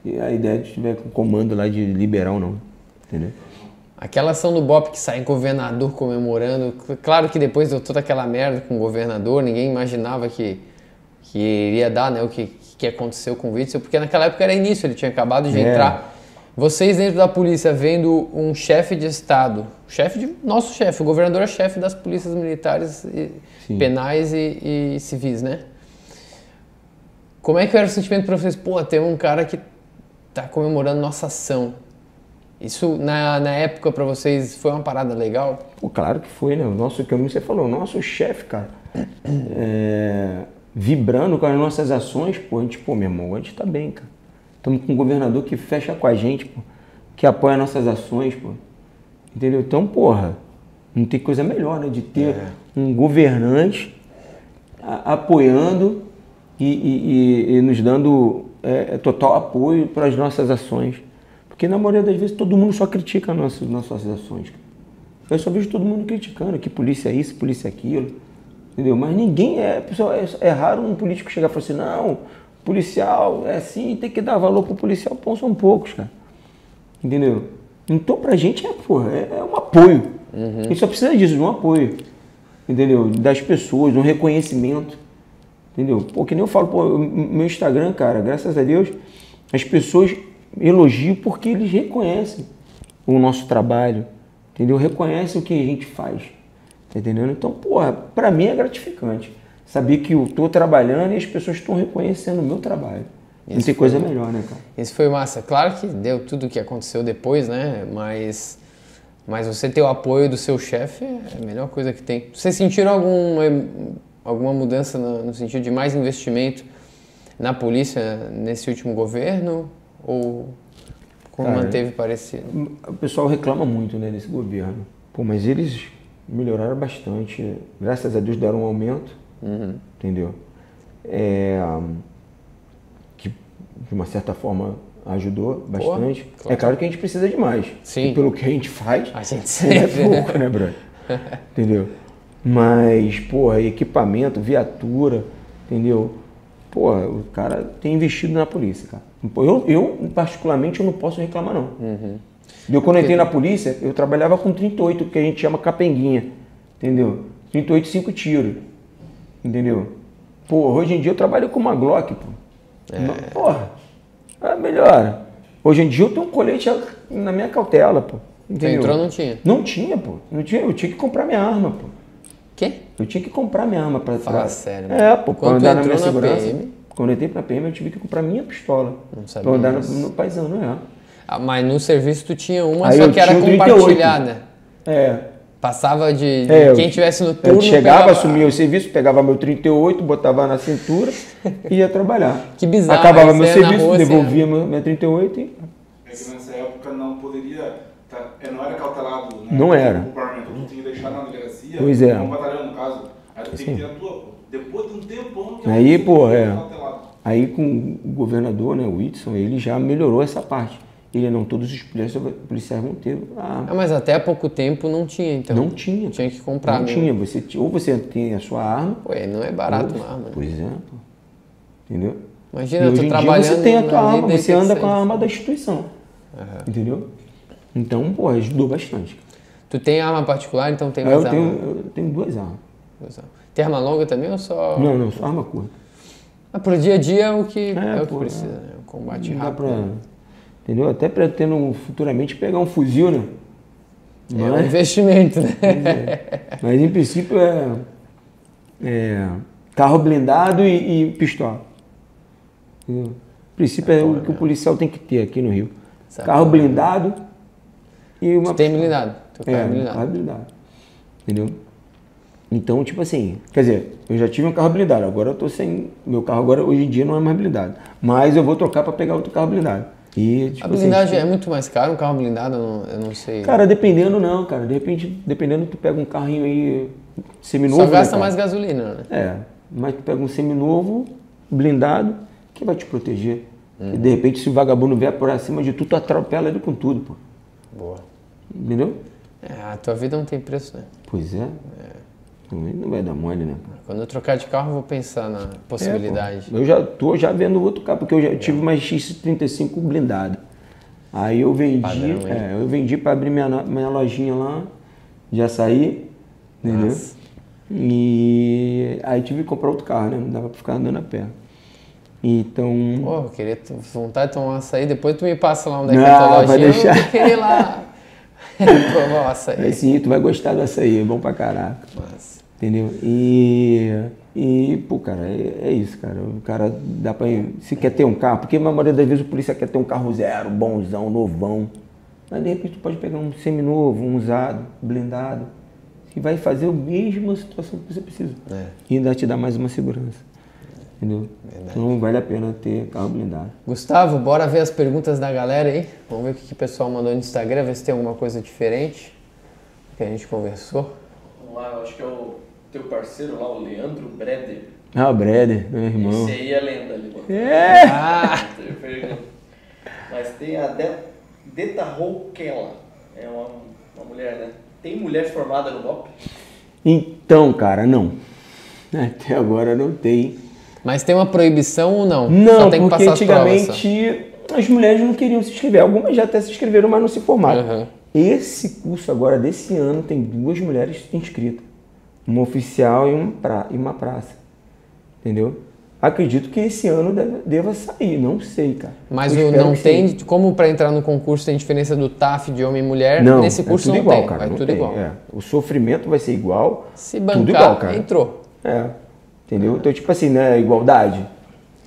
e a ideia de tiver com o comando lá de liberar ou não, entendeu? Aquela ação do BOPE que sai governador comemorando, claro que depois deu toda aquela merda com o governador, ninguém imaginava que iria dar, né, o que aconteceu com o Witzel, porque naquela época era início, ele tinha acabado de entrar. Vocês dentro da polícia vendo um chefe de estado, nosso chefe, o governador é chefe das polícias militares, penais e civis, né? Como é que era o sentimento para vocês? Pô, tem um cara que tá comemorando nossa ação. Isso, na época, para vocês, foi uma parada legal? Pô, claro que foi, né? Como você falou, o nosso chefe, cara, vibrando com as nossas ações, pô, meu irmão, a gente tá bem, cara. Estamos com um governador que fecha com a gente, pô, que apoia nossas ações, pô. Entendeu? Então, porra, não tem coisa melhor, né? De ter um governante apoiando... E nos dando total apoio para as nossas ações. Porque na maioria das vezes todo mundo só critica nossas ações. Eu só vejo todo mundo criticando que polícia é isso, polícia é aquilo. Entendeu? Mas ninguém é raro um político chegar e falar assim, não, policial é assim, tem que dar valor pro policial, pão são poucos, cara. Entendeu? Então pra gente é um apoio. A gente só precisa disso, de um apoio. Entendeu? Das pessoas, de um reconhecimento. Entendeu? Pô, que nem eu falo, pô, meu Instagram, cara, graças a Deus, as pessoas elogiam porque eles reconhecem o nosso trabalho, entendeu? Reconhecem o que a gente faz, tá entendendo? Então, porra, pra mim é gratificante saber que eu tô trabalhando e as pessoas estão reconhecendo o meu trabalho. Não tem coisa melhor, né, cara? Isso foi massa. Claro que deu tudo o que aconteceu depois, né? Mas você ter o apoio do seu chefe é a melhor coisa que tem. Vocês sentiram alguma mudança no sentido de mais investimento na polícia nesse último governo? Ou como manteve parecido? O pessoal reclama muito, né, desse governo. Pô, mas eles melhoraram bastante. Graças a Deus deram um aumento, entendeu? Que, de uma certa forma, ajudou bastante. Pô, claro. É claro que a gente precisa de mais. Sim. E pelo que a gente faz, a gente sempre é pouco, né, Bruno? Entendeu? Mas, porra, equipamento, viatura, entendeu? Porra, o cara tem investido na polícia, cara. Eu particularmente, eu não posso reclamar, não. Eu, quando entrei na polícia, eu trabalhava com 38, que a gente chama capenguinha, entendeu? 38, 5 tiros, entendeu? Porra, hoje em dia eu trabalho com uma Glock, pô. Porra, é melhor. Hoje em dia eu tenho um colete na minha cautela, pô. Você entrou, não tinha? Não tinha, pô. Não tinha, eu tinha que comprar minha arma, pô. Quê? Eu tinha que comprar minha arma pra... Fala sério, mano. É, pô, pra andar na minha segurança. PM? Quando eu entrei pra PM, eu tive que comprar minha pistola. Não sabia. Pra andar no paisano, Ah, mas no serviço tu tinha uma, aí só que era compartilhada. 38. É. Passava de quem tivesse no turno... Eu chegava, pegava... assumia o serviço, pegava meu 38, botava na cintura e ia trabalhar. Que bizarro. Acabava meu serviço, rua, devolvia minha 38 e... É que nessa época não poderia... Não era cautelado, né? Não era. Tu tinha que deixar na delegacia, um batalhão no caso. Aí tu tem que ter a tua, pô. Depois de um tempão que aí, pô, cautelado. Aí com o governador, né, o Witzel, ele já melhorou essa parte. Ele não, todos os policiais vão ter arma. Mas até há pouco tempo não tinha, então. Não tinha. Tinha que comprar. Não tinha. Você, ou você tem a sua arma. Ué, não é barato uma arma. Pois é, pô. Entendeu? Imagina, eu tô trabalhando. Você tem a tua arma, você anda com a arma da instituição. Entendeu? Então, pô, ajudou bastante. Tu tem arma particular, então tem mais arma? Eu tenho duas armas. Tem arma longa também ou só... Não, só arma curta. Mas pro dia a dia é o que precisa, né? O combate rápido. Dá pra... Entendeu? Até pretendo futuramente pegar um fuzil, né? Mas, é um investimento, né? Mas em princípio é carro blindado e pistola. Entendeu? Em princípio é o que o policial tem que ter aqui no Rio. Carro blindado e uma... Tem blindado. Carro blindado. Entendeu? Então, tipo assim, quer dizer, eu já tive um carro blindado, agora eu tô sem... Meu carro agora, hoje em dia, não é mais blindado. Mas eu vou trocar para pegar outro carro blindado. E, tipo, a blindagem assim, é muito mais cara, um carro blindado, eu não sei. Cara, dependendo não, cara. De repente, dependendo, tu pega um carrinho aí seminovo. Só gasta, né, mais gasolina, né? É, mas tu pega um seminovo, blindado, que vai te proteger. E de repente, se o vagabundo vier por cima de tudo, tu atropela ele com tudo, pô. Boa. Entendeu? É, a tua vida não tem preço, né? Pois é. Não vai dar mole, né? Quando eu trocar de carro, eu vou pensar na possibilidade. Eu já tô vendo outro carro, porque eu já tive uma X35 blindada. Aí eu vendi, para abrir minha lojinha lá, já saí, entendeu? Nossa. E aí tive que comprar outro carro, né? Não dava para ficar andando a pé. Então... Pô, eu queria vontade de tomar um açaí, depois tu me passa lá onde é que é a tua lojinha, vai deixar. Eu não queria ir lá provar o açaí. Mas sim, tu vai gostar do açaí, é bom pra caraca. Nossa. Entendeu? E pô, cara, é isso, cara. O cara dá pra... Se quer ter um carro, porque a maioria das vezes o polícia quer ter um carro zero, bonzão, novão. Mas de repente tu pode pegar um seminovo, um usado, blindado, que vai fazer a mesma situação que você precisa. É. E ainda te dá mais uma segurança. Entendeu? Verdade. Então vale a pena ter carro blindado. Gustavo, bora ver as perguntas da galera aí. Vamos ver o que o pessoal mandou no Instagram, ver se tem alguma coisa diferente que a gente conversou. Vamos lá, eu acho que teu parceiro lá, o Leandro Breder. Ah, o Breder, meu irmão. Esse aí é lenda ali. É! Ah! Mas tem a Deta Roquella, é uma mulher, né? Tem mulher formada no BOPE? Então, cara, não. Até agora não tem. Mas tem uma proibição ou não? Não, só tem que porque passar antigamente as mulheres não queriam se inscrever. Algumas já até se inscreveram, mas não se formaram. Uhum. Esse curso agora, desse ano, tem 2 mulheres inscritas. Uma oficial e uma praça, entendeu? Acredito que esse ano deva sair, não sei, cara. Mas não tem, como para entrar no concurso tem diferença do TAF de homem e mulher, não, nesse curso não tem, cara, tudo igual. É. O sofrimento vai ser igual, se bancar, tudo igual, cara. Entrou. É, entendeu? Então, tipo assim, né, igualdade.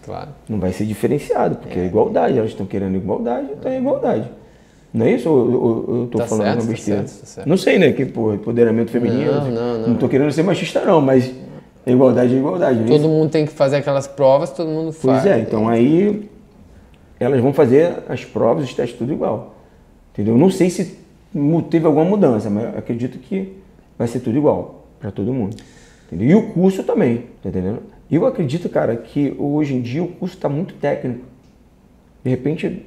Claro. Não vai ser diferenciado, porque é igualdade, elas estão querendo igualdade, então é igualdade. Não é isso? Eu tô falando certo, uma besteira. Tá certo. Não sei, né? Que pô, empoderamento feminino. Não tô querendo ser machista, não, mas igualdade é igualdade. Todo mundo tem que fazer aquelas provas, todo mundo faz. Pois é, então aí elas vão fazer as provas, os testes, tudo igual. Entendeu? Não sei se teve alguma mudança, mas acredito que vai ser tudo igual para todo mundo. Entendeu? E o curso também, tá entendendo? Eu acredito, cara, que hoje em dia o curso tá muito técnico. De repente,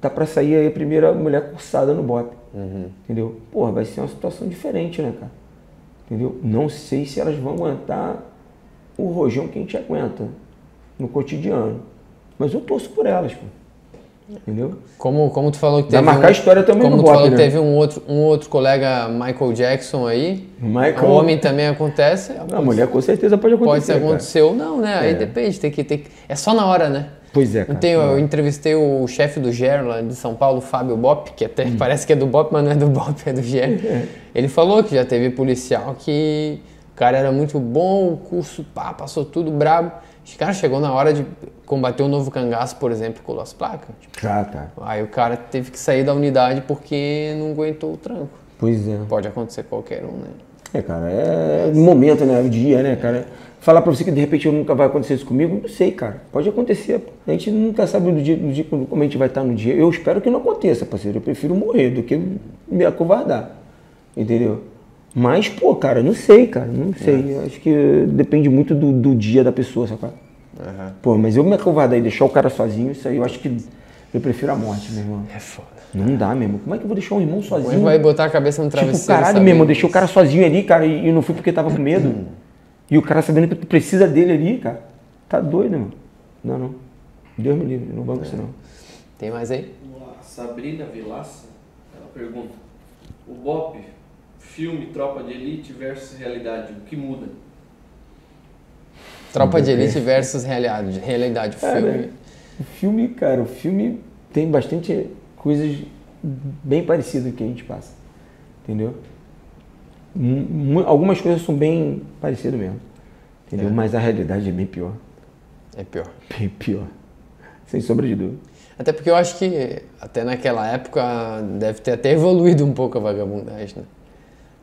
tá para sair aí a primeira mulher cursada no BOPE, entendeu? Porra, vai ser uma situação diferente, né, cara? Entendeu? Não sei se elas vão aguentar o rojão que a gente aguenta no cotidiano, mas eu torço por elas, pô. Entendeu? Como tu falou que teve... Vai marcar a história também no BOPE, né? Como tu falou que teve um outro colega, Michael Jackson aí, o homem também acontece. A mulher com certeza pode acontecer. Pode ser acontecer ou não, né? Aí depende, tem que... É só na hora, né? Pois é, cara. Então, eu entrevistei o chefe do GER lá de São Paulo, Fábio Bop, que até parece que é do BOPE, mas não é do BOPE, é do GER. Ele falou que já teve policial que o cara era muito bom, o curso, pá, passou tudo brabo. O cara chegou na hora de combater um novo cangaço, por exemplo, e colou as placas. Aí o cara teve que sair da unidade porque não aguentou o tranco. Pois é. Pode acontecer qualquer um, né? É, cara, é momento, né? O dia, né, cara? Falar pra você que de repente nunca vai acontecer isso comigo, não sei, cara. Pode acontecer. A gente nunca sabe do dia como a gente vai estar no dia. Eu espero que não aconteça, parceiro. Eu prefiro morrer do que me acovardar. Entendeu? Mas, pô, cara, não sei, cara. Não sei. Acho que depende muito do dia da pessoa, sabe? Pô, mas eu me acovardar e deixar o cara sozinho, isso aí eu acho que eu prefiro a morte, meu irmão. É foda. Não dá, meu irmão. Como é que eu vou deixar um irmão sozinho? Ele vai botar a cabeça no travesseiro. Tipo, caralho, meu irmão, deixei o cara sozinho ali, cara, e não fui porque tava com medo. E o cara sabendo que tu precisa dele ali, cara, tá doido, mano. Não. Deus me livre, não banco isso não. Tem mais aí? A Sabrina Vilaça, ela pergunta: o BOPE, filme Tropa de Elite versus realidade, o que muda? Tropa de Elite versus realidade, o filme. Cara, o filme tem bastante coisas bem parecidas com o que a gente passa, entendeu? Algumas coisas são bem parecidas mesmo, entendeu? É. Mas a realidade é bem pior. É pior. Bem pior, sem sombra de dúvida. Até porque eu acho que até naquela época deve ter até evoluído um pouco a vagabundagem, né?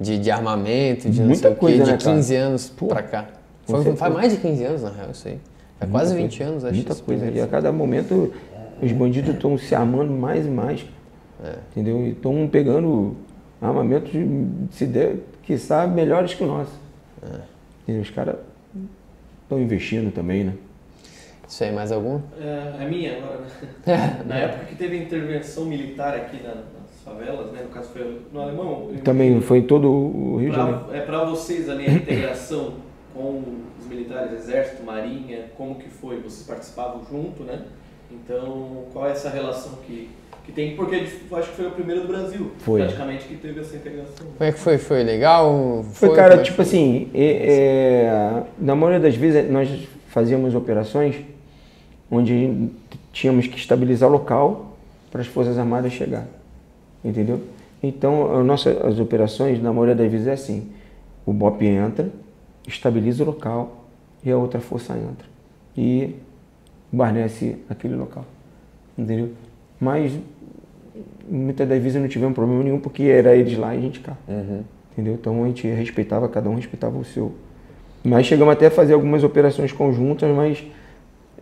De armamento, de não muita sei coisa, o quê, né, de 15 anos pra cá. Faz mais de 15 anos, na real, isso aí. Faz quase 20 coisa, anos, acho. Muita coisa. E a cada momento os bandidos estão se armando mais e mais. É. Entendeu? E estão pegando armamentos, se der, quiçá, melhores que o nosso. É. Os caras estão investindo também, né? Isso aí, mais algum? É, a minha agora, né? Na época que teve a intervenção militar aqui nas favelas, né? No caso foi no Alemão. Também foi em todo o Rio de Janeiro. É para vocês ali a integração com os militares, exército, marinha, como que foi? Vocês participavam junto, né? Então, qual é essa relação que tem? Porque acho que foi o primeiro do Brasil, foi. Praticamente, que teve essa integração. Como é que foi? Foi legal? Foi cara, tipo foi? Assim, na maioria das vezes nós fazíamos operações onde tínhamos que estabilizar o local para as Forças Armadas chegar, entendeu? Então, as operações, na maioria das vezes, é assim. O BOPE entra, estabiliza o local e a outra força entra e guarnece aquele local, entendeu? Mas, muitas das vezes, não tivemos problema nenhum porque era eles lá e a gente cá, entendeu? Então, a gente respeitava, cada um respeitava o seu. Mas chegamos até a fazer algumas operações conjuntas, mas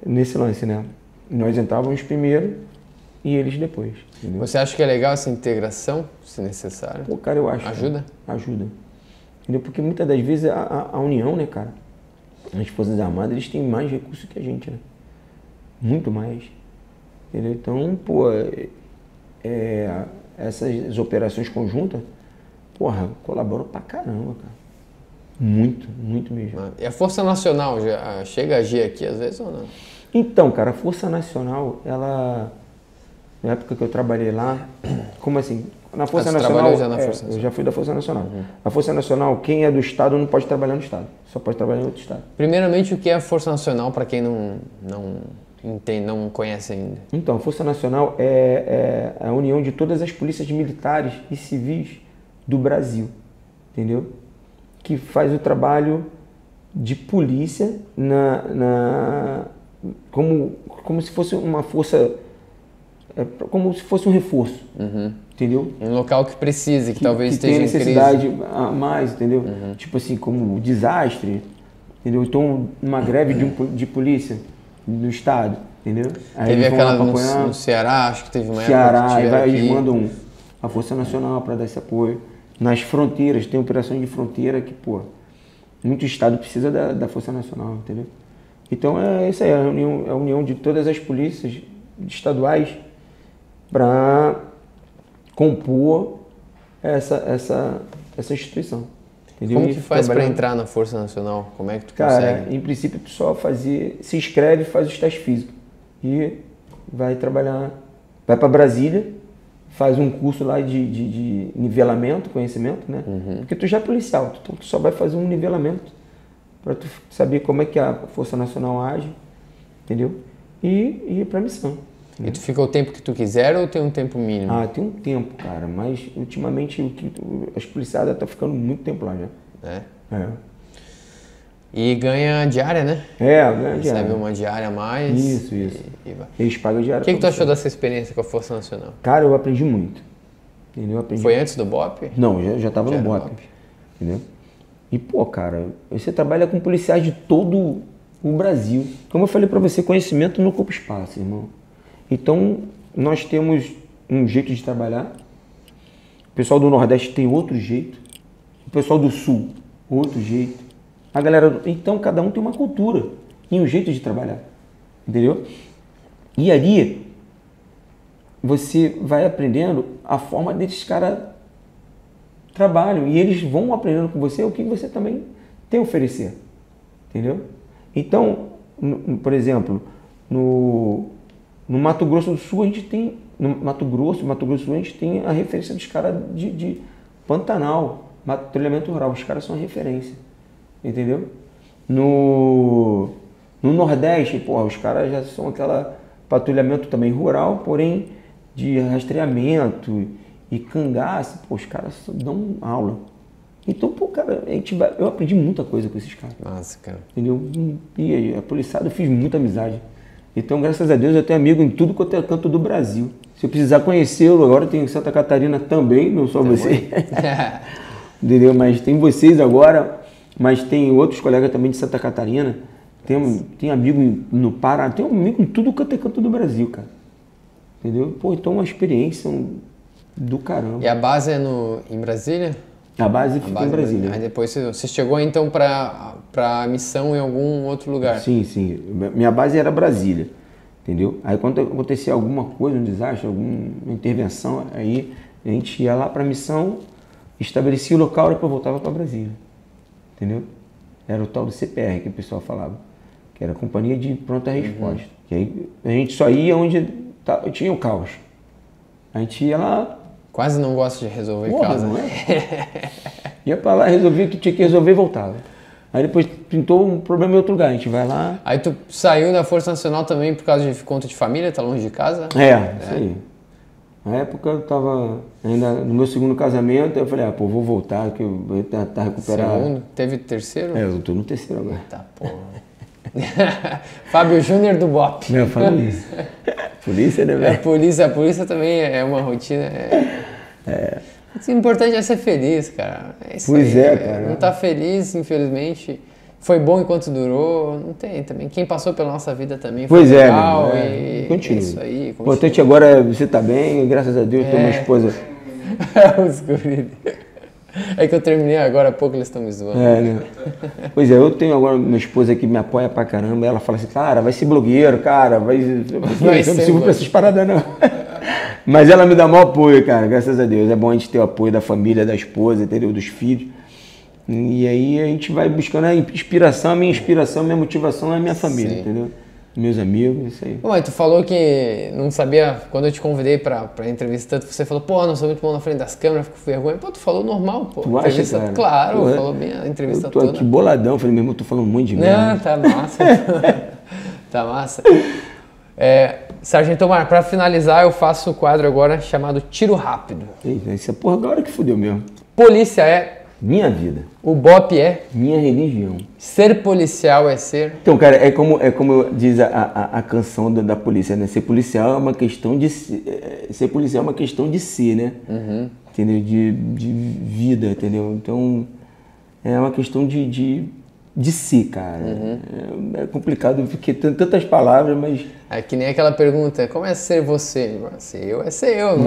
nesse lance, né? Nós entrávamos primeiro e eles depois. Entendeu? Você acha que é legal essa integração, se necessário? Pô, cara, eu acho. Ajuda? Cara, ajuda. Entendeu? Porque muitas das vezes a união, né, cara? As Forças Armadas, eles têm mais recursos que a gente, né? Muito mais. Entendeu? Então, pô, essas operações conjuntas, porra, colaboram pra caramba, cara. Muito, muito mesmo. E a Força Nacional já chega a agir aqui às vezes ou não? Então, cara, a Força Nacional, ela... Na época que eu trabalhei lá, como assim? Na Força Nacional, já na Força Nacional? Eu já fui da Força Nacional. Uhum. A Força Nacional, quem é do Estado não pode trabalhar no Estado, só pode trabalhar em outro Estado. Primeiramente, o que é a Força Nacional, para quem não entende, não conhece ainda? Então, a Força Nacional é a união de todas as polícias militares e civis do Brasil, entendeu? Que faz o trabalho de polícia como se fosse uma força, como se fosse um reforço, entendeu? Um local que precisa, que talvez esteja em crise. Que tem necessidade a mais, entendeu? Uhum. Tipo assim, como um desastre, entendeu? Então, uma greve de polícia do Estado, entendeu? Aí teve aquela no Ceará, acho que teve uma época que eles mandam a Força Nacional para dar esse apoio. Nas fronteiras, tem operações de fronteira que, pô, muito Estado precisa da Força Nacional, entendeu? Então, é isso aí, a união de todas as polícias estaduais para compor essa instituição. Entendeu? Como que faz para entrar na Força Nacional? Como é que tu consegue? Cara, em princípio, tu só se inscreve e faz os testes físicos. E vai trabalhar, vai para Brasília, faz um curso lá de nivelamento, conhecimento, né? Porque tu já é policial, então tu só vai fazer um nivelamento para tu saber como é que a Força Nacional age, entendeu? E ir pra missão. Né? E tu fica o tempo que tu quiser ou tem um tempo mínimo? Ah, tem um tempo, cara, mas ultimamente as policiadas estão ficando muito tempo lá já. É? É. E ganha diária, né? É, ganha diária. Recebe uma diária a mais. Isso. E vai. Eles pagam diária. O que tu achou dessa experiência com a Força Nacional? Cara, eu aprendi muito. Entendeu? Foi antes do BOPE? Não, eu já estava no BOPE. Entendeu? E, pô, cara, você trabalha com policiais de todo o Brasil. Como eu falei pra você, conhecimento não ocupa espaço, irmão. Então, nós temos um jeito de trabalhar. O pessoal do Nordeste tem outro jeito. O pessoal do Sul, outro jeito. A galera, então cada um tem uma cultura e um jeito de trabalhar, entendeu? E ali você vai aprendendo a forma desses caras trabalham e eles vão aprendendo com você o que você também tem a oferecer, entendeu? Então, por exemplo, no Mato Grosso do Sul a gente tem, no Mato Grosso do Sul a gente tem a referência dos caras de Pantanal, trilhamento rural, os caras são a referência. Entendeu? No Nordeste, porra, os caras já são aquela patrulhamento também rural, porém de rastreamento e cangaço, pô, os caras só dão aula. Então, pô, cara, eu aprendi muita coisa com esses caras. Nossa, cara. Entendeu? E a policiada eu fiz muita amizade. Então, graças a Deus, eu tenho amigo em tudo quanto é canto do Brasil. Se eu precisar conhecê-lo, agora eu tenho Santa Catarina também, não só você. Entendeu? Mas tem vocês agora, mas tem outros colegas também de Santa Catarina. Tem amigo no Pará, tem amigo em tudo quanto é canto do Brasil, cara. Entendeu? Pô, então é uma experiência do caramba. E a base é em Brasília? A base fica em Brasília. Aí depois você chegou então para a missão em algum outro lugar? Sim, sim. Minha base era Brasília, entendeu? Aí quando acontecia alguma coisa, um desastre, alguma intervenção, aí a gente ia lá para a missão, estabelecia o local, depois voltava para Brasília, entendeu? Era o tal do CPR que o pessoal falava, que era a Companhia de Pronta Resposta. Uhum. Que aí a gente só ia onde tinha o caos. A gente ia lá... Quase não gosto de resolver casa. Não é? Ia pra lá, resolvia o que tinha que resolver e voltava. Aí depois pintou um problema em outro lugar, a gente vai lá... Aí tu saiu da Força Nacional também por causa de conta de família, tá longe de casa? É, isso aí. Na época eu tava ainda no meu segundo casamento, eu falei, ah, pô, vou voltar, que eu vou tentar recuperar... Segundo? Teve terceiro? É, eu tô no terceiro agora. Eita, porra. Fábio Júnior do BOPE. Não, falo isso. Polícia, né, velho? A polícia também é uma rotina. É. O importante é ser feliz, cara. É isso pois aí, é, cara. Não tá feliz, infelizmente. Foi bom enquanto durou. Não tem também. Quem passou pela nossa vida também foi legal. Pois é, continua. Isso aí. Continua. O importante agora é você tá bem, graças a Deus, tem uma esposa. É que eu terminei agora há pouco, eles estão me zoando. É, né? Pois é, eu tenho agora minha esposa que me apoia pra caramba. Ela fala assim, cara, vai ser blogueiro, cara, vai... Eu não sirvo pra essas paradas, não. Mas ela me dá maior apoio, cara, graças a Deus. É bom a gente ter o apoio da família, da esposa, entendeu? Dos filhos. E aí a gente vai buscando a inspiração, a minha inspiração, a minha motivação é a minha família, sim, entendeu? Meus amigos, isso aí. Pô, mas tu falou que não sabia, quando eu te convidei pra entrevista, você falou, pô, não sou muito bom na frente das câmeras, fico com vergonha. Pô, tu falou normal, pô. Tu acha, cara? Claro, pô, falou bem a entrevista toda. Eu tô aqui boladão, falei, meu irmão, tô falando um monte de merda. Não, tá massa. Tá massa. É, Sargento Omar, pra finalizar, eu faço o quadro agora chamado Tiro Rápido. Eita, essa porra agora que fudeu mesmo. Polícia é... minha vida. O BOPE é? Minha religião. Ser policial é ser? Então, cara, é como diz a canção da polícia, né? Ser policial é uma questão de ser policial é uma questão de ser, né? Uhum. Entendeu? De vida, entendeu? Então, é uma questão de si, cara. Uhum. É complicado, porque tem tantas palavras, mas... É que nem aquela pergunta, como é ser você? Ser eu, não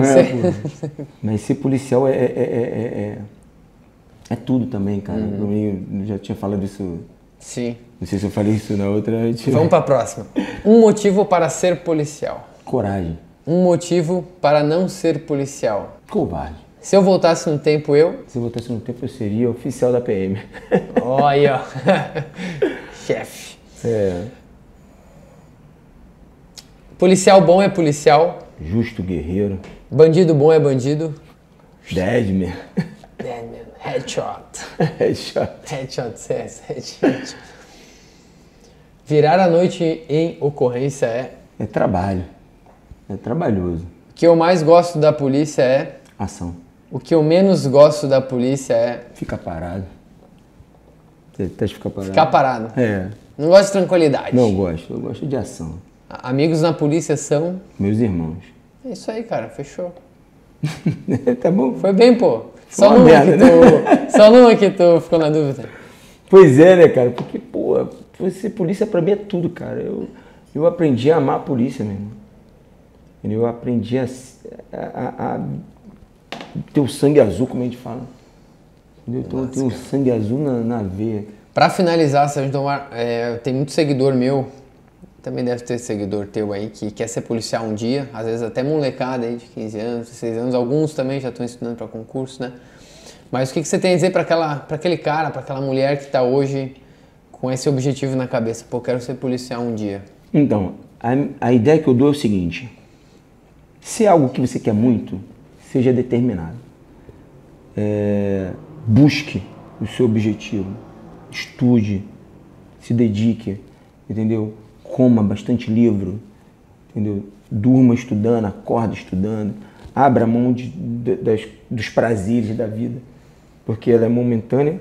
sei. Pô. Mas ser policial é tudo também, cara. Uhum. Eu já tinha falado isso. Sim. Não sei se eu falei isso na outra. Vamos para a próxima. Um motivo para ser policial. Coragem. Um motivo para não ser policial. Covarde. Se eu voltasse no tempo, eu... Se eu voltasse no tempo, eu seria oficial da PM. Ó, aí, ó. Chefe. É. Policial bom é policial. Justo, guerreiro. Bandido bom é bandido. Deadman. Deadman. Headshot. Headshot. Headshot, CS, headshot. Virar a noite em ocorrência é? É trabalho. É trabalhoso. O que eu mais gosto da polícia é? Ação. O que eu menos gosto da polícia é? Ficar parado. Você tenta ficar parado. Ficar parado. É. Não gosto de tranquilidade. Não gosto. Eu gosto de ação. Amigos na polícia são? Meus irmãos. É isso aí, cara. Fechou. Tá bom. Foi bem, pô. Só numa, merda, que tu, né? Só numa que tu ficou na dúvida. Pois é, né, cara? Porque, pô, polícia pra mim é tudo, cara. Eu aprendi a amar a polícia, meu irmão. Eu aprendi a ter o sangue azul, como a gente fala. Entendeu? Então, eu tenho o sangue azul na veia. Pra finalizar, Sargento Omar, tem muito seguidor meu, também deve ter seguidor teu aí, que quer ser policial um dia, às vezes até molecada aí de 15 anos, 16 anos, alguns também já estão estudando para concurso, né? Mas o que você tem a dizer para aquele cara, para aquela mulher que está hoje com esse objetivo na cabeça? Pô, quero ser policial um dia. Então, a ideia que eu dou é o seguinte, se é algo que você quer muito, seja determinado. Busque o seu objetivo, estude, se dedique, entendeu? Coma bastante livro, entendeu? Durma estudando, acorda estudando, abra mão dos prazeres da vida, porque ela é momentânea,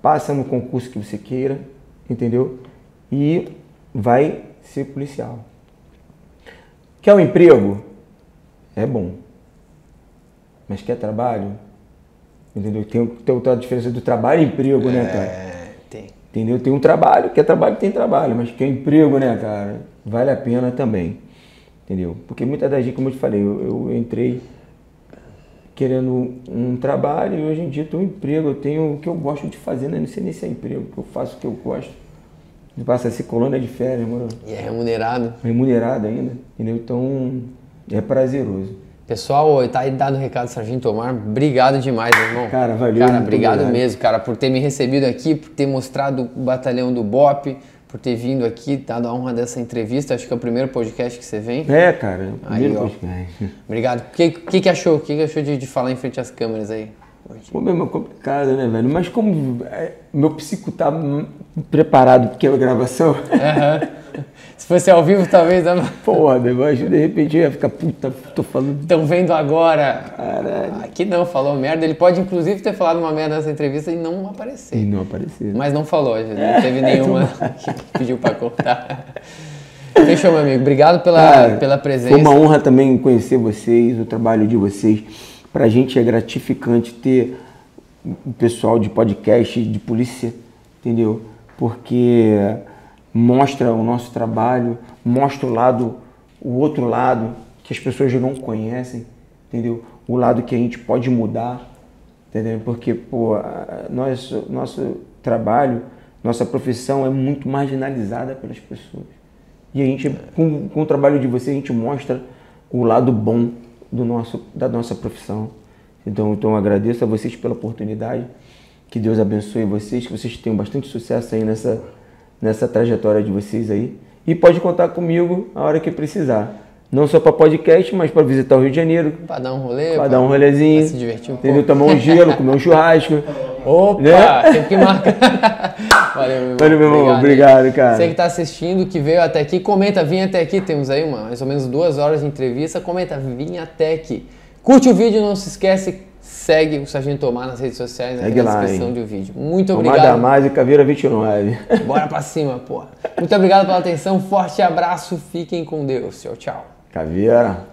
passa no concurso que você queira, entendeu? E vai ser policial. Quer um emprego? É bom. Mas quer trabalho? Entendeu? Tem a diferença do trabalho e emprego, né, cara? É, tem. Entendeu? Tem um trabalho, quer trabalho, tem trabalho, mas quer emprego, né, cara? Vale a pena também, entendeu? Porque muitas das vezes, como eu te falei, eu entrei querendo um trabalho e hoje em dia eu tenho um emprego, eu tenho o que eu gosto de fazer, né? Não sei nem se é emprego, porque eu faço o que eu gosto. Eu passo a ser colônia de férias, mano. E é remunerado. Remunerado ainda, entendeu? Então, é prazeroso. Pessoal, tá aí dado o recado, Sargento Omar. Obrigado demais, meu irmão. Cara, valeu. Cara, obrigado mesmo, cara, por ter me recebido aqui, por ter mostrado o batalhão do BOPE, por ter vindo aqui, dado a honra dessa entrevista. Acho que é o primeiro podcast que você vem. É, cara. É o primeiro podcast. Obrigado. O que achou? O que achou de falar em frente às câmeras aí? Pô, meu irmão, complicado, né, velho? Mas como meu psico tá preparado porque é a gravação... Uhum. Se fosse ao vivo, talvez... Porra, meu irmão, de repente eu ia ficar... Puta, tô falando... Estão vendo agora. Caralho. Aqui não, falou merda. Ele pode, inclusive, ter falado uma merda nessa entrevista e não aparecer. E não aparecer. Mas não falou, não teve nenhuma que pediu pra cortar. Fechou, meu amigo. Obrigado pela presença. Foi uma honra também conhecer vocês, o trabalho de vocês. Pra gente é gratificante ter o pessoal de podcast, de polícia, entendeu? Porque mostra o nosso trabalho, mostra o outro lado que as pessoas não conhecem, entendeu? O lado que a gente pode mudar, entendeu? Porque, pô, nosso trabalho, nossa profissão é muito marginalizada pelas pessoas. E a gente, com o trabalho de vocês, a gente mostra o lado bom da nossa profissão. Então eu agradeço a vocês pela oportunidade, que Deus abençoe vocês, que vocês tenham bastante sucesso aí nessa trajetória de vocês aí. E pode contar comigo a hora que precisar. Não só para podcast, mas para visitar o Rio de Janeiro. Para dar um rolê. Para dar um rolezinho. Pra se divertir um pouco. Tomar um gelo, comer um churrasco. Opa, né? Tem que marcar. Valeu, meu irmão. Valeu, meu irmão. Obrigado, cara. Você que está assistindo, que veio até aqui, comenta, vim até aqui. Temos aí mais ou menos 2 horas de entrevista. Comenta, vim até aqui. Curte o vídeo, não se esquece. Segue o Sargento Omar nas redes sociais, segue na descrição do vídeo. Muito obrigado. Omar Damazio, Caveira 29. Bora pra cima, porra. Muito obrigado pela atenção. Forte abraço. Fiquem com Deus. Tchau, tchau. Caveira.